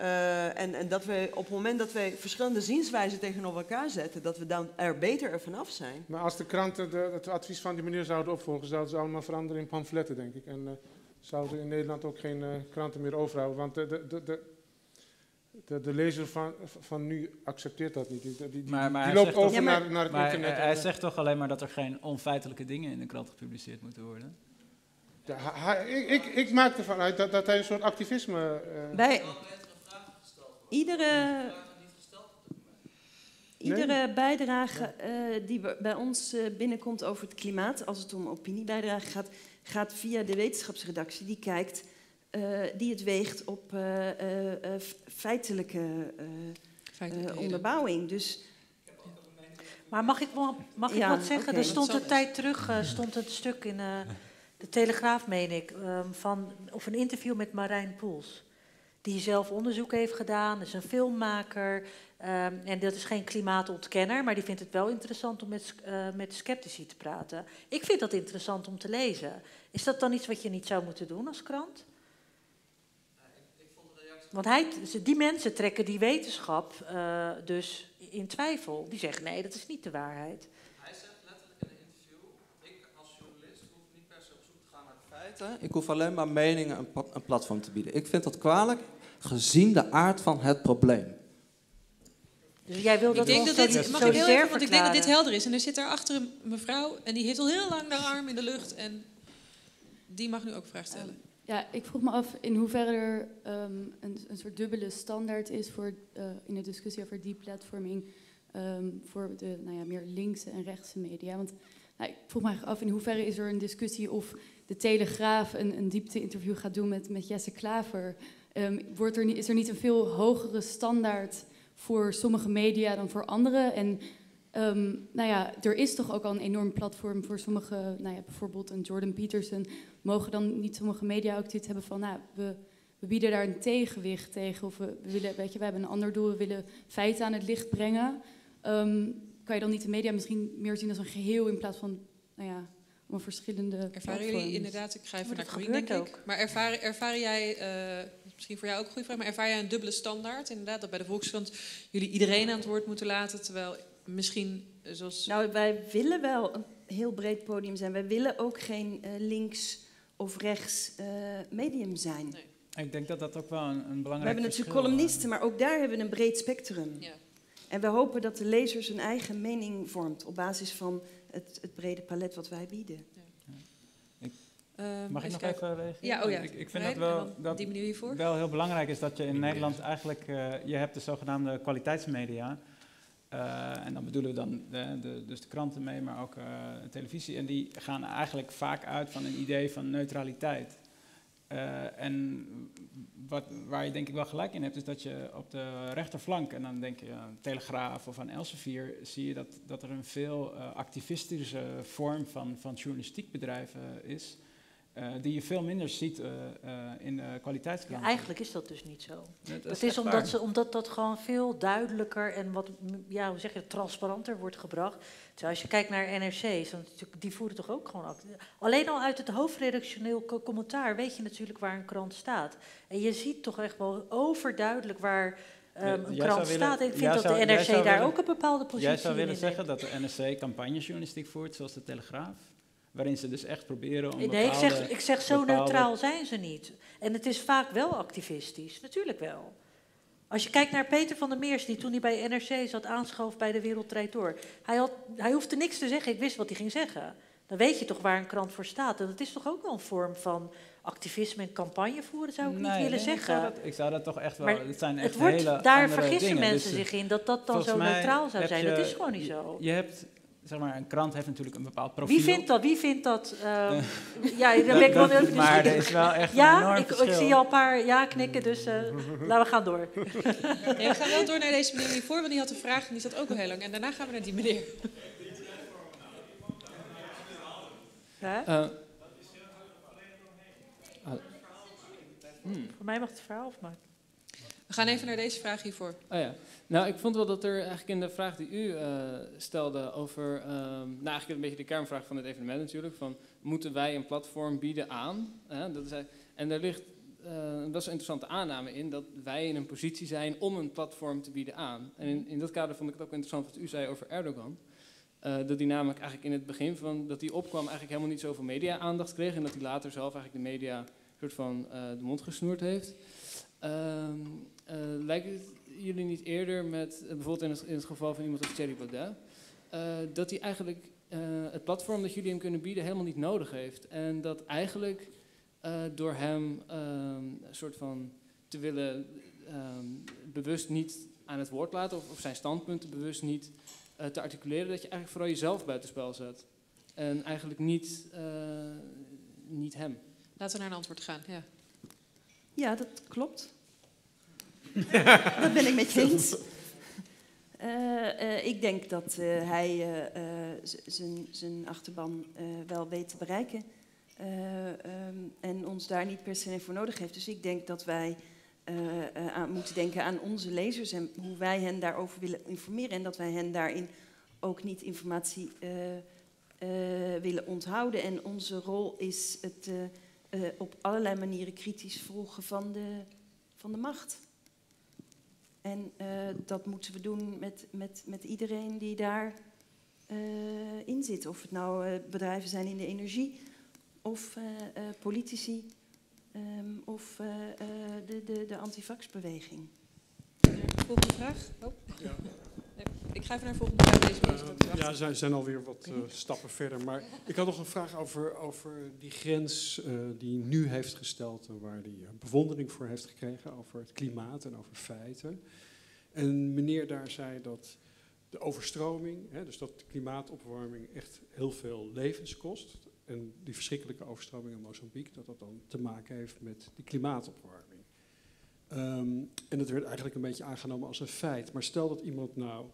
Uh, en, en dat we op het moment dat wij verschillende zienswijzen tegenover elkaar zetten... dat we dan er beter er vanaf zijn. Maar als de kranten de, het advies van die meneer zouden opvolgen... zouden ze allemaal veranderen in pamfletten, denk ik. En uh, zouden in Nederland ook geen uh, kranten meer overhouden. Want de... de, de, de De, de lezer van, van nu accepteert dat niet. Die, die, maar, maar die loopt over toch, naar, naar het maar internet. Hij, hij zegt toch alleen maar dat er geen onfeitelijke dingen in de krant gepubliceerd moeten worden? Ja, hij, ik, ik, ik maak ervan uit dat, dat hij een soort activisme... Uh... Bij iedere, iedere bijdrage uh, die bij ons uh, binnenkomt over het klimaat... als het om opiniebijdrage gaat, gaat via de wetenschapsredactie die kijkt... Uh, die het weegt op uh, uh, feitelijke uh, uh, onderbouwing. Dus... Maar mag ik, wel, mag ik ja, wat zeggen? Okay. Er stond een tijd terug uh, stond een stuk in uh, de Telegraaf, meen ik, um, van, of een interview met Marijn Poels. Die zelf onderzoek heeft gedaan, is een filmmaker. Um, en dat is geen klimaatontkenner, maar die vindt het wel interessant om met, uh, met sceptici te praten. Ik vind dat interessant om te lezen. Is dat dan iets wat je niet zou moeten doen als krant? Want hij, die mensen trekken die wetenschap uh, dus in twijfel. Die zeggen, nee, dat is niet de waarheid. Hij zegt letterlijk in een interview... ik als journalist hoef niet per se op zoek te gaan naar de feiten. Ik hoef alleen maar meningen een, een platform te bieden. Ik vind dat kwalijk, gezien de aard van het probleem. Dus jij wil dat ons solidair verklaren? Want ik denk dat dit helder is. En er zit daarachter een mevrouw... en die heeft al heel lang de arm in de lucht. En die mag nu ook vragen stellen. Um. Ja, ik vroeg me af in hoeverre er um, een, een soort dubbele standaard is voor, uh, in de discussie over deplatforming um, voor de nou ja, meer linkse en rechtse media. Want nou, ik vroeg me eigenlijk af in hoeverre is er een discussie of de Telegraaf een, een diepte-interview gaat doen met, met Jesse Klaver. Um, wordt er, is er niet een veel hogere standaard voor sommige media dan voor andere? En Um, nou ja, er is toch ook al een enorm platform voor sommige, nou ja, bijvoorbeeld een Jordan Peterson. Mogen dan niet sommige media ook dit hebben van, nou, we, we bieden daar een tegenwicht tegen. Of we, we willen, weet je, we hebben een ander doel, we willen feiten aan het licht brengen. Um, kan je dan niet de media misschien meer zien als een geheel in plaats van, nou ja, allemaal verschillende ervaren platforms? Jullie inderdaad, ik ga even naar Corine, denk ik. Ook. Maar ervaren, ervaren jij, uh, misschien voor jou ook een goede vraag, maar ervaar jij een dubbele standaard? Inderdaad, dat bij de Volkskrant jullie iedereen aan het woord moeten laten, terwijl... Misschien zoals... Nou, wij willen wel een heel breed podium zijn. Wij willen ook geen uh, links of rechts uh, medium zijn. Nee. Ik denk dat dat ook wel een, een belangrijk verschil is. We hebben natuurlijk columnisten, maar ook daar hebben we een breed spectrum. Ja. En we hopen dat de lezer zijn eigen mening vormt... op basis van het, het brede palet wat wij bieden. Ja. Ja. Ik, uh, mag ik nog kijken? even reageren? Ja, oh ja. Ik, ik vind Rijn, dat, wel, dat die hiervoor? wel heel belangrijk is dat je in Nederland eigenlijk... Uh, je hebt de zogenaamde kwaliteitsmedia... Uh, en dan bedoelen we dan de, de, dus de kranten mee, maar ook uh, televisie. En die gaan eigenlijk vaak uit van een idee van neutraliteit. Uh, en wat, waar je denk ik wel gelijk in hebt, is dat je op de rechterflank, en dan denk je aan Telegraaf of aan Elsevier, zie je dat, dat er een veel uh, activistische vorm van, van journalistiek bedrijven is, uh, die je veel minder ziet uh, uh, in de kwaliteitskranten. Ja, eigenlijk is dat dus niet zo. Dat, dat is, is omdat, ze, omdat dat gewoon veel duidelijker en wat, ja, hoe zeg je, transparanter wordt gebracht. Terwijl als je kijkt naar N R C's, dan, die voeren toch ook gewoon actie. Alleen al uit het hoofdredactioneel commentaar weet je natuurlijk waar een krant staat. En je ziet toch echt wel overduidelijk waar um, een jij krant staat. Willen, ik vind dat zou, de N R C daar willen, ook een bepaalde positie in Jij zou willen in zeggen dat de N R C campagnejournalistiek voert, zoals de Telegraaf? Waarin ze dus echt proberen om bepaalde... Nee, ik zeg, ik zeg zo bepaalde... neutraal zijn ze niet. En het is vaak wel activistisch, natuurlijk wel. Als je kijkt naar Peter van der Meers, die toen hij bij N R C zat aanschoof bij de Wereld Draait Door. Hij, had, hij hoefde niks te zeggen, ik wist wat hij ging zeggen. Dan weet je toch waar een krant voor staat. En dat is toch ook wel een vorm van activisme en campagne voeren, zou ik nee, niet willen nee, zeggen. Ik zou, dat, ik zou dat toch echt wel... Maar het zijn echt het wordt, hele daar vergissen dingen. mensen dus, zich in dat dat dan zo neutraal zou zijn. Je, dat is gewoon niet zo. Je hebt... Zeg maar, een krant heeft natuurlijk een bepaald profiel. Wie vindt dat? Wie vindt dat? Uh, ja, daar ben ik wel heel benieuwd. Maar er is wel echt ja, een enorm ik, verschil. Ik zie al een paar ja knikken, dus uh, laten we gaan door. Nee, we gaan wel door naar deze meneer hiervoor, want die had een vraag en die zat ook al heel lang. En daarna gaan we naar die meneer. Uh, hmm. Voor mij mag het verhaal afmaken. We gaan even naar deze vraag hiervoor. Oh ja. Nou, ik vond wel dat er eigenlijk in de vraag die u uh, stelde over... Um, nou, eigenlijk een beetje de kernvraag van dit evenement natuurlijk. Van, moeten wij een platform bieden aan? Uh, dat is eigenlijk, en daar ligt uh, best wel een interessante aanname in... dat wij in een positie zijn om een platform te bieden aan. En in, in dat kader vond ik het ook interessant wat u zei over Erdogan. Uh, dat hij namelijk eigenlijk in het begin van... dat hij opkwam eigenlijk helemaal niet zoveel media-aandacht kreeg... en dat hij later zelf eigenlijk de media soort van uh, de mond gesnoerd heeft... Uh, uh, lijkt het jullie niet eerder met, uh, bijvoorbeeld in het, in het geval van iemand als Thierry Baudet, uh, dat hij eigenlijk uh, het platform dat jullie hem kunnen bieden helemaal niet nodig heeft. En dat eigenlijk uh, door hem uh, een soort van te willen uh, bewust niet aan het woord laten of, of zijn standpunten bewust niet uh, te articuleren, dat je eigenlijk vooral jezelf buitenspel zet. En eigenlijk niet, uh, niet hem. Laten we naar een antwoord gaan, ja. Ja, dat klopt. Dat ben ik met je eens. Uh, uh, ik denk dat uh, hij uh, zijn achterban uh, wel weet te bereiken. Uh, um, en ons daar niet per se voor nodig heeft. Dus ik denk dat wij uh, uh, aan moeten denken aan onze lezers... en hoe wij hen daarover willen informeren. En dat wij hen daarin ook niet informatie uh, uh, willen onthouden. En onze rol is het... Uh, Uh, op allerlei manieren kritisch volgen van de, van de macht. En uh, dat moeten we doen met, met, met iedereen die daar uh, in zit. Of het nou uh, bedrijven zijn in de energie, of uh, uh, politici, um, of uh, uh, de, de, de antivaxbeweging. Volgende vraag. Oh. Ja. Ik ga even naar de volgende vraag. Uh, ja, ze zijn alweer wat uh, stappen verder. Maar ik had nog een vraag over, over die grens uh, die nu heeft gesteld... Uh, waar die uh, bewondering voor heeft gekregen over het klimaat en over feiten. En meneer daar zei dat de overstroming... Hè, dus dat de klimaatopwarming echt heel veel levens kost... en die verschrikkelijke overstroming in Mozambique... dat dat dan te maken heeft met die klimaatopwarming. Um, en dat werd eigenlijk een beetje aangenomen als een feit. Maar stel dat iemand nou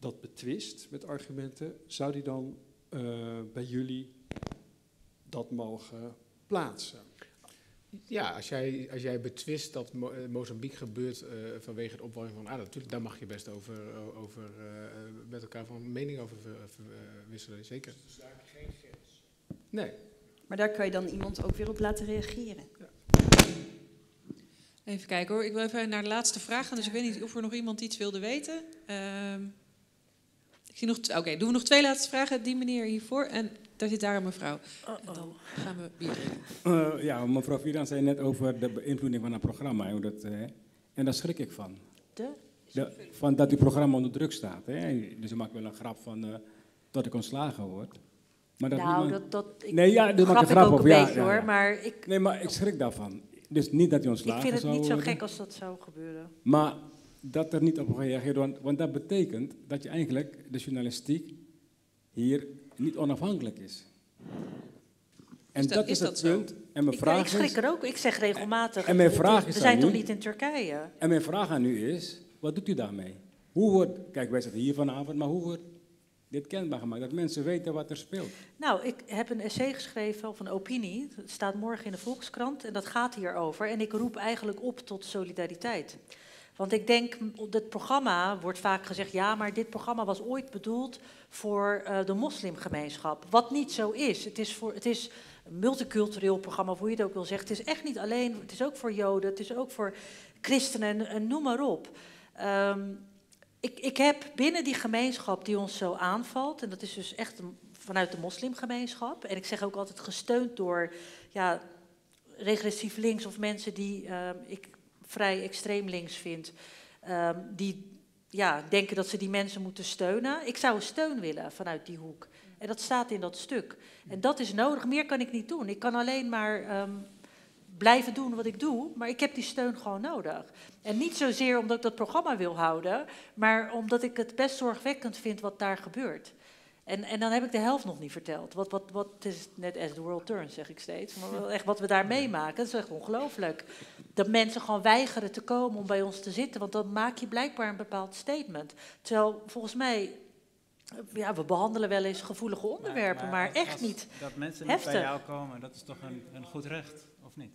dat betwist met argumenten, zou die dan uh, bij jullie dat mogen plaatsen? Ja, als jij, als jij betwist dat Mo- Mozambique gebeurt uh, vanwege de opwarming van aarde, natuurlijk, daar mag je best over, over uh, met elkaar van mening over uh, wisselen, zeker. Dus daar heb je geen grens? Nee. Maar daar kan je dan iemand ook weer op laten reageren? Ja. Even kijken hoor, ik wil even naar de laatste vraag gaan, dus ik weet niet of er nog iemand iets wilde weten. Uh, ik zie nog, oké, okay, doen we nog twee laatste vragen, die meneer hiervoor en daar zit daar een mevrouw. En dan gaan we bier drinken. Uh, ja, mevrouw Fidan zei net over de beïnvloeding van een programma, hè, dat, hè, en daar schrik ik van. De? de van dat uw programma onder druk staat, hè, dus je maakt wel een grap van uh, dat ik ontslagen word. Maar dat nou, niemand... dat, dat ik nee, ja, dat grap, grap ik ook op, een ja, beetje ja, hoor, ja. Maar ik... Nee, maar ik schrik daarvan. Dus niet dat hij ontslagen zou worden. Ik vind het niet zo gek als dat zou gebeuren. Maar dat er niet op gereageerd wordt. Want dat betekent dat je eigenlijk de journalistiek hier niet onafhankelijk is. En dus dat, dat is dat het zo? Punt. En mijn ik, vraag ik schrik is, er ook. Ik zeg regelmatig, en mijn vraag is we zijn toch niet in Turkije? En mijn vraag aan u is, wat doet u daarmee? Hoe wordt, kijk, wij zitten hier vanavond, maar hoe wordt dit kenbaar gemaakt? Dat mensen weten wat er speelt. Nou, ik heb een essay geschreven of een opinie. Het staat morgen in de Volkskrant en dat gaat hierover. En ik roep eigenlijk op tot solidariteit. Want ik denk, op dit programma wordt vaak gezegd... ja, maar dit programma was ooit bedoeld voor uh, de moslimgemeenschap. Wat niet zo is. Het is, voor, het is een multicultureel programma, of hoe je het ook wil zeggen. Het is echt niet alleen, het is ook voor Joden, het is ook voor christenen en, en noem maar op. Um, ik, ik heb binnen die gemeenschap die ons zo aanvalt... en dat is dus echt een, vanuit de moslimgemeenschap... en ik zeg ook altijd gesteund door ja, regressief links of mensen die... Uh, ik, vrij extreem links vindt, um, die ja, denken dat ze die mensen moeten steunen. Ik zou een steun willen vanuit die hoek. En dat staat in dat stuk. En dat is nodig. Meer kan ik niet doen. Ik kan alleen maar um, blijven doen wat ik doe, maar ik heb die steun gewoon nodig. En niet zozeer omdat ik dat programma wil houden, maar omdat ik het best zorgwekkend vind wat daar gebeurt. En, en dan heb ik de helft nog niet verteld. Wat, wat, wat is net as the world turns, zeg ik steeds. Maar echt wat we daar meemaken, dat is echt ongelooflijk. Dat mensen gewoon weigeren te komen om bij ons te zitten. Want dan maak je blijkbaar een bepaald statement. Terwijl volgens mij, ja, we behandelen wel eens gevoelige onderwerpen, maar, maar, maar echt niet dat mensen niet heftig bij jou komen, dat is toch een, een goed recht, of niet?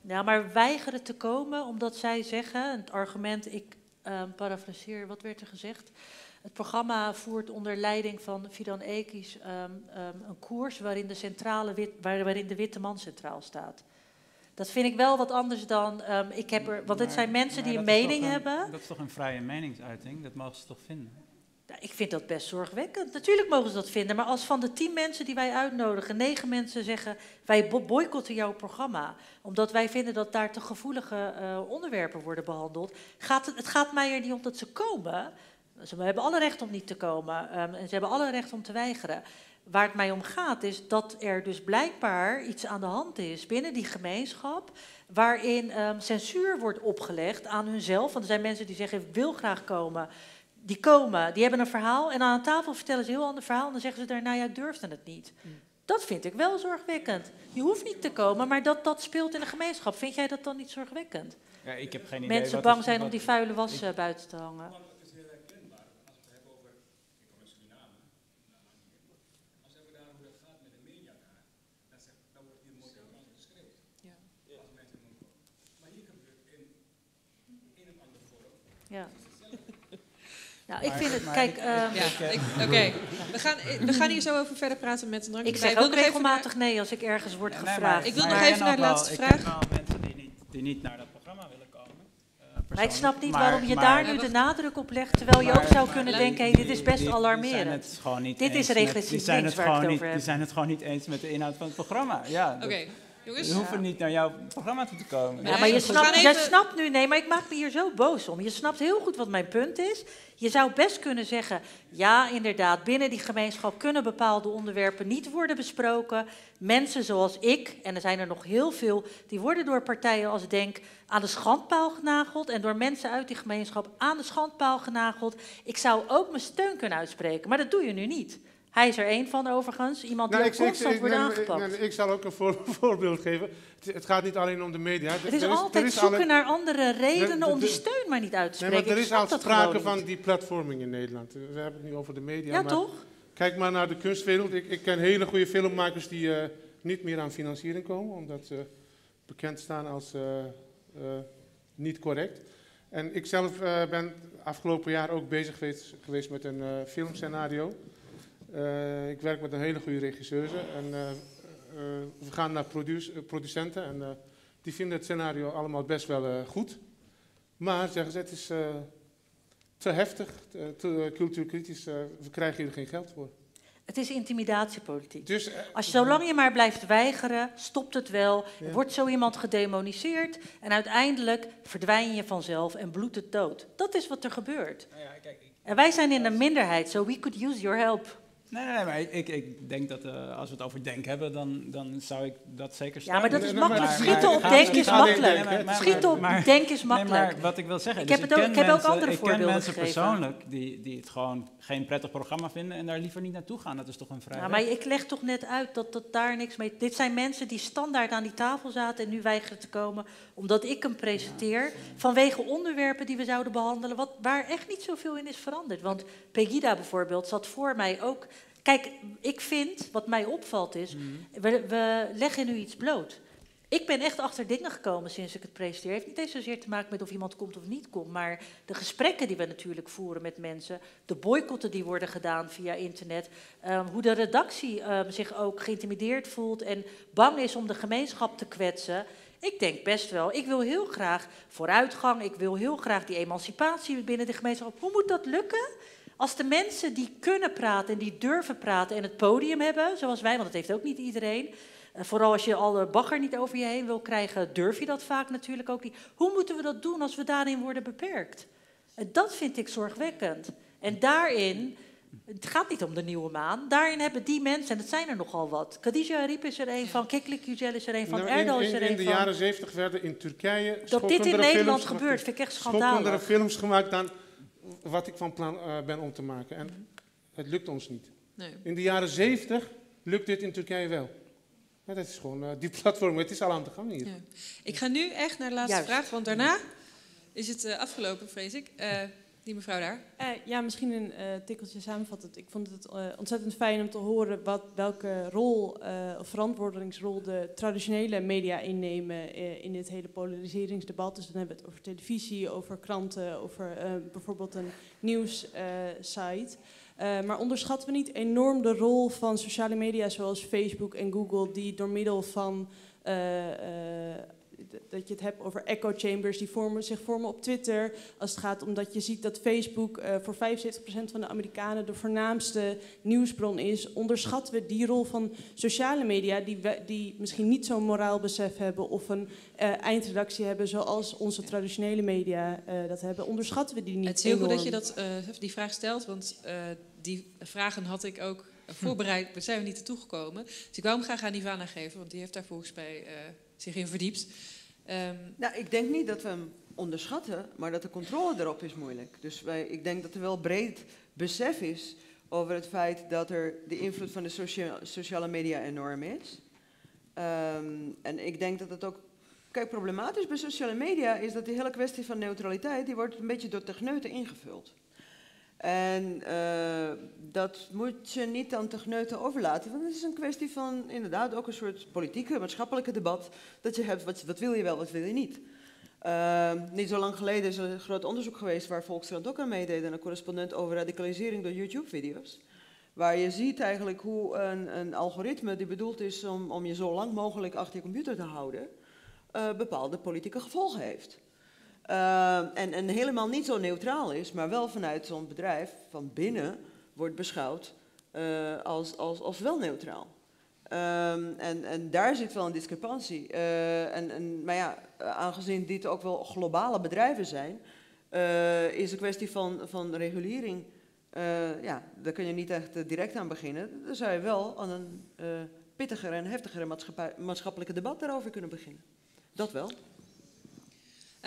Ja, maar weigeren te komen omdat zij zeggen, het argument, ik uh, parafraseer, wat werd er gezegd? Het programma voert onder leiding van Fidan Ekiz um, um, een koers waarin de, centrale wit, waar, waarin de witte man centraal staat. Dat vind ik wel wat anders dan, um, ik heb er, want het zijn mensen die een mening hebben. Dat is toch een vrije meningsuiting, dat mogen ze toch vinden? Ja, ik vind dat best zorgwekkend. Natuurlijk mogen ze dat vinden, maar als van de tien mensen die wij uitnodigen, negen mensen zeggen, wij boycotten jouw programma, omdat wij vinden dat daar te gevoelige uh, onderwerpen worden behandeld. Gaat het, het gaat mij er niet om dat ze komen. Ze hebben alle recht om niet te komen um, en ze hebben alle recht om te weigeren. Waar het mij om gaat is dat er dus blijkbaar iets aan de hand is binnen die gemeenschap... waarin um, censuur wordt opgelegd aan hunzelf. Want er zijn mensen die zeggen, ik wil graag komen. Die komen, die hebben een verhaal en aan tafel vertellen ze een heel ander verhaal... en dan zeggen ze daarna, ja, ik durfde het niet. Mm. Dat vind ik wel zorgwekkend. Je hoeft niet te komen, maar dat, dat speelt in de gemeenschap. Vind jij dat dan niet zorgwekkend? Ja, ik heb geen idee. Mensen wat bang is, zijn wat... om die vuile was ik... buiten te hangen. Ja. Nou, ik vind het, kijk... Um... Ja, Oké, okay. we, gaan, we gaan hier zo over verder praten met een drankje. Ik zeg ook regelmatig naar... nee als ik ergens word ja, nee, gevraagd. Maar, ik wil nog even naar de laatste vraag. Ik ken wel mensen die niet, die niet naar dat programma willen komen. Uh, maar ik snap niet maar, waarom je maar, daar nu de nadruk op legt, terwijl maar, je ook zou maar, kunnen maar, denken, hey, dit is best die, alarmerend. Dit eens is regressief links waar ik het over heb. Die zijn het gewoon niet eens met de inhoud van het programma. Ja, Oké. Jongens? Je hoeft ja. niet naar jouw programma toe te komen. Ja, maar je snapt, even... jij snapt nu, nee, maar ik maak me hier zo boos om. Je snapt heel goed wat mijn punt is. Je zou best kunnen zeggen, ja, inderdaad, binnen die gemeenschap kunnen bepaalde onderwerpen niet worden besproken. Mensen zoals ik, en er zijn er nog heel veel, die worden door partijen als Denk aan de schandpaal genageld. En door mensen uit die gemeenschap aan de schandpaal genageld. Ik zou ook mijn steun kunnen uitspreken, maar dat doe je nu niet. Hij is er één van overigens, iemand die nou, ik, constant ik, ik, wordt aangepakt. Ik, ik, ik zal ook een voor, voorbeeld geven. Het, het gaat niet alleen om de media. Het is er altijd is, zoeken alle... naar andere redenen de, de, om die steun maar niet uit te spreken. Nee, er is al sprake van niet. die platforming in Nederland. We hebben het nu over de media. Ja, maar toch? Kijk maar naar de kunstwereld. Ik, ik ken hele goede filmmakers die uh, niet meer aan financiering komen. Omdat ze bekend staan als uh, uh, niet correct. En ik zelf uh, ben afgelopen jaar ook bezig geweest, geweest met een uh, filmscenario... Uh, ik werk met een hele goede regisseuse en uh, uh, we gaan naar produce, uh, producenten en uh, die vinden het scenario allemaal best wel uh, goed. Maar zeggen ze, het is uh, te heftig, te, te uh, cultuurkritisch, uh, we krijgen hier geen geld voor. Het is intimidatiepolitiek. Dus, uh, Als je, zolang je maar blijft weigeren, stopt het wel, ja. wordt zo iemand gedemoniseerd en uiteindelijk verdwijn je vanzelf en bloedt het dood. Dat is wat er gebeurt. Nou ja, kijk, ik... En wij zijn in de minderheid, so we could use your help. Nee, nee, nee, maar ik, ik denk dat uh, als we het over Denk hebben, dan, dan zou ik dat zeker stellen. Ja, maar dat is makkelijk. Schieten op Denk is makkelijk. Schieten op Denk is makkelijk. Maar wat ik wil zeggen, ik heb, dus ik ook, ik heb mensen, ook andere ik voorbeelden Ik ken mensen gegeven. persoonlijk die, die het gewoon geen prettig programma vinden en daar liever niet naartoe gaan. Dat is toch een vrijheid. Ja, maar ik leg toch net uit dat, dat daar niks mee... Dit zijn mensen die standaard aan die tafel zaten en nu weigeren te komen omdat ik hem presenteer. Ja, vanwege onderwerpen die we zouden behandelen, wat, waar echt niet zoveel in is veranderd. Want Pegida bijvoorbeeld zat voor mij ook... Kijk, ik vind, wat mij opvalt is, mm-hmm. we, we leggen nu iets bloot. Ik ben echt achter dingen gekomen sinds ik het presenteer. Het heeft niet eens zozeer te maken met of iemand komt of niet komt, maar de gesprekken die we natuurlijk voeren met mensen, de boycotten die worden gedaan via internet, um, hoe de redactie um, zich ook geïntimideerd voelt en bang is om de gemeenschap te kwetsen. Ik denk best wel, ik wil heel graag vooruitgang, ik wil heel graag die emancipatie binnen de gemeenschap. Hoe moet dat lukken? Als de mensen die kunnen praten en die durven praten en het podium hebben, zoals wij, want dat heeft ook niet iedereen. Vooral als je alle bagger niet over je heen wil krijgen, durf je dat vaak natuurlijk ook niet. Hoe moeten we dat doen als we daarin worden beperkt? En dat vind ik zorgwekkend. En daarin, het gaat niet om de Nieuwe Maan, daarin hebben die mensen, en dat zijn er nogal wat. Khadija Harip is er een van, Keklik Yücel is er een van, nou, Erdal is er een van. In de jaren zeventig werden in Turkije... Dat dit in Nederland gebeurt, vind ik echt schandalig. Schokkendere films gemaakt dan... wat ik van plan uh, ben om te maken. En het lukt ons niet. Nee. In de jaren zeventig lukt dit in Turkije wel. Maar dat is gewoon uh, die platform. Het is al aan de gang hier. Ja. Ik ga nu echt naar de laatste Juist. vraag, want daarna is het uh, afgelopen, vrees ik. Uh, die mevrouw daar. Uh, ja, misschien een uh, tikkeltje samenvattend. Ik vond het uh, ontzettend fijn om te horen wat, welke rol uh, of verantwoordingsrol de traditionele media innemen uh, in dit hele polariseringsdebat. Dus dan hebben we het over televisie, over kranten, over uh, bijvoorbeeld een nieuwssite. Uh, maar onderschatten we niet enorm de rol van sociale media zoals Facebook en Google, die door middel van... Uh, uh, dat je het hebt over echo chambers die vormen, zich vormen op Twitter. Als het gaat om dat je ziet dat Facebook uh, voor vijfenzeventig procent van de Amerikanen de voornaamste nieuwsbron is. Onderschatten we die rol van sociale media die, we, die misschien niet zo'n moraalbesef hebben of een uh, eindredactie hebben zoals onze traditionele media uh, dat hebben. Onderschatten we die niet? Het is heel enorm. goed dat je dat, uh, die vraag stelt, want uh, die vragen had ik ook voorbereid. Daar zijn we niet naartoe gekomen. Dus ik wou hem graag aan Ivana geven, want die heeft daar volgens mij... Uh, zich in verdiept. Um. Nou, ik denk niet dat we hem onderschatten, maar dat de controle erop is moeilijk. Dus wij, ik denk dat er wel breed besef is over het feit dat er de invloed van de socia- sociale media enorm is. Um, en ik denk dat het ook... Kijk, problematisch bij sociale media is dat die hele kwestie van neutraliteit, die wordt een beetje door techneuten ingevuld. En uh, dat moet je niet aan techneuten overlaten, want het is een kwestie van inderdaad ook een soort politieke, maatschappelijke debat dat je hebt, wat, wat wil je wel, wat wil je niet. Uh, niet zo lang geleden is er een groot onderzoek geweest waar Volkskrant ook aan meedeed en een correspondent over radicalisering door YouTube-video's. Waar je ziet eigenlijk hoe een, een algoritme die bedoeld is om, om je zo lang mogelijk achter je computer te houden, uh, bepaalde politieke gevolgen heeft. Uh, en, en helemaal niet zo neutraal is, maar wel vanuit zo'n bedrijf van binnen wordt beschouwd uh, als, als, als wel neutraal. Uh, en, en daar zit wel een discrepantie. Uh, en, en, maar ja, aangezien dit ook wel globale bedrijven zijn, uh, is de kwestie van, van regulering, uh, ja, daar kun je niet echt uh, direct aan beginnen. Dan zou je wel aan een uh, pittiger en heftiger maatschappelijke debat daarover kunnen beginnen. Dat wel.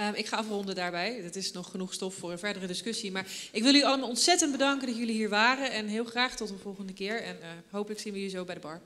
Um, ik ga afronden daarbij. Dat is nog genoeg stof voor een verdere discussie. Maar ik wil jullie allemaal ontzettend bedanken dat jullie hier waren. En heel graag tot de volgende keer. En uh, hopelijk zien we jullie zo bij de bar.